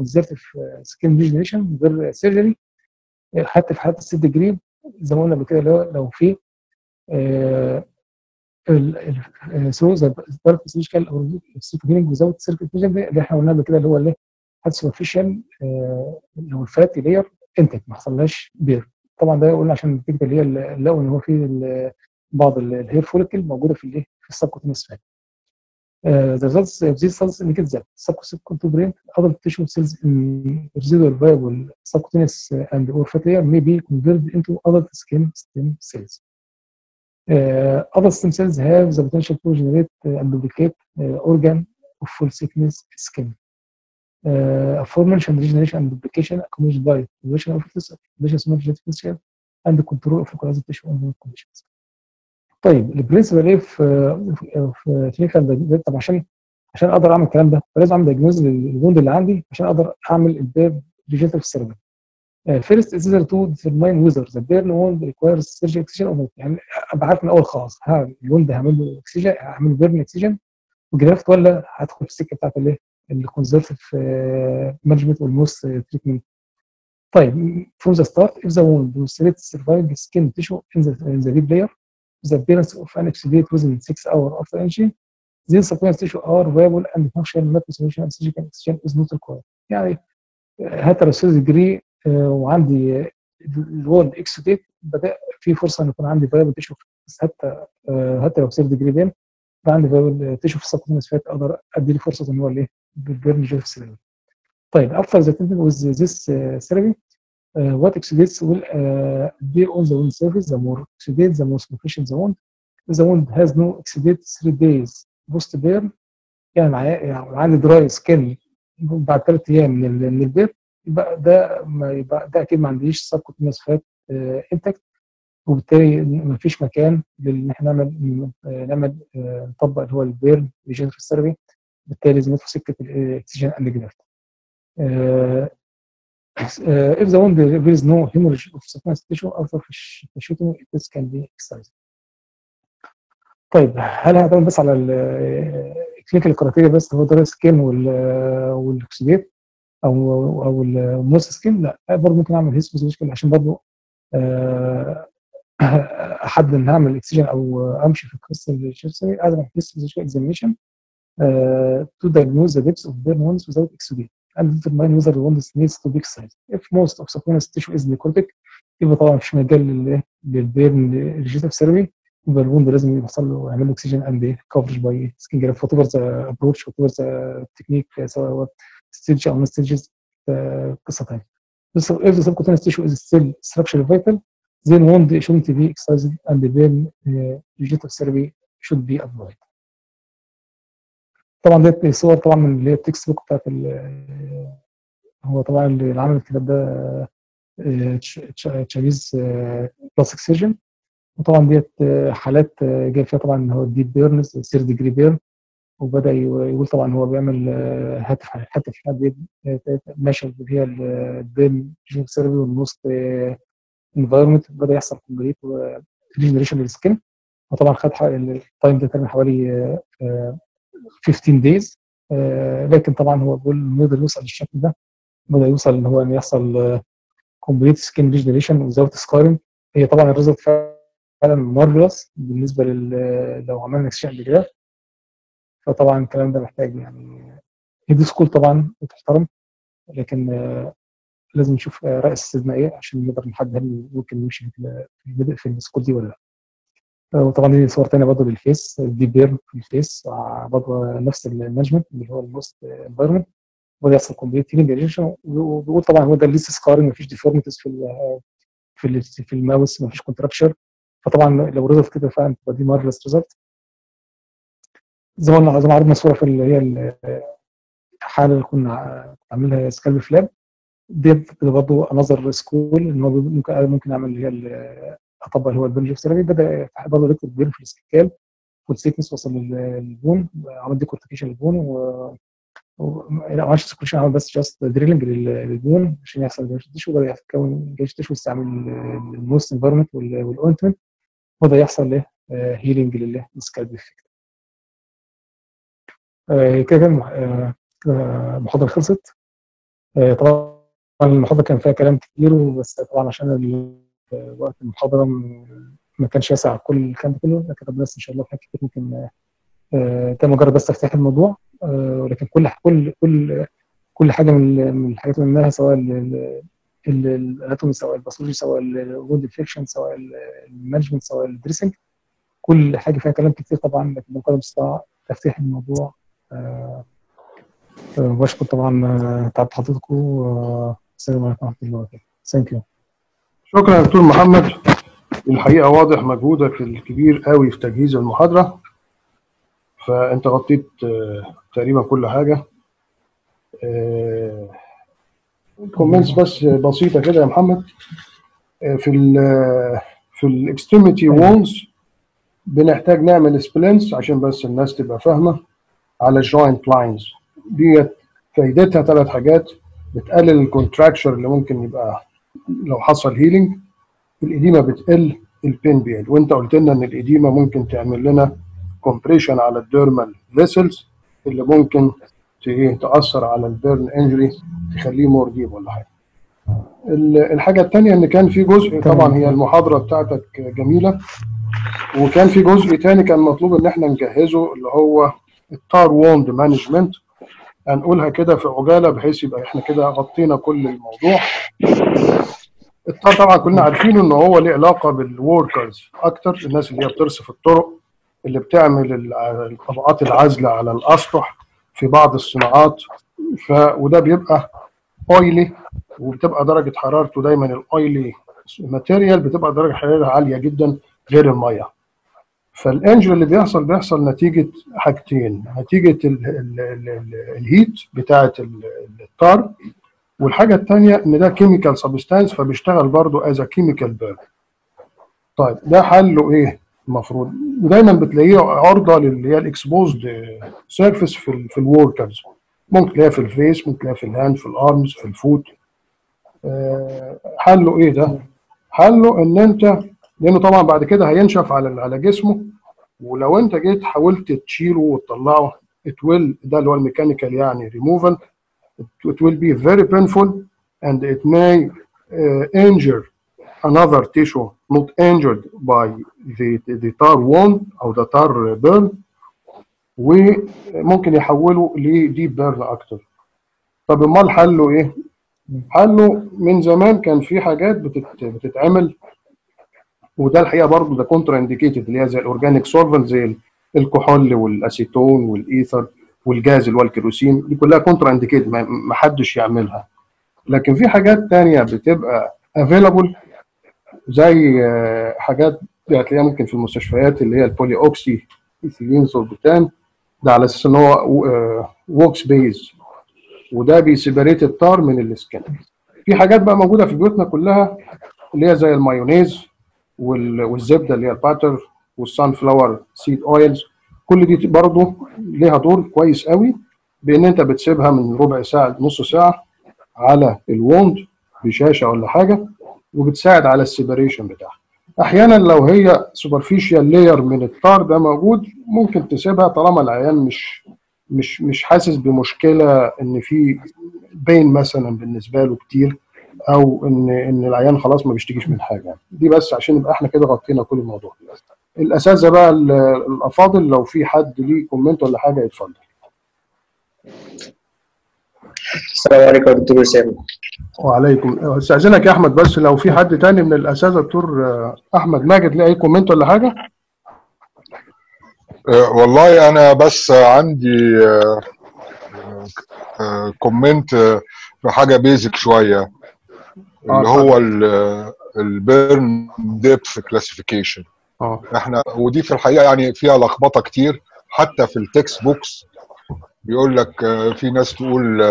conservative skin regeneration من غير surgery حتى في حالة third degree. زي ما قلنا قبل كده لو في ثرو ذا بارت سيرجيكال او سيرجيكال ويزاوت سيرجيكال فيجن اللي احنا قلنا قبل كده، اللي هو الايه؟ حد سوبرفيشال لو الفاتي لاير انتج ما حصلهاش بير. طبعا ده قلنا عشان النتيجه اللي هي لقوا ان هو في بعض الهير فوليكل موجوده في الايه؟ في السبكوتينس فات. The results of these cells indicate that subcutaneous brain other tissue cells in residual viable subcutaneous and or fat layer may be converted into other skin stem cells. Other stem cells have the potential to generate and duplicate organ of full thickness skin. Aforementioned regeneration and duplication accomplished by conversion of this additional genetic material and the control of localized tissue under conditions. طيب البرنسبل ايه في كلينيكال؟ طب عشان اقدر اعمل الكلام ده فلازم اعمل دايجنوز للبوند اللي عندي عشان اقدر اعمل الباب ريجنريتيف سيرجري. فيرست از ايزر تو ديترماين ويذر ذا بيرن ووند ريكوايرز سيرجري اكسجين او نوت. يعني ابقى عارف من الاول خالص الوند هعمل له اكسجين، هعمل له بيرن اكسجين وجرافت، ولا هدخل في السكه بتاعت الايه؟ الكونزرفتيف مانجمنت والموست تريتمنت. طيب فروم ذا ستارت اف ذا ووند ديمونستريت سرفايفنج سكين تيشو ان ذا ريب لاير the appearance of an exudate within 6 hours after injury. These subcutaneous tissue are viable and functional, not solution and surgical excision is not required. يعني حتى لو سيرجري جري وعندي اللي هو الاكسوديت بدا في فرصه ان يكون عندي فيابل تيشو، حتى لو سيرجري جري بين عندي فيابل تيشو في السبكوتينس فات، اقدر ادي له فرصه ان هو الايه بيرن جوف سيرجري. طيب after the treatment with this therapy what exudates will be on the wound surface. The more exudates, the more superficial the wound. The wound has no exudate 3 days post burn. يعني عندي دراي سكين بعد 3 أيام من البير، يبقى ده أكيد ما عنديش سبكوتينس فات انتاكت، وبالتالي ما فيش مكان لإن إحنا نطبق اللي هو البيرن ريجنريتيف سيرجري، بالتالي لازم ندخل سكة الإكسجين أند جرافت. If the wound there is no hemorrhage of subcutaneous tissue after shooting, it can be excised. طيب هل هعتمد بس على الكلينيكال كرايتيريا بس اللي هو دراي سكين والاكسوديت او الموس سكين؟ لا، برضه ممكن اعمل هيستوسوشيال عشان برضه احدد ان هعمل اكسجين او امشي في القصه الشخصيه. لازم اعمل هيستوسوشيال اكزامينشن to diagnose the depth of burn wounds without exudate. and determine whether the wound needs to be excised. If most of subcutaneous tissue is necrotic, يبقى طبعا مفيش مجال للبيرن ريجنريتيف سيرجري، يبقى الوند لازم يحصل له يعمل له اكسجين اند ايه؟ كفرج باي سكين جراف. وات ايفر ذا ابروتش، وات ايفر ذا تكنيك، سواء ستيج او نون ستيجز، قصه ثانيه. بس if the subcutaneous tissue is still structurally vital, then wound shouldn't be excised and the burn regenerative therapy should be applied. طبعا ديت صور طبعا من اللي هي التكست بوك بتاعت هو طبعا اللي عمل الكتاب ده تشاينيز بلاستيك سيرجن، وطبعا ديت حالات جاي فيها طبعا اللي هو الديب بيرنز، 3 ديجري بيرن، وبدا يقول طبعا هو بيعمل هتف حد ماشي اللي هي الدم جين سيرفي والنص انفايرمنت، بدا يحصل كومبليت ريجنريشن للسكن. وطبعا خد التايم ده تقريبا حوالي 15 دايز، لكن طبعا هو بيقول نقدر نوصل للشكل ده، بدا يوصل ان هو يحصل كومبليت سكين ريجنريشن وزاويه سكارنج. هي طبعا الريزلت فعلا مارفلس بالنسبه لو عملنا اكسشينج كده. فطبعا الكلام ده محتاج يعني هيدي سكول طبعا وتحترم، لكن لازم نشوف راي استاذنا ايه عشان نقدر نحدد هل ممكن نمشي في السكول دي ولا لا. وطبعا دي صور ثانيه برضه للفيس، دي بيرن في الفيس برضه نفس المانجمنت اللي هو الموست انفايرمنت، وده يحصل كومبليت ريجنريشن. وبيقول طبعا هو ده لسه سكارنج، مفيش ديفورمتيز في الماوس، مفيش كونتراكشر. فطبعا لو ريزلت كده فعلا تبقى دي مارفلس ريزلت. زي ما عرضنا صوره في اللي هي الحاله اللي كنا عاملينها سكالب فلاب ديت برضه انظر سكول، ان هو ممكن اعمل اللي هي اطبق اللي هو البنجيف ثيرابي. بدا برضه ريكتور بيرن في السكال والسيكنس وصل للبون، عمل ديكورتيكيشن للبون لا ما عملش سكريشن، عمل بس جاست دريلنج للبون عشان يحصل جاج تيشو، وبدا يتكون جاج تيشو ويستعمل الموست انفيرمنت والاونتمنت، وده يحصل له هيلينج للسكالب افكت. كده المحاضرة خلصت. طبعا المحاضرة كان فيها كلام كتير، بس طبعا عشان وقت المحاضرة ما كانش يسع كل الكلام كله، لكن بس إن شاء الله حاجات كتير ممكن كان مجرد بس تفتح الموضوع. ولكن كل حاجة من الحاجات اللي قلناها سواء الأناتومي سواء الباثولوجي سواء الوند انفكشن سواء المانجمنت سواء الدريسنج، كل حاجة فيها كلام كتير طبعا، لكن بقدر المستطاع تفتح الموضوع. واشكر طبعا تعب حضرتكم، والسلام عليكم ورحمه الله وبركاته. ثانك يو. شكرا يا دكتور محمد، الحقيقه واضح مجهودك الكبير قوي في تجهيز المحاضره، فانت غطيت تقريبا كل حاجه. كومنتس بس بسيطه كده يا محمد. في الاكستريميتي وولز بنحتاج نعمل سبلينس عشان بس الناس تبقى فاهمه على جوينت لاينز. ديت فايدتها ثلاث حاجات: بتقلل الكونتراكشر اللي ممكن يبقى لو حصل هيلينج، الاديمه بتقل، البين بيقل. وانت قلت لنا ان الاديمه ممكن تعمل لنا كومبريشن على الديرمال فيسلز اللي ممكن تاثر على البيرن انجري، تخليه مورديب ولا حاجه. الحاجه الثانيه ان كان في جزء طبعا هي المحاضره بتاعتك جميله، وكان في جزء ثاني كان مطلوب ان احنا نجهزه اللي هو التار ووند مانجمنت، هنقولها كده في عجاله بحيث يبقى احنا كده غطينا كل الموضوع. التار طبعا كلنا عارفين ان هو ليه علاقه بالوركرز اكتر، الناس اللي هي بترصف الطرق، اللي بتعمل الطبقات العازله على الاسطح في بعض الصناعات، وده بيبقى اويلي، وبتبقى درجه حرارته دايما الاويلي ماتيريال بتبقى درجه حرارتها عاليه جدا غير الميه. فالانجل اللي بيحصل نتيجه حاجتين: نتيجه الهيت بتاعه التار، والحاجه الثانيه ان ده كيميكال سبستانس فبيشتغل برضه از كيميكال بيرن. طيب ده حله ايه المفروض؟ دايما بتلاقيه عرضه للي هي الاكسبوزد سيرفيس في الوركرز، ممكن تلاقيها في الفيس، ممكن تلاقيها في الهاند، في الارمز، في الفوت. حله ايه ده؟ حله ان انت لانه طبعا بعد كده هينشف على جسمه، ولو انت جيت حاولت تشيله وتطلعه ده اللي هو الميكانيكال يعني ريموفال، it will be very painful and it may injure another tissue not injured by the tar wound او the tar burn، وممكن يحوله لديب بيرن اكتر. طب امال حله ايه؟ حله من زمان كان في حاجات بتتعمل، وده الحقيقه برضه ده كونترا انديكيتد، اللي هي زي الاورجانيك سولفنت زي الكحول والاسيتون والايثر والجاز اللي هو الكيروسين، دي كلها كونترا انديكيتد ما حدش يعملها. لكن في حاجات ثانيه بتبقى افيلابل زي حاجات هتلاقيها ممكن في المستشفيات اللي هي البولي اوكسي ايثيلين سوربتان، ده على اساس ان هو ووكس بيز، وده بيسيبريت التار من السكن. في حاجات بقى موجوده في بيوتنا كلها اللي هي زي المايونيز والزبده اللي هي الباتر والسان فلاور سيد اويلز، كل دي برضه ليها دور كويس قوي، بان انت بتسيبها من ربع ساعه لنص ساعه على الوند بشاشه ولا حاجه، وبتساعد على السيبريشن بتاعها. احيانا لو هي سوبرفيشال لاير من الطار ده موجود ممكن تسيبها طالما العيان مش حاسس بمشكله، ان في بين مثلا بالنسبه له كتير، او ان العيان خلاص ما بيشتكيش من حاجه يعني. دي بس عشان يبقى احنا كده غطينا كل الموضوع. الاساتذه بقى الافاضل لو في حد ليه كومنت ولا حاجه يتفضل. السلام عليكم يا دكتور سامي. وعليكم، استاذنك يا احمد بس لو في حد تاني من الاساتذه دكتور احمد ماجد ليه اي كومنت ولا حاجه؟ والله انا بس عندي كومنت في حاجه بيزك شويه، اللي هو البيرن ديبث كلاسيفيكيشن. احنا ودي في الحقيقه يعني فيها لخبطه كتير، حتى في التكست بوكس بيقول لك في ناس تقول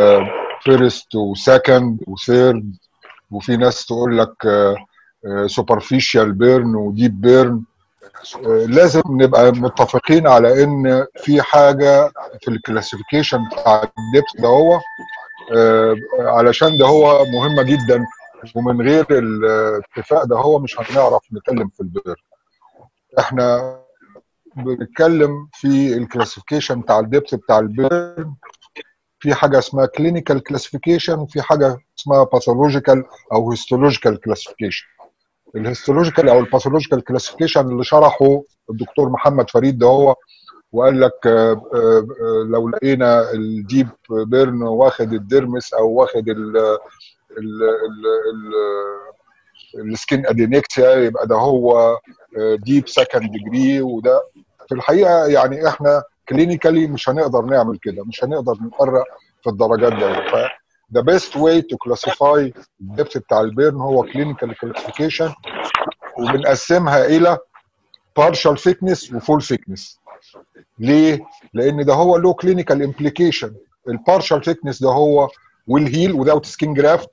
فيرست وسكند وثيرد، وفي ناس تقول لك سوبرفيشال بيرن وديب بيرن. لازم نبقى متفقين على ان في حاجه في الكلاسيفيكيشن بتاع الدبث ده، هو علشان ده هو مهمه جدا، ومن غير الاتفاق ده هو مش هنعرف نتكلم في البيرن. احنا بنتكلم في الكلاسيفيكيشن بتاع الدبث بتاع البيرن، في حاجه اسمها كلينيكال كلاسيفيكيشن، وفي حاجه اسمها باثولوجيكال او هيستولوجيكال كلاسيفيكيشن. الهيستولوجيكال او الباثولوجيكال كلاسيفيكيشن اللي شرحه الدكتور محمد فريد ده هو، وقال لك لو لقينا الديب بيرن واخد الديرمس او واخد السكين ادينكتيا يبقى ده هو ديب سكند ديجري. وده في الحقيقه يعني احنا كلينيكالي مش هنقدر نعمل كده، مش هنقدر نفرق في الدرجات دي. فده بيست واي تو كلاسيفاي الدبث بتاع البيرن هو كلينيكال كلاسيفيكيشن، وبنقسمها الى بارشال ثيكنس وفول ثيكنس. ليه؟ لان ده هو له كلينيكال امبليكيشن. البارشال ثيكنس ده هو ويل هيل without skin graft.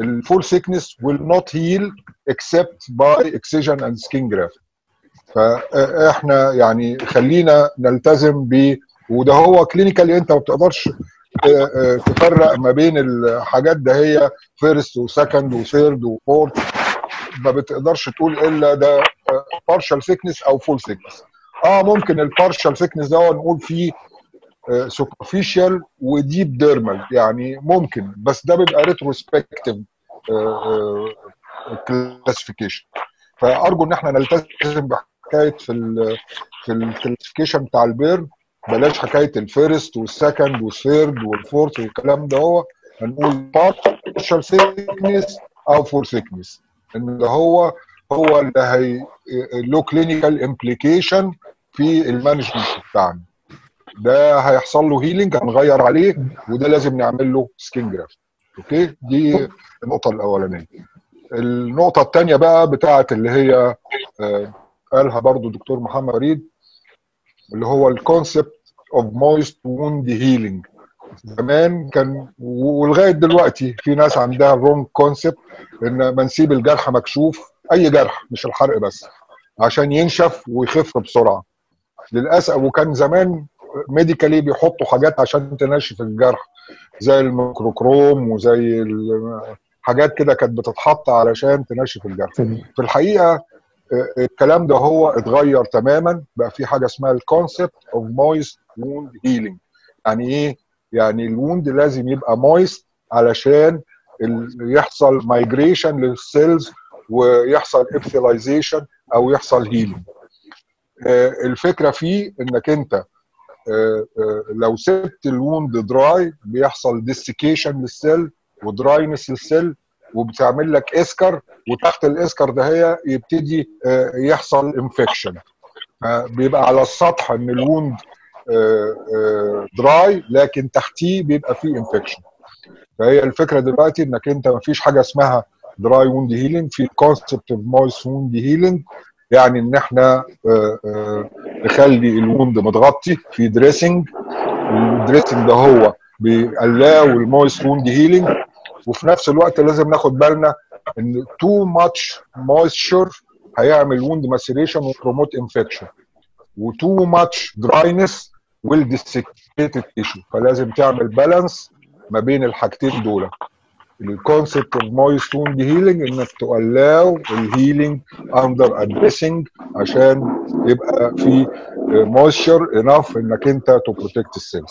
الفول ثيكنس will not heal except by excision and skin graft. فاحنا يعني خلينا نلتزم ب، وده هو كلينيكالي انت ما بتقدرش تفرق ما بين الحاجات ده، هي فيرست وسكند وثيرد وفورث، ما بتقدرش تقول الا ده بارشال ثيكنس او فول ثيكنس. ممكن البارشال ثيكنس ده نقول فيه سوبرفيشال وديب ديرمال يعني، ممكن، بس ده بيبقى ريتروسبكتيف كلاسيفيكيشن. فارجو ان احنا نلتزم بحكايه في الكلاسيفيكيشن بتاع البيرن، بلاش حكايه الفيرست والسكند والثيرد والفورث والكلام ده، هو هنقول بارشال ثيكنس او فور ثيكنس، ان ده هو اللي هي له كلينيكال امبليكيشن في المانجمنت بتاعنا. ده هيحصل له هيلينج، هنغير عليه، وده لازم نعمل له سكين جرافت. اوكي، دي النقطه الاولانيه. النقطه الثانيه بقى بتاعه اللي هي قالها برضو دكتور محمد فريد، اللي هو الكونسبت اوف مويست ووند هيلينج. زمان كان ولغايه دلوقتي في ناس عندها الرونج كونسبت، ان ما نسيب الجرح مكشوف، اي جرح مش الحرق بس، عشان ينشف ويخف بسرعه للاسف. وكان زمان ميديكالي بيحطوا حاجات عشان تنشف الجرح، زي الميكروكروم وزي حاجات كده كانت بتتحط علشان تنشف الجرح. في الحقيقه الكلام ده هو اتغير تماما، بقى في حاجه اسمها الكونسبت اوف مويست ووند هيلينج. يعني ايه؟ يعني الوند لازم يبقى مويست علشان يحصل مايجريشن للسيلز ويحصل ابثيلايزيشن او يحصل هيلينج. الفكره فيه انك انت لو سبت الوند دراي بيحصل ديسيكيشن للسيل ودراينس للسيل، وبتعمل لك اسكر، وتحت الاسكر ده هي يبتدي يحصل انفكشن. بيبقى على السطح ان الوند دراي، لكن تحتيه بيبقى فيه انفكشن. فهي الفكره دلوقتي انك انت ما فيش حاجه اسمها دراي ووند هيلينج، في كونسبت اوف مويست ووند هيلينج. يعني ان احنا نخلي الوند متغطي في دريسنج، الدريسنج ده هو بيقلاه المويست ووند هيلينج. وفي نفس الوقت لازم ناخد بالنا ان تو ماتش مويستشر هيعمل ووند ماسيريشن وبروموت انفكشن. وtoo much dryness will desiccate the tissue. فلازم تعمل بالانس ما بين الحاجتين دول. الكونسبت اوف moist wound healing انك تقلاو الهيلينج اندر ادريسنج عشان يبقى في مويستشر انف انك انت تو بروتكت السيلز.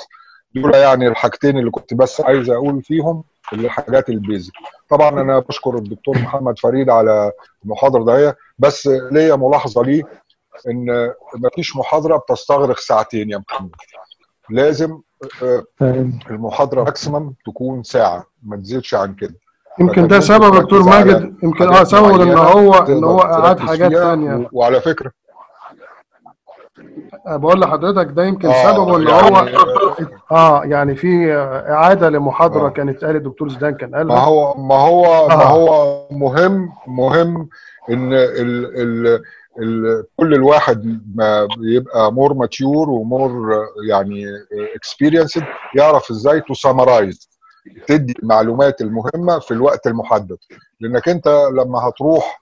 دول يعني الحاجتين اللي كنت بس عايز اقول فيهم الحاجات البيزك. طبعا انا بشكر الدكتور محمد فريد على المحاضره دهيه، بس ليا ملاحظه ليه ان مفيش محاضره بتستغرق ساعتين يا محمد. لازم المحاضره ماكسيمم تكون ساعه ما تزيدش عن كده. يمكن ده سبب يا دكتور ماجد، يمكن سبب ان هو قعد حاجات ثانيه. وعلى فكره بقول لحضرتك ده يمكن سببه ان يعني هو يعني في اعاده لمحاضره كانت قالت الدكتور زيدان كان قالها. ما هو مهم ان كل الواحد ما يبقى مور ماتيور ومور يعني اكسبيرينسد يعرف ازاي تو سامرايز، تدي المعلومات المهمه في الوقت المحدد. لانك انت لما هتروح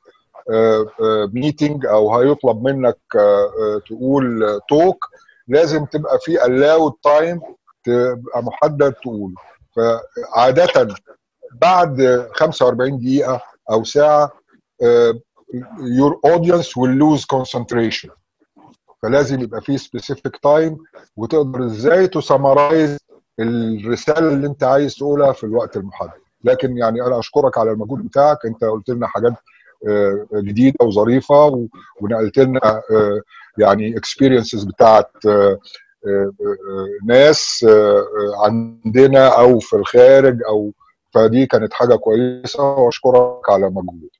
ميتنج او هيطلب منك تقول توك لازم تبقى في allowed تايم تبقى محدد تقول. فعاده بعد 45 دقيقه او ساعه your audience will lose concentration. فلازم يبقى في specific time وتقدر ازاي تسمرايز الرساله اللي انت عايز تقولها في الوقت المحدد. لكن يعني انا اشكرك على المجهود بتاعك، انت قلت لنا حاجات جديده وظريفه ونقلت لنا يعني اكسبيرينسز بتاعت ناس عندنا او في الخارج او، فدي كانت حاجه كويسه واشكرك على مجهودك.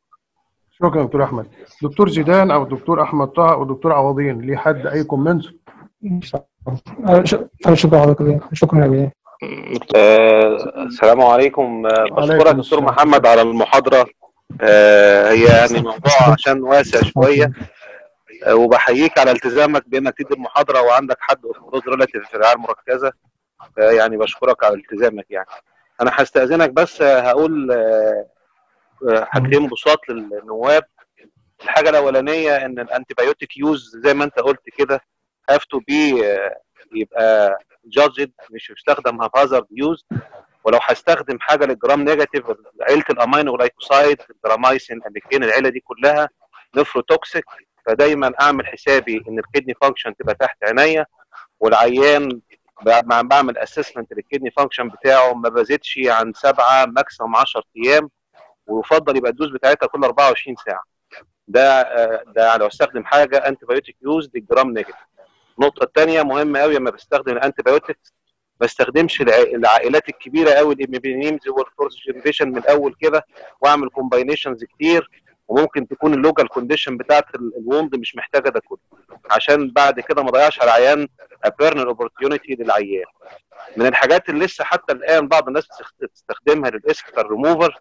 شكرا دكتور احمد. دكتور زيدان او دكتور احمد طه او دكتور عوضين، ليه حد اي كومنت؟ شكرا. السلام عليكم. بشكرك دكتور محمد على المحاضره، هي يعني موضوع عشان واسع شويه، وبحييك على التزامك بانك تدي المحاضره وعندك حد اوستروز ريلاتيف في الرعايه المركزه، يعني بشكرك على التزامك. يعني انا هستاذنك بس هقول حاجتين بساط للنواب. الحاجه الاولانيه ان الانتيبيوتيك يوز زي ما انت قلت كده هاف تو بي، يبقى جادجد، مش يستخدم هازارد يوز. ولو هستخدم حاجه للجرام نيجاتيف، عيله الامينو جلايكوسايد الجرامايسين الاثنين، العيله دي كلها نفروتوكسيك، فدايما اعمل حسابي ان الكدني فانكشن تبقى تحت عينيا، والعيان بعمل اسسمنت للكدني فانكشن بتاعه ما بزيدش عن 7 ماكسيموم 10 ايام، ويفضل يبقى الدوز بتاعتها كل 24 ساعه. ده لو استخدم حاجه انتي بايوتيك يوز دي الجرام نيجاتيف. النقطه الثانيه مهمه قوي، لما بستخدم الانتي بايوتيك ما استخدمش العائلات الكبيره قوي الاميبينيمز والفورس جنريشن من الاول كده، واعمل كومباينيشنز كتير، وممكن تكون اللوكال كونديشن بتاعت الوند مش محتاجه ده كله، عشان بعد كده ما اضيعش على العيان ابيرنال اوبورتيونيتي للعيان. من الحاجات اللي لسه حتى الان بعض الناس بتستخدمها للاسكتر ريموفر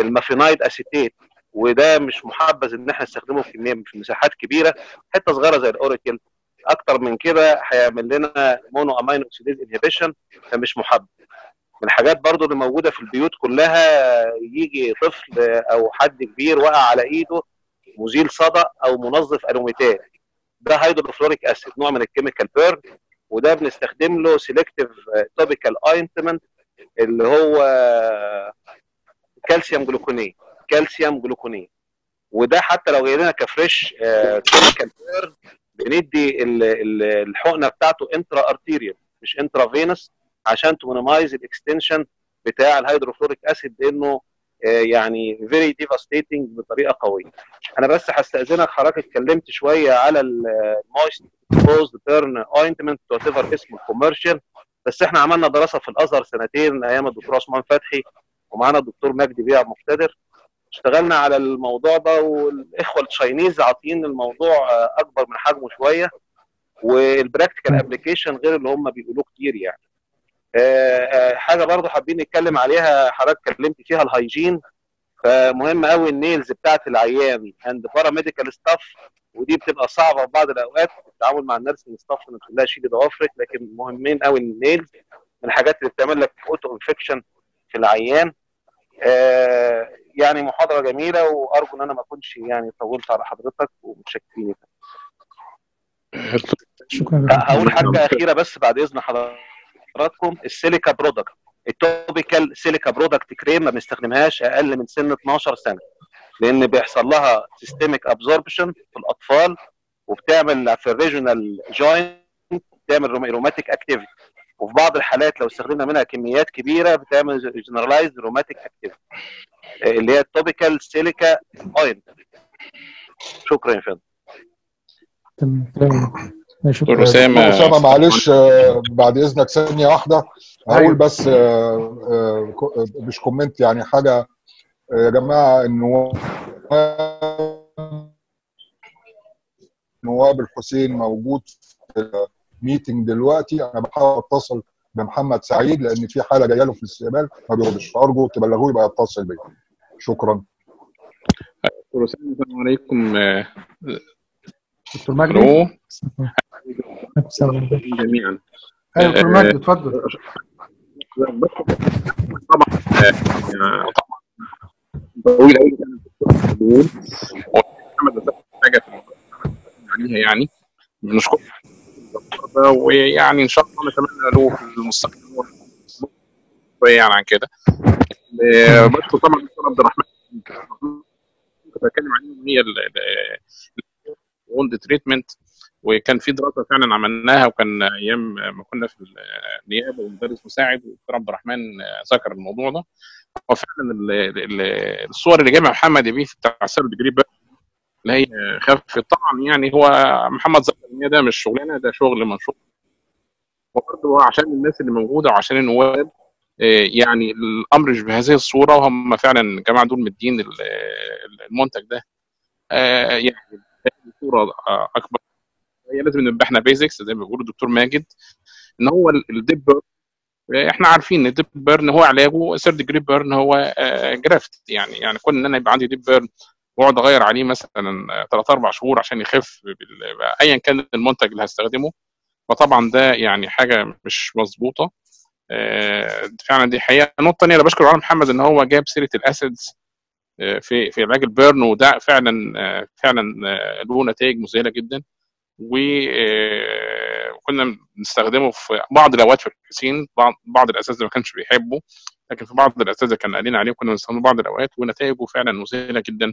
المافينايد اسيتيت، وده مش محبذ ان احنا نستخدمه في مساحات كبيره. حته صغيره زي الاوريكل اكتر من كده هيعمل لنا مونو امينو اوكسيديز انهبيشن، فمش محبذ. من الحاجات برضو اللي موجوده في البيوت كلها، يجي طفل او حد كبير وقع على ايده مزيل صدأ او منظف الوميتال، ده هيدروفلوريك اسيد نوع من الكيميكال بيرن، وده بنستخدم له سيلكتيف توبيكال اوينتمنت اللي هو كالسيوم جلوكونيه، وده حتى لو جاي لنا كفريش كيميكال بيرن بندي الحقنه بتاعته انترا ارتيريال مش انترا فينس، عشان تمينمايز الاكستنشن بتاع الهيدروفلوريك اسيد، لانه يعني فيري ديفاستيتنج بطريقه قويه. انا بس هستاذنك، حضرتك اتكلمت شويه على المويست اكسبوزد بيرن اوينتمنت وات ايفر اسمه الكوميرشال، بس احنا عملنا دراسه في الازهر 2 ايام الدكتور عثمان فتحي ومعانا الدكتور مجدي بيع مقتدر، اشتغلنا على الموضوع ده، والاخوه التشاينيز عاطين الموضوع اكبر من حجمه شويه، والبراكتيكال ابلكيشن غير اللي هم بيقولوه كتير. يعني حاجه برضه حابين نتكلم عليها، حضرتك اتكلمت فيها الهايجين، فمهم قوي النيلز بتاعت العيان عند باراميديكال ستاف، ودي بتبقى صعبه في بعض الاوقات التعامل مع النيرسنج ستاف انك تقول لها شيلي ضوافرك، لكن مهمين قوي النيلز، من الحاجات اللي بتعمل لك اوتو انفكشن في العيان. يعني محاضره جميله، وارجو ان انا ما اكونش يعني طولت على حضرتك، ومتشكرين. شكرا. هقول حاجه اخيره بس بعد اذن حضراتكم. السيليكا برودكت، التوبيكال سيليكا برودكت كريم ما بنستخدمهاش اقل من سن 12 سنه، لان بيحصل لها سيستميك ابزوربشن في الاطفال، وبتعمل في الريجونال جوينت بتعمل روماتيك اكتيفيتي، وفي بعض الحالات لو استخدمنا منها كميات كبيره بتعمل جنرالايزد روماتيك اكتيفيتي اللي هي التوبيكال سيليكا اويل. شكرا يا فندم. تمام. شكرا اسامه. معلش بعد اذنك ثانيه واحده هقول بس مش كومنت، يعني حاجه يا جماعه، انه نواب الحسين موجود في ميتنج دلوقتي، انا بحاول اتصل بمحمد سعيد لان في حاله جايه له في الاستقبال ما بيردش، ارجو تبلغوه يبقى يتصل بيا. شكرا. دكتور اسامه السلام عليكم. دكتور مجدي جميعا. ايوه دكتور مجدي اتفضل. طبعا طويل قوي بيقول حاجه عليها، يعني بنشكر ويعني ان شاء الله نتمنى له في المستقبل يعني عن كده. بشكر طبعا دكتور عبد الرحمن كنت بتكلم عنها ان هي وند تريتمنت، وكان في دراسه فعلا عملناها، وكان ايام ما كنا في النيابه ومدرس مساعد والدكتور عبد الرحمن ذكر الموضوع ده. وفعلا الصور اللي جايبها محمد بيه في التعسير الجريب اللي هي خفت طبعا، يعني هو محمد ذكر ان ده مش شغلانه، ده شغل منشور، وبرده عشان الناس اللي موجوده وعشان النواب يعني الامر بهذه الصوره، وهم فعلا الجماعه دول مدين المنتج ده يعني صوره اكبر. هي لازم نبقى احنا بيزكس زي ما بيقول الدكتور ماجد، ان هو الديب بيرن احنا عارفين ان الديب بيرن هو علاجه ثيرد ديجري بيرن هو جرافت، يعني كون ان انا يبقى عندي ديب بيرن واقعد اغير عليه مثلا 3-4 شهور عشان يخف ايا كان المنتج اللي هستخدمه، فطبعا ده يعني حاجه مش مظبوطه فعلا، دي حقيقه. النقطه الثانيه انا بشكر على محمد ان هو جاب سيره الاسيدز في علاج البيرن، وده فعلا له نتائج مذهله جدا، وكنا بنستخدمه في بعض الاوقات في الحسين، بعض الاساتذه ما كانش بيحبه، لكن في بعض الاساتذه كان قالين عليه وكنا بنستخدمه بعض الاوقات ونتائجه فعلا مذهله جدا.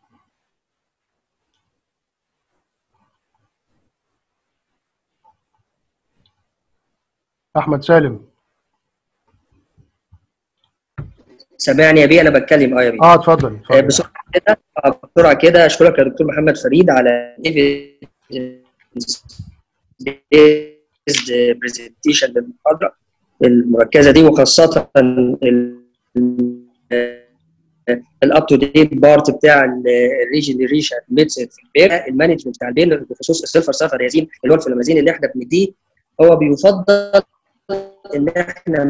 احمد سالم سامعني يا بيه؟ انا بتكلم يا بيه. اتفضل بسرعه كده بسرعه كده. اشكرك يا دكتور محمد فريد على برزنتيشن للمحاضره المركزه دي، وخاصه الاب تو ديت بارت بتاع الريجنريشن ميدسن في البير، المانجمنت بتاع البير بخصوص السلفر سافريازين اللي هو الفلامازين اللي احنا بنديه، هو بيفضل ان احنا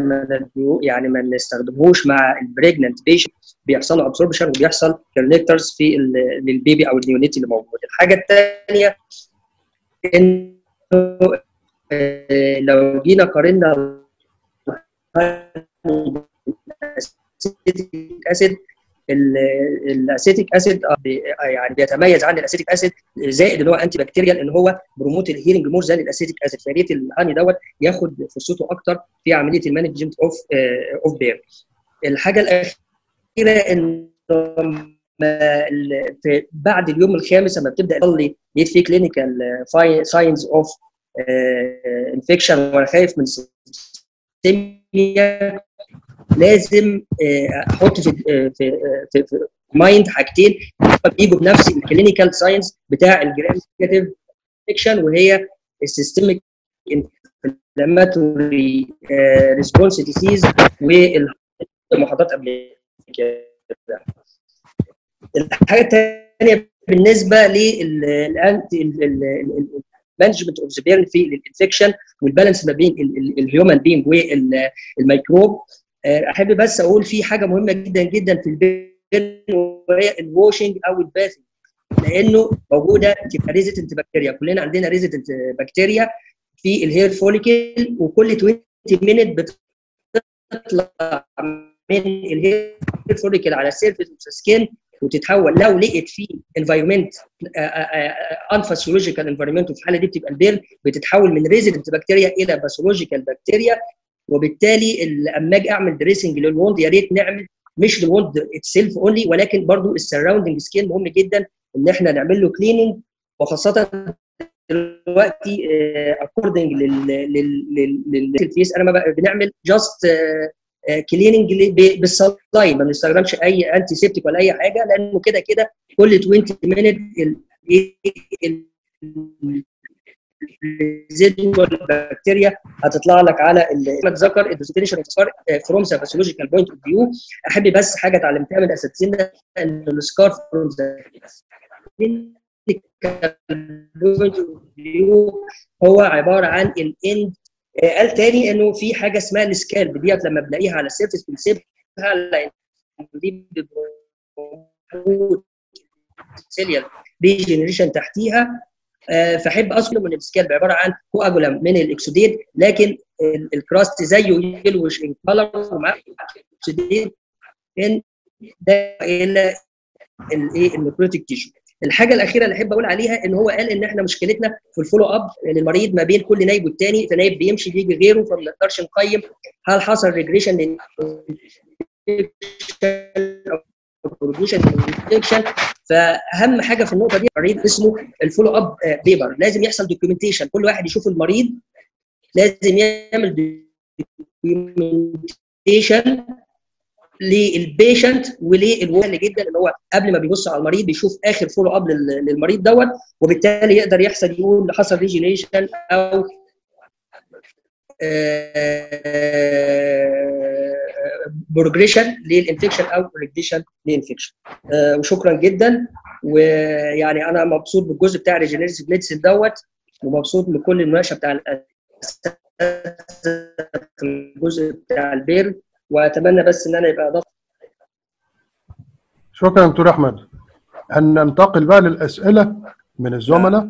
ما نستخدمهوش مع البريجننت بيشنت، بيحصل له ابسوربشن وبيحصل كونكترز في للبيبي او النيونيتي اللي موجود. الحاجه الثانيه انه لو جينا قارنا الاسيتيك اسيد، الاسيتيك اسيد يعني بيتميز عن الاسيتيك اسيد زائد ان هو انتي بكتيريال، ان هو بروموت الهيرنج مور ذان الاسيتيك اسيد، فيا ريت الهاني دوت ياخد فرصته اكتر في عمليه المانجمنت اوف بير. الحاجه الاخيره ان بعد اليوم الخامس لما بتبدا يصلي لقيت في كلينيكال ساينز اوف انفكشن، وانا خايف من السيستميا، لازم احط في مايند حاجتين بيجوا بنفس الكلينيكال ساينز بتاع الجراماتيف انفكشن، وهي السيستميك انفلاماتوري ريسبونس ديزيز والمحاضرات قبل كده. الحاجه الثانيه بالنسبه للمانجمنت اوف ذا بيرن في الانفكشن والبالانس ما بين الهيومن بينج والميكروب، احب بس اقول في حاجه مهمه جدا جدا في البيرن وهي الواشنج او الباثنج، لانه موجوده تبقى ريزيدنت بكتيريا، كلنا عندنا ريزيدنت بكتيريا في الهير فوليكل، وكل 20 مينت بتطلع من الهير فوليكل على السيرفيس اوف سكين وتتحول لو لقيت في انفايرمنت انفاسيولوجيكال انفايرمنت، وفي الحاله دي بتبقى البيرن بتتحول من ريزيدنت بكتيريا الى باثولوجيكال بكتيريا، وبالتالي لما اجي اعمل دريسنج للوند يا ريت نعمل مش للوند اتسيلف اونلي ولكن برضو السراوندنج سكين مهم جدا ان احنا نعمل له كليننج، وخاصه دلوقتي اكوردنج للفيس انا ما بنعمل جاست كليننج بالسلايم، ما بنستخدمش اي انتي سيبتيك ولا اي حاجه، لانه كده كده كل 20 مينت الريزيدوال بكتيريا هتطلع لك على ما اتذكر الديسكريشن فروم ذا باثولوجيكال بوينت اوف فيو. احب بس حاجه اتعلمتها من اساتذتنا ان السكار فروم ذا بوينت اوف فيو هو عباره عن الاند. قال تاني انه في حاجه اسمها السكالب ديت لما بلاقيها على السيرفيس بنسيبها على سيليال ريجنريشن تحتيها، فاحب اذكر ان السكالب عباره عن كواجولم من الاكسوديت، لكن الكراست زيه يلوش ان كلر ومعاه اكسوديت ان ده الى الايه النكروتيك تيشو. الحاجه الاخيره اللي احب اقول عليها ان هو قال ان احنا مشكلتنا في الفولو اب للمريض ما بين كل نايب والتاني، فنايب بيمشي بيجي غيره، فما نقدرش نقيم هل حصل ريجريشن او بروديوشن انفكشن. فاهم حاجه في النقطه دي المريض اسمه الفولو اب بيبر، لازم يحصل دوكيومنتيشن، كل واحد يشوف المريض لازم يعمل دوكيومنتيشن للبيشنت وللوالد جدا ان هو قبل ما بيبص على المريض بيشوف اخر فولو اب للمريض دوت، وبالتالي يقدر يحصل يقول حصل ريجنريشن او بروجريشن للانفكشن او ريجريشن للانفكشن. وشكرا جدا، ويعني انا مبسوط بالجزء بتاع ريجنريتيف ميديسين دوت، ومبسوط لكل المناقشه بتاع الجزء بتاع البيرن، واتمنى بس ان انا يبقى اضاف. شكرا دكتور احمد. هننتقل بقى للاسئله من الزملاء.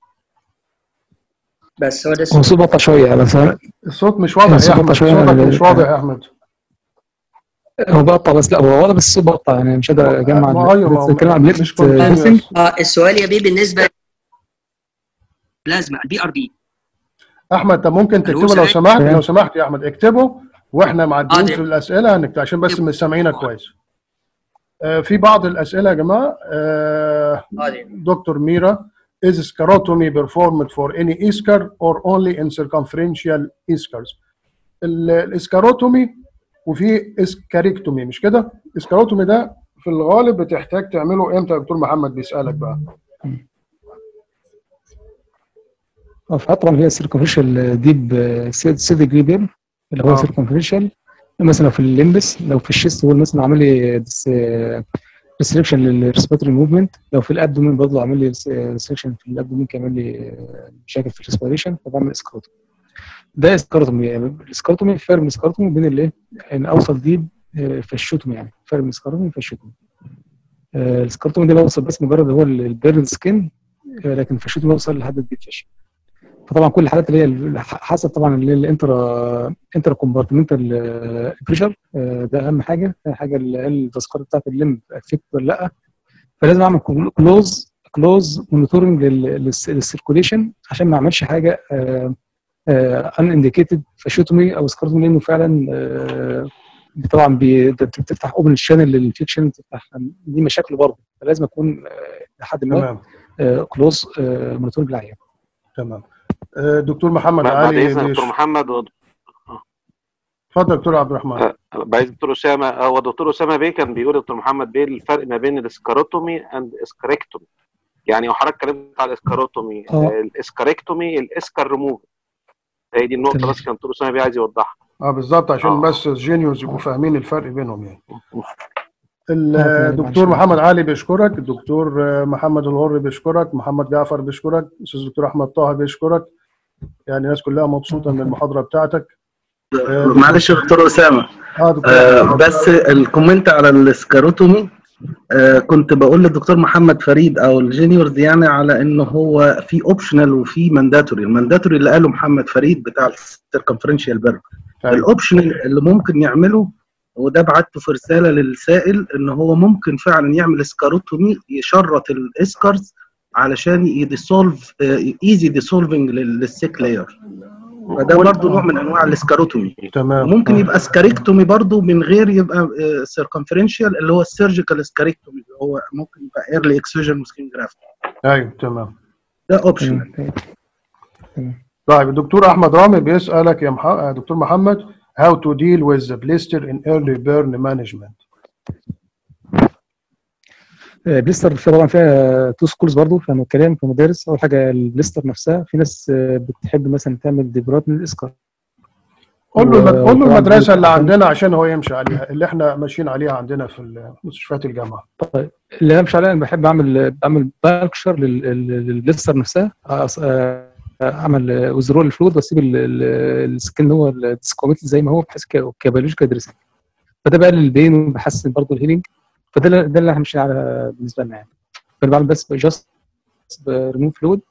بس هو ده الصوت بطا شويه، بس الصوت مش واضح يا احمد، صوتك مش واضح يا احمد. هو بطا بس، لا هو واضح بس الصوت بطا، يعني مش قادر اجمع. بتتكلم عن السؤال يا بيه بالنسبه للبلازما البي ار بي احمد، طب ممكن تكتبه لو سمحت؟ لو سمحت يا احمد اكتبه واحنا معديين في الاسئله عشان بس مش سامعينك كويس. في بعض الاسئله يا جماعه. دكتور ميرا، is scarotomy performed for any ischar or only in circumferential ischars؟ الاسكاروتومي وفي اسكاريكتومي مش كده؟ اسكاروتومي ده في الغالب بتحتاج تعمله امتى يا دكتور محمد؟ بيسالك بقى. فترة هي سيركمفريشال ديب سيدج ريبير اللي هو سيركمفريشال، مثلا في الليمبس، لو في الشيست هو مثلا عامل لي ريستريكشن للريسبيرتوري موفمنت، لو في الابدومين برضه عامل لي ريستريكشن في الابدومين، كمان لي مشاكل في الريسبيريشن، فبعمل اسكاروتومي. ده اسكاروتومي، يعني الاسكاروتومي فرق من الاسكاروتومي بين الايه؟ ان اوصل ديب فالشوتومي، يعني فرق من الاسكاروتومي فالشوتومي. الاسكاروتومي ده بوصل بس مجرد هو البيرن سكين، لكن فالشوتومي بوصل لحد الديب فيش. فطبعا كل الحالات اللي هي حسب طبعا الانترا كومبارتمنتال بريشر، ده اهم حاجه، حاجه التذكره بتاعت الليمب افكت ولا لا، فلازم اعمل كلوز مونيتورنج للسيركوليشن عشان ما اعملش حاجه ان انديكيتد فاشوتومي او سكاروتومي، لانه فعلا طبعا بتفتح اوبن شانل للانفكشن، بتفتح دي مشاكل برضه، فلازم اكون لحد ما كلوز مونيتورنج للعيان. تمام. دكتور محمد علي، بعد اذنك دكتور محمد اتفضل دكتور عبد الرحمن. بعيد دكتور اسامه. هو دكتور اسامه بيه كان بيقول دكتور محمد بيه الفرق ما بين الاسكاروتومي اند اسكاريكتومي. يعني وحضرتك اتكلمت على الاسكاروتومي، الاسكاريكتومي الاسكار ريموف. هي دي النقطه بس كان دكتور اسامه بيه عايز يوضحها. بالظبط عشان بس الجينيوز يبقوا فاهمين الفرق بينهم يعني. الدكتور محمد علي بيشكرك، الدكتور محمد الغر بيشكرك، محمد جعفر بيشكرك، الاستاذ دكتور احمد طه بيشكرك. يعني الناس كلها مبسوطه من المحاضره بتاعتك. معلش يا دكتور اسامه، بس الكومنت على الاسكاروتومي، كنت بقول للدكتور محمد فريد او الجينيورز يعني على انه هو في اوبشنال وفي مانداتوري. المانداتوري اللي قاله محمد فريد بتاع السيركمفرنشال بيرف، الاوبشنال اللي ممكن يعمله، وده بعته في رساله للسائل، ان هو ممكن فعلا يعمل اسكاروتومي يشرط الاسكارز علشان يديسولف ايزي ديسولفنج للسيك لاير، فده برضه نوع من انواع الاسكاروتومي. تمام. ممكن يبقى سكاريكتومي برضه من غير يبقى سيركمفرنشال، اللي هو السيرجيكال سكاريكتومي اللي هو ممكن يبقى ايرلي اكسجن وسكين جرافت. ايوه تمام، ده اوبشن. طيب الدكتور احمد رامي بيسالك يا دكتور محمد how to deal with the blister in early burn management. بليستر طبعا فيها تو سكولز برضه، فاهم الكلام في مدارس. اول حاجه البليستر نفسها، في ناس بتحب مثلا تعمل ديبرات من الاسكار. قول له المدرسه اللي عندنا عشان هو يمشي عليها، اللي احنا ماشيين عليها عندنا في مستشفيات الجامعه. طيب اللي انا مش عليها، انا بحب اعمل بالكشر للبليستر نفسها، اعمل وزرول الفلويد واسيب السكن اللي هو الديسكوميت زي ما هو، بحيث كبيولوجيكال دريسنج، فده بقى للبين وبحسن برضه الهيلينج. فده اللي همشي على بالنسبه لنا يعني. فانا بعمل بس جاست ريموف لود،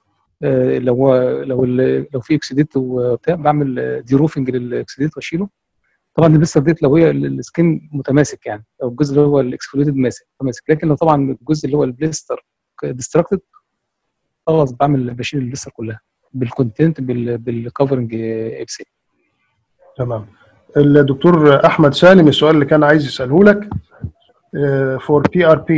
لو في اكسيديت وبتاع بعمل ديروفنج للاكسيديت واشيله. طبعا البلستر ديت لو هي السكين متماسك يعني، او الجزء اللي هو الاكسفوليتد متماسك، لكن لو طبعا الجزء اللي هو البلستر ديستراكتد خلاص بشيل البلستر كلها بالكونتنت بالكفرنج ابسي. تمام. الدكتور احمد سالم السؤال اللي كان عايز يساله لك، for PRP,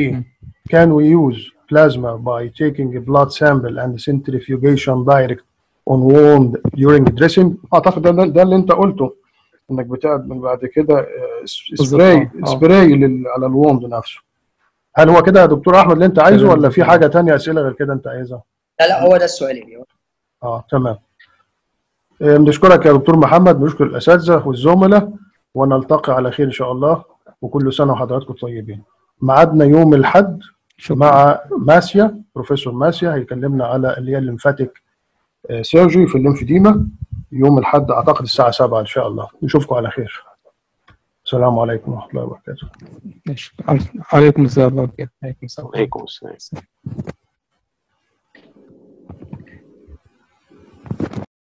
can we use plasma by taking a blood sample and centrifugation direct on wound during dressing؟ اعتقد ده اللي انت قلته، انك بتعمل بعد كده سبراي على الوند نفسه. هل هو كده يا دكتور احمد اللي انت عايزه، ولا في حاجه ثانيه اسئله غير كده انت عايزها؟ لا هو ده السؤال اللي تمام. بنشكرك يا دكتور محمد، بنشكر الاساتذه والزملاء، ونلتقي على خير ان شاء الله، وكل سنه وحضراتكم طيبين. ميعادنا يوم الاحد مع ماسيا، بروفيسور ماسيا هيكلمنا على اللي هي الليمفاتيك سيرجري في الليمفيديما، يوم الاحد اعتقد الساعه 7 ان شاء الله. نشوفكم على خير. السلام عليكم ورحمه الله وبركاته. عليكم السلام ورحمه الله وبركاته. عليكم السلام.